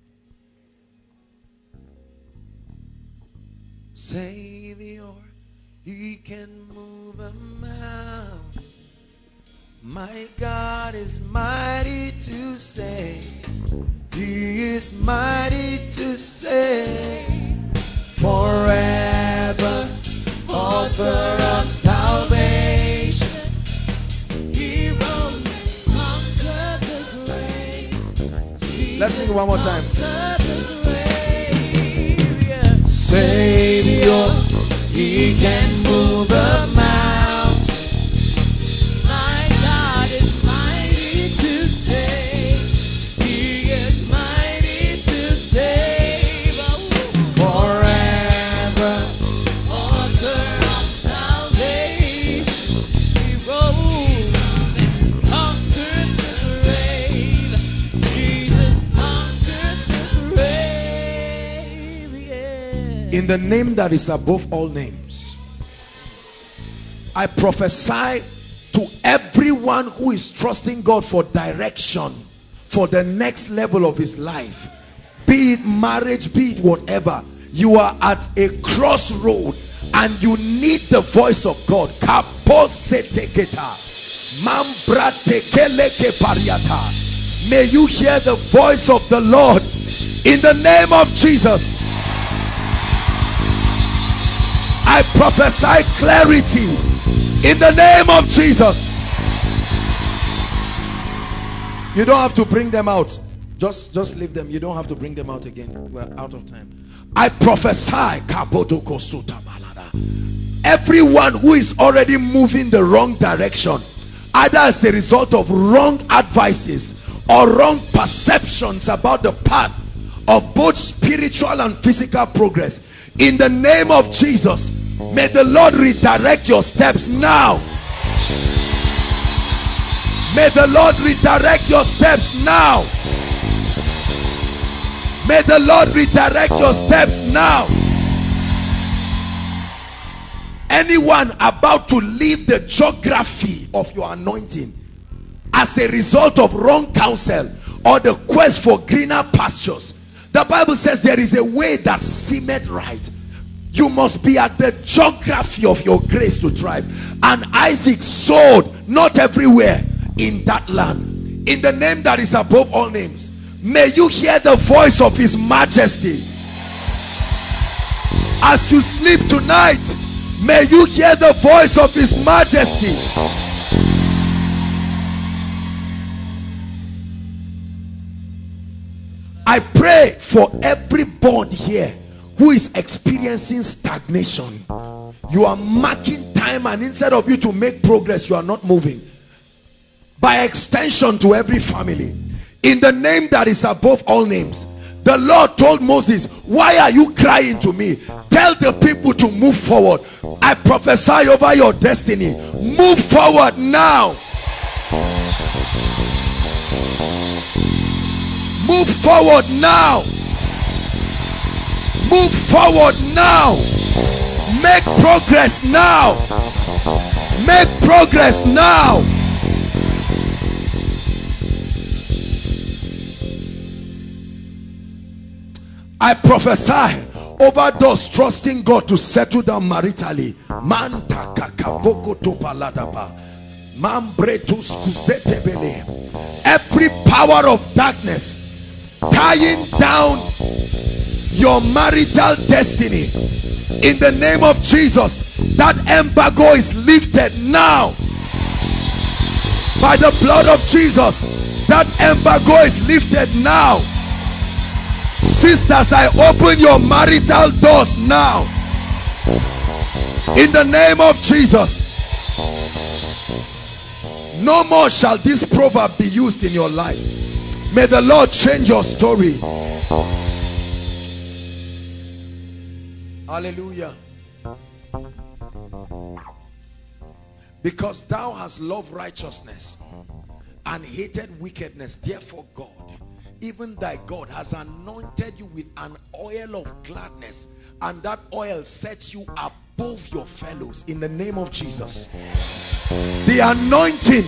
Savior, he can move a mountain. My God is mighty to save. He is mighty to save. Forever, author of salvation. He rose and conquered the grave. Let's sing one more time. Savior, he can move a mountain. My God is mighty to save. He is mighty to save. Forever, author of salvation. He rose and conquered the grave. Jesus conquered the grave. Yeah. In the name that is above all names, I prophesy to everyone who is trusting God for direction, for the next level of his life. Be it marriage, be it whatever. You are at a crossroad and you need the voice of God. May you hear the voice of the Lord in the name of Jesus. I prophesy clarity in the name of Jesus. You don't have to bring them out. Just, just leave them. You don't have to bring them out again. We're out of time. I prophesy. Everyone who is already moving the wrong direction, either as a result of wrong advices or wrong perceptions about the path of both spiritual and physical progress, in the name of Jesus, may the Lord redirect your steps now. May the Lord redirect your steps now. May the Lord redirect your steps now. Anyone about to leave the geography of your anointing as a result of wrong counsel or the quest for greener pastures, the Bible says there is a way that seemeth right. You must be at the geography of your grace to thrive. And Isaac sowed not everywhere in that land. In the name that is above all names, may you hear the voice of His Majesty. As you sleep tonight, may you hear the voice of His Majesty. I pray for everybody here who is experiencing stagnation. You are marking time, and instead of you to make progress, you are not moving. By extension, to every family, in the name that is above all names, the Lord told Moses, why are you crying to me? Tell the people to move forward. I prophesy over your destiny. Move forward now. Move forward now. Move forward now. Make progress now. Make progress now. I prophesy over those trusting God to settle down maritally. Every power of darkness tying down your marital destiny, in the name of Jesus, that embargo is lifted now. By the blood of Jesus, that embargo is lifted now. Sisters, I open your marital doors now, in the name of Jesus. No more shall this proverb be used in your life. May the Lord change your story. Hallelujah. Because thou hast loved righteousness and hated wickedness, therefore God, even thy God, has anointed you with an oil of gladness, and that oil sets you above your fellows, in the name of Jesus. The anointing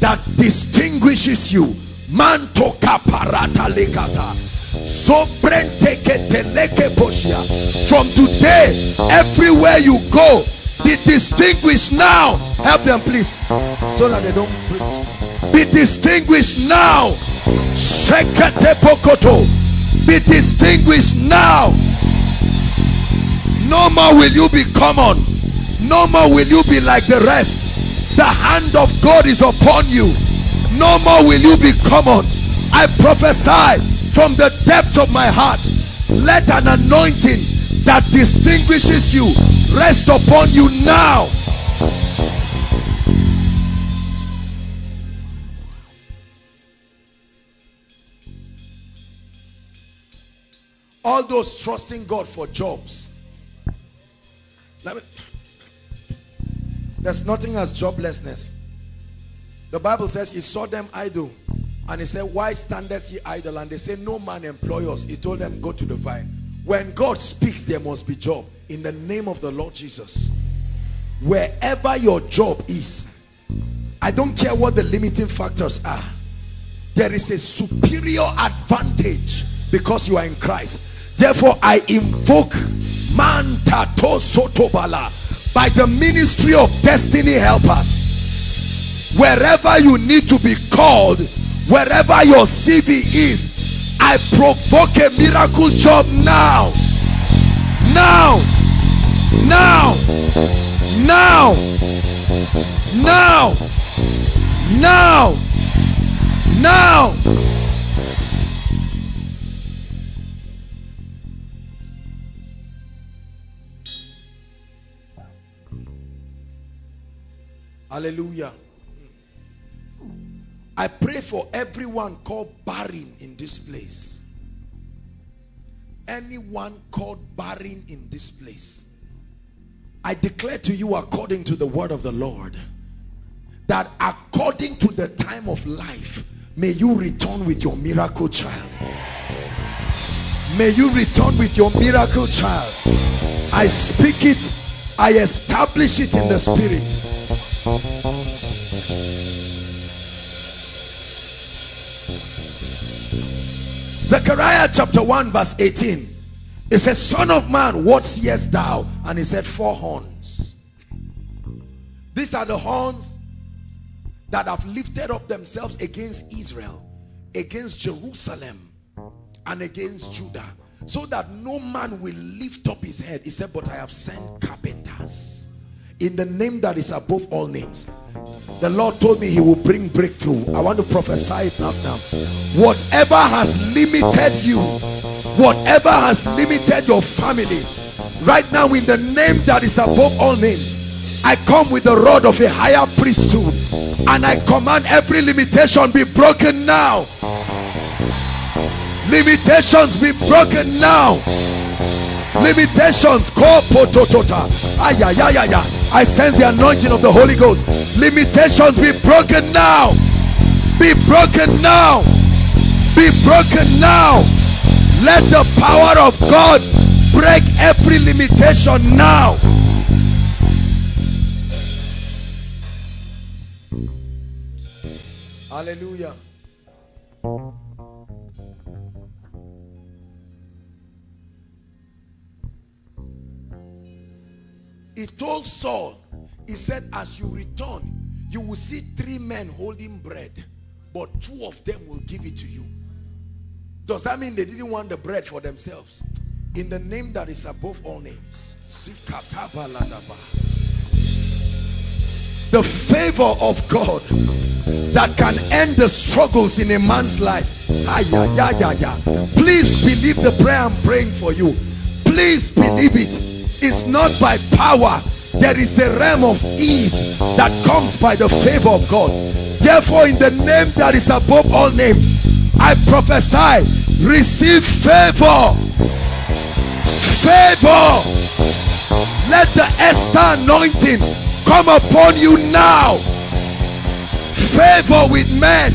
that distinguishes you. Mantoka parata lekata. From today, everywhere you go, be distinguished now. Help them, please, so that they don't preach. Be distinguished now. Be distinguished now. No more will you be common. No more will you be like the rest. The hand of God is upon you. No more will you be common. I prophesy from the depth of my heart, let an anointing that distinguishes you rest upon you now. All those trusting God for jobs. Let me, there's nothing as joblessness. The Bible says He saw them idle, and He said, why standest ye idle? And they say, no man employ us. He told them, go to the vine. When God speaks, there must be job, in the name of the Lord Jesus. Wherever your job is, I don't care what the limiting factors are, there is a superior advantage because you are in Christ. Therefore, I invoke Manta tosotobala, by the ministry of destiny helpers. Wherever you need to be called, wherever your C V is, I provoke a miracle job now. Now, now, now, now, now, now. Hallelujah. I pray for everyone called barren in this place. Anyone called barren in this place, I declare to you, according to the word of the Lord, that according to the time of life, may you return with your miracle child. May you return with your miracle child. I speak it, I establish it in the spirit. Zechariah chapter one verse eighteen. It says, Son of man, what seest thou? And he said, four horns. These are the horns that have lifted up themselves against Israel, against Jerusalem, and against Judah, so that no man will lift up his head. He said, but I have sent carpenters in the name that is above all names. The Lord told me he will bring breakthrough. I want to prophesy it now. Now, whatever has limited you, whatever has limited your family, right now in the name that is above all names, I come with the rod of a higher priesthood, and I command every limitation be broken now. Limitations be broken now. Limitations. I sense the anointing of the Holy Ghost. Limitations be broken now. Be broken now. Be broken now. Let the power of God break every limitation now. Hallelujah. He told Saul, he said, as you return, you will see three men holding bread, but two of them will give it to you. Does that mean they didn't want the bread for themselves? In the name that is above all names, the favor of God that can end the struggles in a man's life. Please believe the prayer I'm praying for you. Please believe it. It's not by power. There is a realm of ease that comes by the favor of God. Therefore, in the name that is above all names, I prophesy, receive favor. Favor. Let the Esther anointing come upon you now. Favor with men.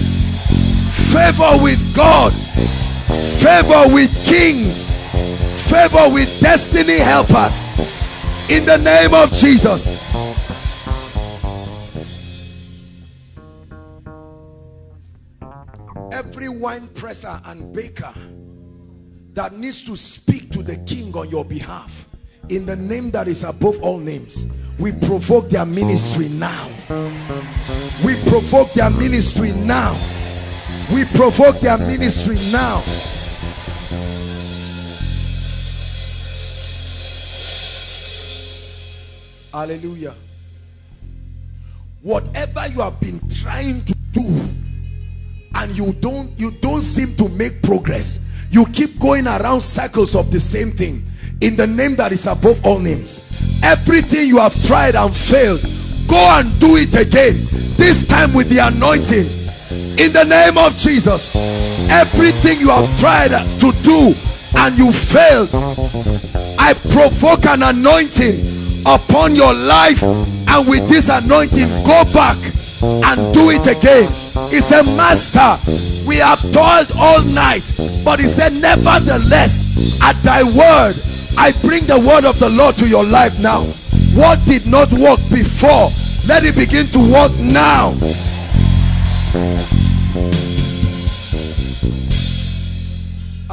Favor with God. Favor with kings. Favor with destiny help us in the name of Jesus. Every wine presser and baker that needs to speak to the king on your behalf, in the name that is above all names, we provoke their ministry now. We provoke their ministry now. We provoke their ministry now. Hallelujah. Whatever you have been trying to do and you don't you don't seem to make progress, you keep going around circles of the same thing, in the name that is above all names, everything you have tried and failed, go and do it again, this time with the anointing, in the name of Jesus. Everything you have tried to do and you failed, I provoke an anointing upon your life, and with this anointing go back and do it again. He said, Master, we have toiled all night, but he said, nevertheless at thy word I bring the word of the Lord to your life now. What did not work before, let it begin to work now.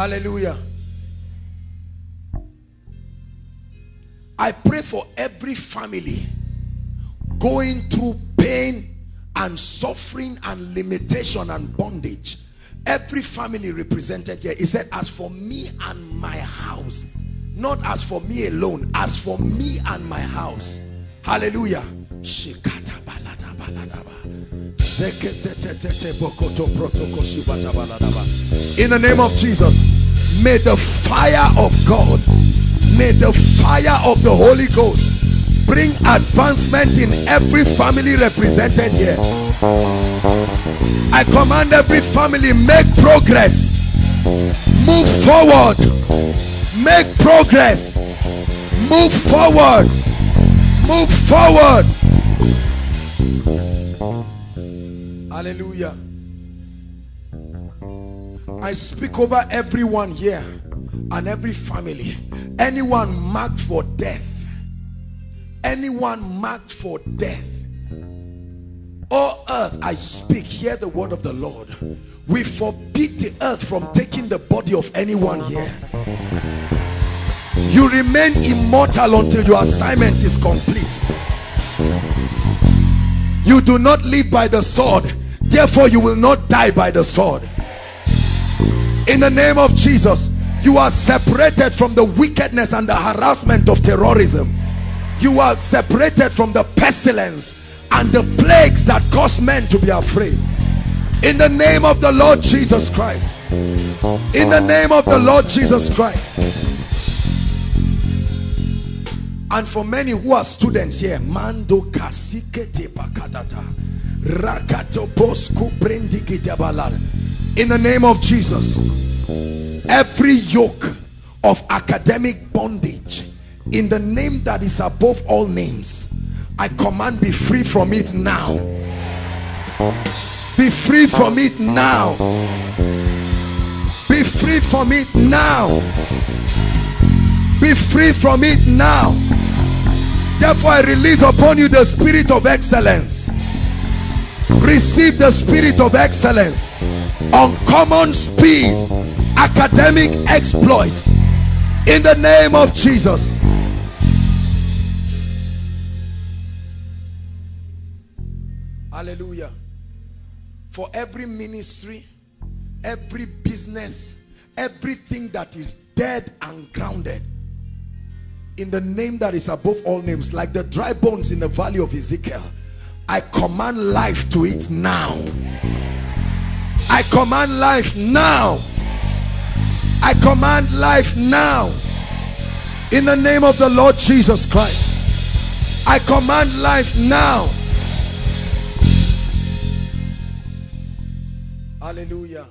Hallelujah. I pray for every family going through pain and suffering and limitation and bondage. Every family represented here. He said, as for me and my house, not as for me alone, as for me and my house. Hallelujah. In the name of Jesus, may the fire of God, may the fire of the Holy Ghost bring advancement in every family represented here. I command every family, make progress, move forward, make progress, move forward, move forward. Hallelujah. I speak over everyone here and every family. Anyone marked for death, anyone marked for death, oh earth, I speak, hear the word of the Lord. We forbid the earth from taking the body of anyone here. You remain immortal until your assignment is complete. You do not live by the sword, therefore you will not die by the sword. In the name of Jesus, you are separated from the wickedness and the harassment of terrorism. You are separated from the pestilence and the plagues that cause men to be afraid. In the name of the Lord Jesus Christ. In the name of the Lord Jesus Christ. And for many who are students here, Mando Kasikete Pakadata, Rakatobosku Prendigita Balad. In the name of Jesus, every yoke of academic bondage, in the name that is above all names, I command, be free from it now. Be free from it now. Be free from it now. Be free from it now. Therefore, I release upon you the spirit of excellence. Receive the spirit of excellence, uncommon speed, academic exploits, in the name of Jesus. Hallelujah. For every ministry, every business, everything that is dead and grounded, in the name that is above all names, like the dry bones in the valley of Ezekiel, I command life to it now. I command life now. I command life now. In the name of the Lord Jesus Christ, I command life now. Hallelujah.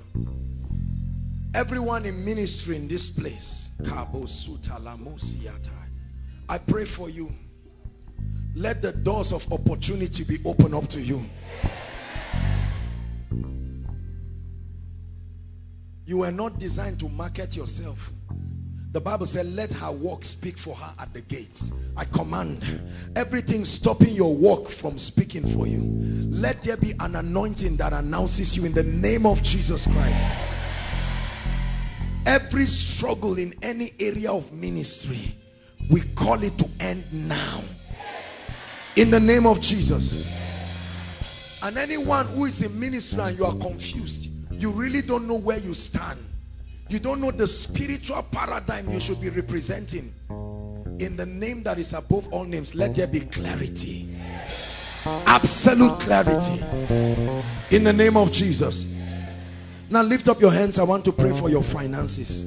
Everyone in ministry in this place, I pray for you. Let the doors of opportunity be opened up to you. You were not designed to market yourself. The Bible said, let her walk speak for her at the gates. I command everything stopping your walk from speaking for you. Let there be an anointing that announces you in the name of Jesus Christ. Every struggle in any area of ministry, we call it to end now. In the name of Jesus. And anyone who is in ministry and you are confused, you really don't know where you stand, you don't know the spiritual paradigm you should be representing, in the name that is above all names, let there be clarity, absolute clarity, in the name of Jesus. Now lift up your hands. I want to pray for your finances.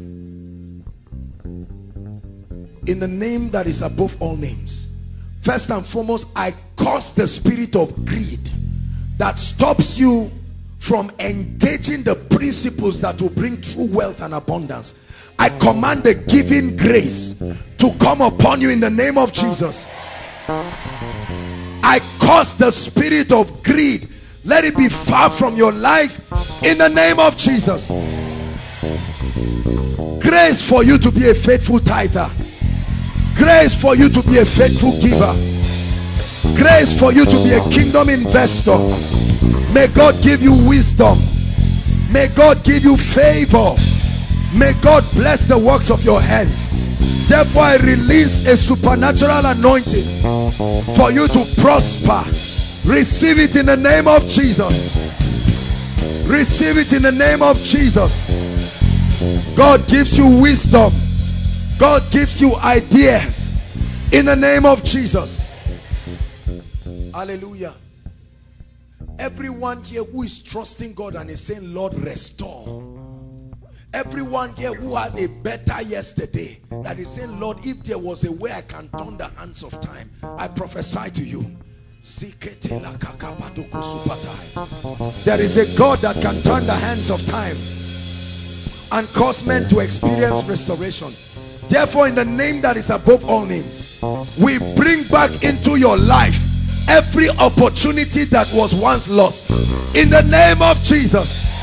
In the name that is above all names, first and foremost, I curse the spirit of greed that stops you from engaging the principles that will bring true wealth and abundance. I command the giving grace to come upon you in the name of Jesus. I curse the spirit of greed. Let it be far from your life in the name of Jesus. Grace for you to be a faithful tither. Grace for you to be a faithful giver. Grace for you to be a kingdom investor. May God give you wisdom. May God give you favor. May God bless the works of your hands. Therefore, I release a supernatural anointing for you to prosper. Receive it in the name of Jesus. Receive it in the name of Jesus. God gives you wisdom. God gives you ideas in the name of Jesus. Hallelujah. Everyone here who is trusting God and is saying, Lord, restore. Everyone here who had a better yesterday that is saying, Lord, if there was a way I can turn the hands of time, I prophesy to you. There is a God that can turn the hands of time and cause men to experience restoration. Therefore, in the name that is above all names, we bring back into your life every opportunity that was once lost. In the name of Jesus.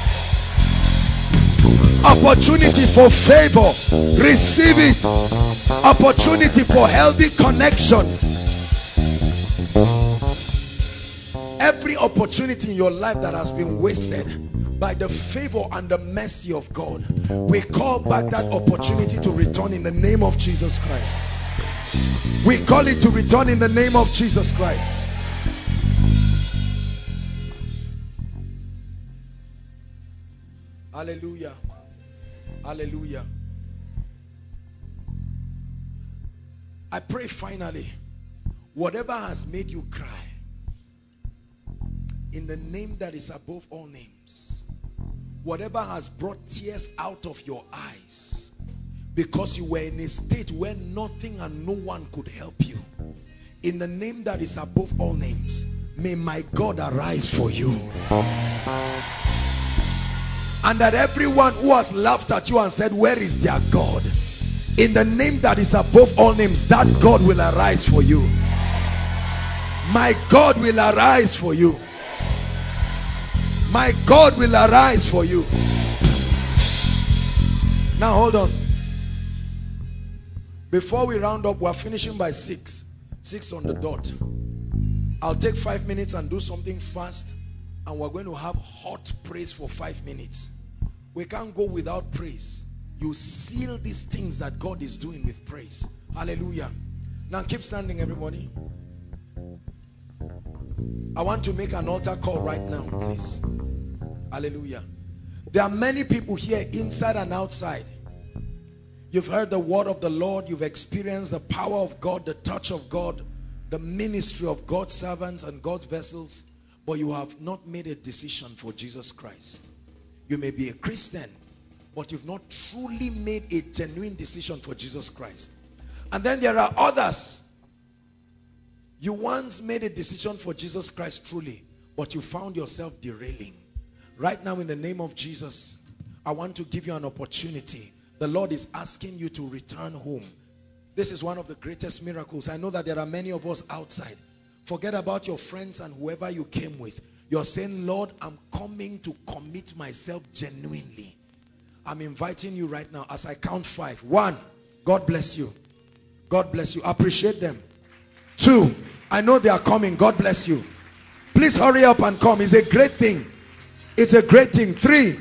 Opportunity for favor, receive it. Opportunity for healthy connections. Every opportunity in your life that has been wasted, by the favor and the mercy of God, we call back that opportunity to return in the name of Jesus Christ. We call it to return in the name of Jesus Christ. Hallelujah. Hallelujah. I pray finally, whatever has made you cry, in the name that is above all names, whatever has brought tears out of your eyes because you were in a state where nothing and no one could help you, in the name that is above all names, may my God arise for you. And that everyone who has laughed at you and said, where is their God? In the name that is above all names, that God will arise for you. My God will arise for you. My God will arise for you. Now hold on. Before we round up, we're finishing by six. Six on the dot. I'll take five minutes and do something fast. And we're going to have hot praise for five minutes. We can't go without praise. You seal these things that God is doing with praise. Hallelujah. Now keep standing, everybody. I want to make an altar call right now, please. Hallelujah. There are many people here inside and outside. You've heard the word of the Lord. You've experienced the power of God, the touch of God, the ministry of God's servants and God's vessels. But you have not made a decision for Jesus Christ. You may be a Christian, but you've not truly made a genuine decision for Jesus Christ. And then there are others. You once made a decision for Jesus Christ truly, but you found yourself derailing. Right now, in the name of Jesus, I want to give you an opportunity. The Lord is asking you to return home. This is one of the greatest miracles. I know that there are many of us outside. Forget about your friends and whoever you came with. You're saying, Lord, I'm coming to commit myself genuinely. I'm inviting you right now as I count five. One, God bless you. God bless you. Appreciate them. Two, I know they are coming. God bless you. Please hurry up and come. It's a great thing. It's a great thing. Three,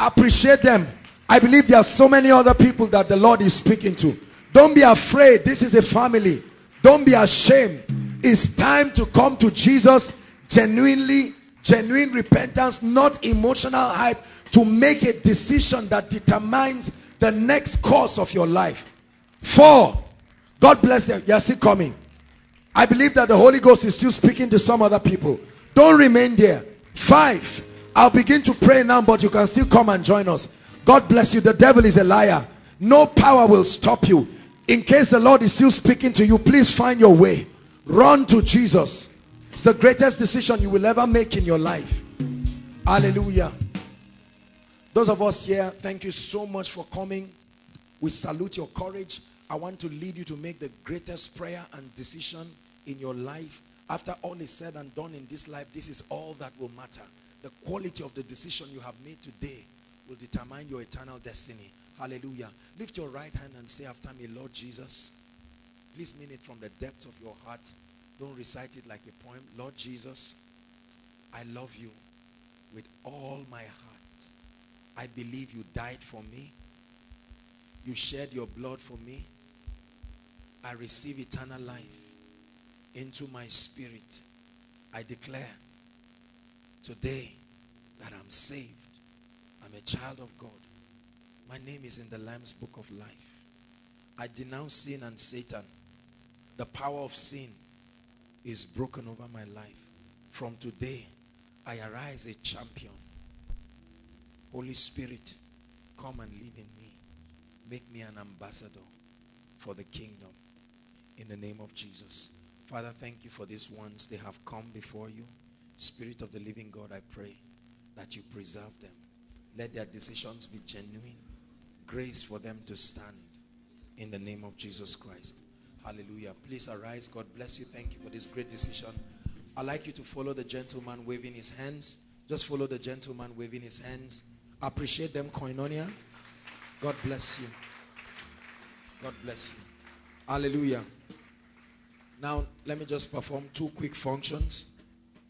appreciate them. I believe there are so many other people that the Lord is speaking to. Don't be afraid. This is a family. Don't be ashamed. It's time to come to Jesus genuinely, genuine repentance, not emotional hype, to make a decision that determines the next course of your life. Four, God bless them. You're still coming. I believe that the Holy Ghost is still speaking to some other people. Don't remain there. Five, I'll begin to pray now, but you can still come and join us. God bless you. The devil is a liar. No power will stop you. In case the Lord is still speaking to you, please find your way. Run to Jesus. It's the greatest decision you will ever make in your life. Hallelujah. Those of us here, thank you so much for coming. We salute your courage. I want to lead you to make the greatest prayer and decision in your life. After all is said and done in this life, this is all that will matter. The quality of the decision you have made today will determine your eternal destiny. Hallelujah. Lift your right hand and say after me, Lord Jesus. Please mean it from the depths of your heart. Don't recite it like a poem. Lord Jesus, I love you with all my heart, I believe you died for me. You shed your blood for me. I receive eternal life into my spirit. I declare today that I'm saved. I'm a child of God. My name is in the Lamb's Book of Life. I denounce sin and Satan. The power of sin is broken over my life. From today, I arise a champion. Holy Spirit, come and live in me. Make me an ambassador for the kingdom. In the name of Jesus. Father, thank you for these ones. They have come before you. Spirit of the living God, I pray that you preserve them. Let their decisions be genuine. Grace for them to stand. In the name of Jesus Christ. Hallelujah. Please arise. God bless you. Thank you for this great decision. I'd like you to follow the gentleman waving his hands. Just follow the gentleman waving his hands. Appreciate them, Koinonia. God bless you. God bless you. Hallelujah. Now, let me just perform two quick functions.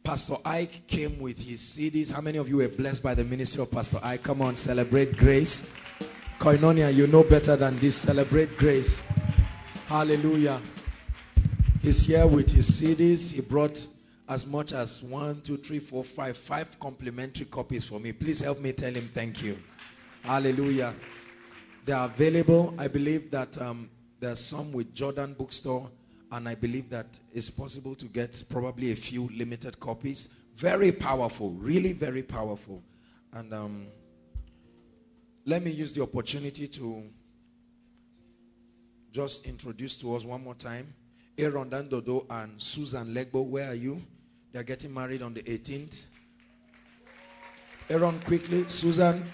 Pastor Ike came with his C Ds. How many of you were blessed by the ministry of Pastor Ike? Come on, celebrate grace. Koinonia, you know better than this. Celebrate grace. Hallelujah. He's here with his C Ds. He brought as much as one, two, three, four, five, five complimentary copies for me. Please help me tell him thank you. Hallelujah. They are available. I believe that um, there are some with Jordan Bookstore. And I believe that it's possible to get probably a few limited copies. Very powerful. Really very powerful. And um, let me use the opportunity to just introduce to us one more time. Aaron Dandodo and Susan Legbo, where are you? They're getting married on the eighteenth. Aaron, quickly. Susan.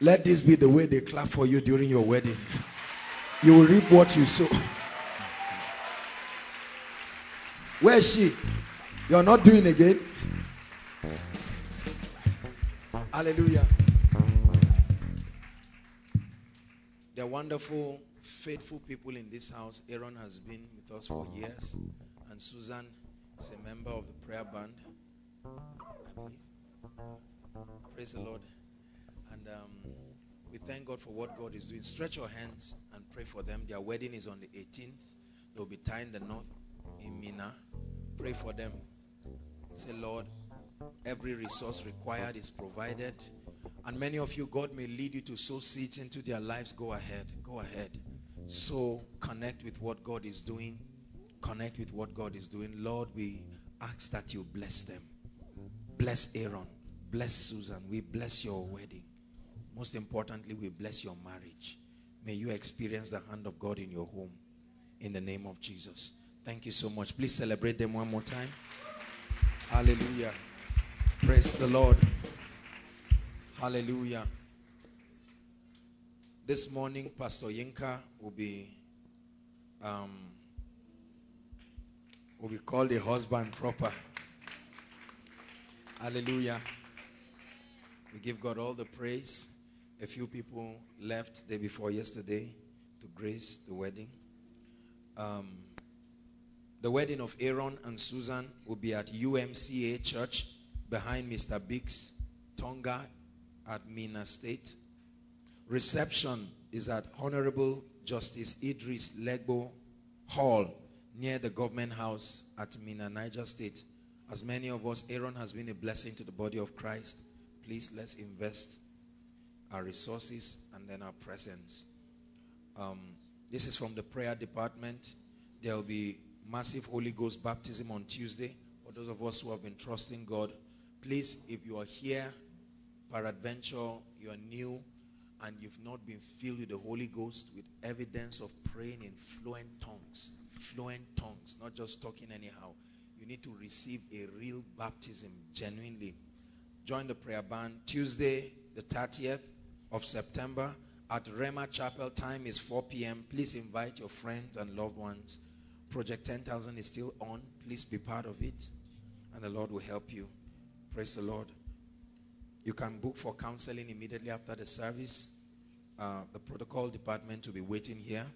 Let this be the way they clap for you during your wedding. You will reap what you sow. Where is she? You're not doing again? Hallelujah. They're wonderful, faithful people in this house. Aaron has been with us for years. And Susan is a member of the prayer band. Praise the Lord. And um, we thank God for what God is doing. Stretch your hands and pray for them. Their wedding is on the eighteenth. They'll be tying the north in Minna. Pray for them. Say, Lord, every resource required is provided. And many of you, God may lead you to sow seeds into their lives. Go ahead. Go ahead. So connect with what God is doing. Connect with what God is doing. Lord, we ask that you bless them. Bless Aaron. Bless Susan. We bless your wedding. Most importantly, we bless your marriage. May you experience the hand of God in your home. In the name of Jesus. Thank you so much. Please celebrate them one more time. Hallelujah. Praise the Lord. Hallelujah. This morning, Pastor Yinka will be um, will be called a husband proper. Hallelujah. We give God all the praise. A few people left the day before yesterday to grace the wedding. Um, the wedding of Aaron and Susan will be at U M C A Church behind Mister Biggs, Tonga, at Minna State. Reception is at Honorable Justice Idris Legbo Hall near the government house at Minna, Niger State. As many of us, Aaron has been a blessing to the body of Christ. Please, let's invest our resources and then our presence. Um, this is from the prayer department. There will be massive Holy Ghost baptism on Tuesday. For those of us who have been trusting God, please, if you are here, peradventure, you are new, and you've not been filled with the Holy Ghost with evidence of praying in fluent tongues. Fluent tongues, not just talking anyhow. You need to receive a real baptism, genuinely. Join the prayer band Tuesday, the thirtieth of September at Rema Chapel. Time is four p m Please invite your friends and loved ones. Project ten thousand is still on. Please be part of it, and the Lord will help you. Praise the Lord. You can book for counseling immediately after the service. Uh, the protocol department will be waiting here.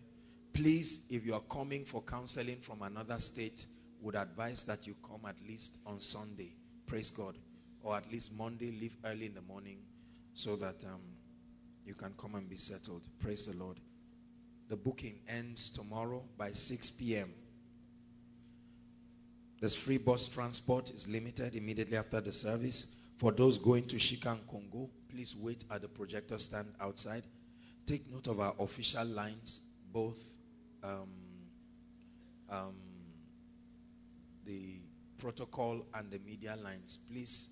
Please, if you are coming for counseling from another state, would advise that you come at least on Sunday. Praise God. or at least Monday, leave early in the morning so that um, you can come and be settled. Praise the Lord. The booking ends tomorrow by six p m There's free bus transport. It's limited immediately after the service. For those going to Shikan Congo, please wait at the projector stand outside. Take note of our official lines, both um, um, the protocol and the media lines. Please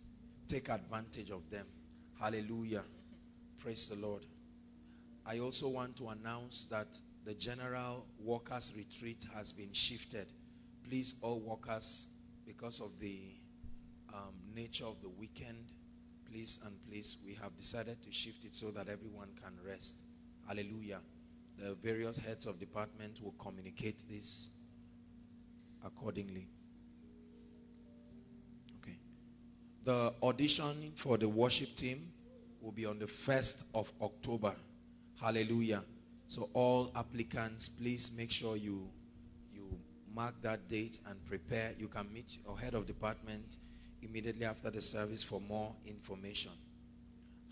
take advantage of them. Hallelujah. Praise the Lord. I also want to announce that the general workers retreat has been shifted. Please, all workers, because of the um, nature of the weekend, please and please, we have decided to shift it so that everyone can rest. Hallelujah. The various heads of department will communicate this accordingly. Okay. The audition for the worship team will be on the first of October. Hallelujah. So all applicants, please make sure you you mark that date and prepare. You can meet your head of department immediately after the service for more information.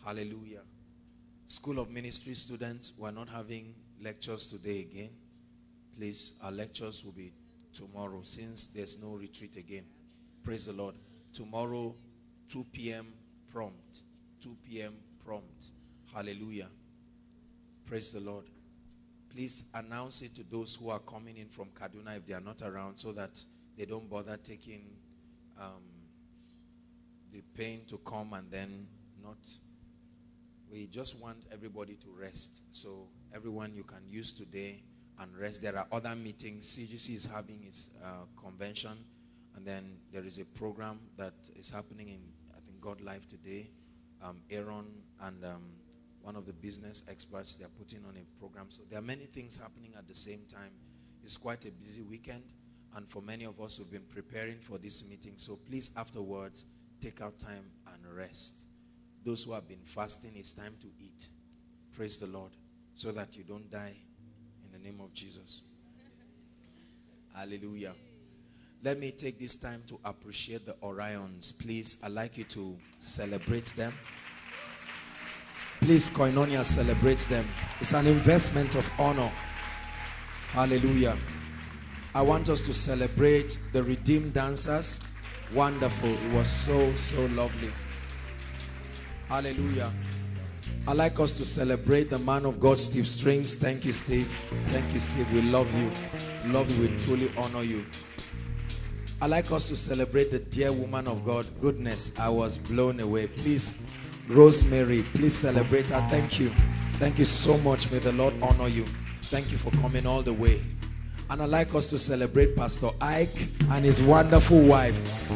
Hallelujah. School of Ministry students, we're not having lectures today again. Please, our lectures will be tomorrow since there's no retreat again. Praise the Lord. Tomorrow, two p m prompt. two p m prompt. Hallelujah. Praise the Lord. Please announce it to those who are coming in from Kaduna if they are not around, so that they don't bother taking um, the pain to come and then not. We just want everybody to rest. So everyone, you can use today and rest. There are other meetings. C G C is having its uh, convention, and then there is a program that is happening in, I think, God Life today. Um, Aaron and um, one of the business experts, they're putting on a program. So there are many things happening at the same time. It's quite a busy weekend, and for many of us who've been preparing for this meeting, so please afterwards take out time and rest. Those who have been fasting, it's time to eat. Praise the Lord, so that you don't die, in the name of Jesus. Hallelujah. Let me take this time to appreciate the Orions. Please, I'd like you to celebrate them. Please, Koinonia, celebrate them. It's an investment of honor. Hallelujah. I want us to celebrate the redeemed dancers. Wonderful. It was so, so lovely. Hallelujah. I'd like us to celebrate the man of God, Steve Strings. Thank you, Steve. Thank you, Steve. We love you. We love you. We truly honor you. I'd like us to celebrate the dear woman of God. Goodness, I was blown away. Please, Rosemary, please celebrate her. Thank you. Thank you so much. May the Lord honor you. Thank you for coming all the way. And I'd like us to celebrate Pastor Ike and his wonderful wife.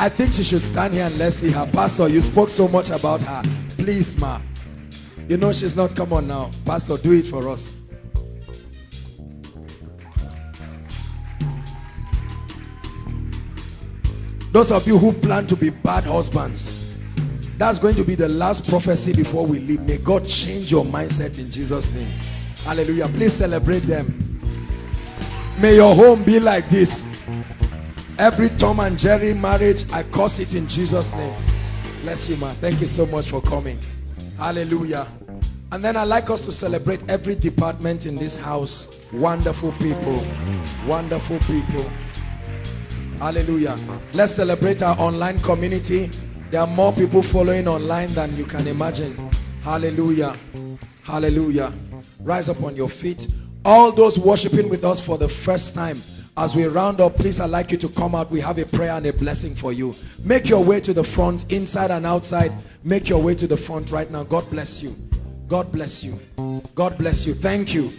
I think she should stand here and let's see her. Pastor, you spoke so much about her. Please, ma. You know she's not. Come on now. Pastor, do it for us. Those of you who plan to be bad husbands, that's going to be the last prophecy before we leave. May God change your mindset in Jesus' name. Hallelujah. Please celebrate them. May your home be like this. Every Tom and Jerry marriage, I curse it in Jesus' name. Bless you, man. Thank you so much for coming. Hallelujah. And then I'd like us to celebrate every department in this house. Wonderful people. Wonderful people. Hallelujah. Let's celebrate our online community. There are more people following online than you can imagine. Hallelujah. Hallelujah. Rise up on your feet. All those worshiping with us for the first time, as we round up, please, I'd like you to come out. We have a prayer and a blessing for you. Make your way to the front, inside and outside. Make your way to the front right now. God bless you. God bless you. God bless you. Thank you.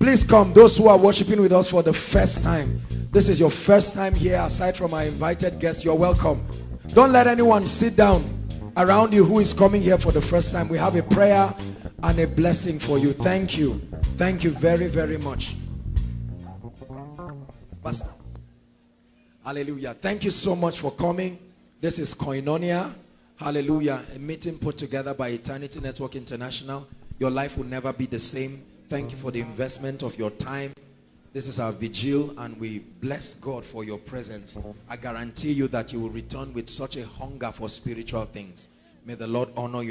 Please come, those who are worshiping with us for the first time. This is your first time here, aside from our invited guests. You're welcome. Don't let anyone sit down around you who is coming here for the first time. We have a prayer and a blessing for you. Thank you. Thank you very, very much. Pastor. Hallelujah. Thank you so much for coming. This is Koinonia. Hallelujah. A meeting put together by Eternity Network International. Your life will never be the same. Thank you for the investment of your time. This is our vigil, and we bless God for your presence. I guarantee you that you will return with such a hunger for spiritual things. May the Lord honor you.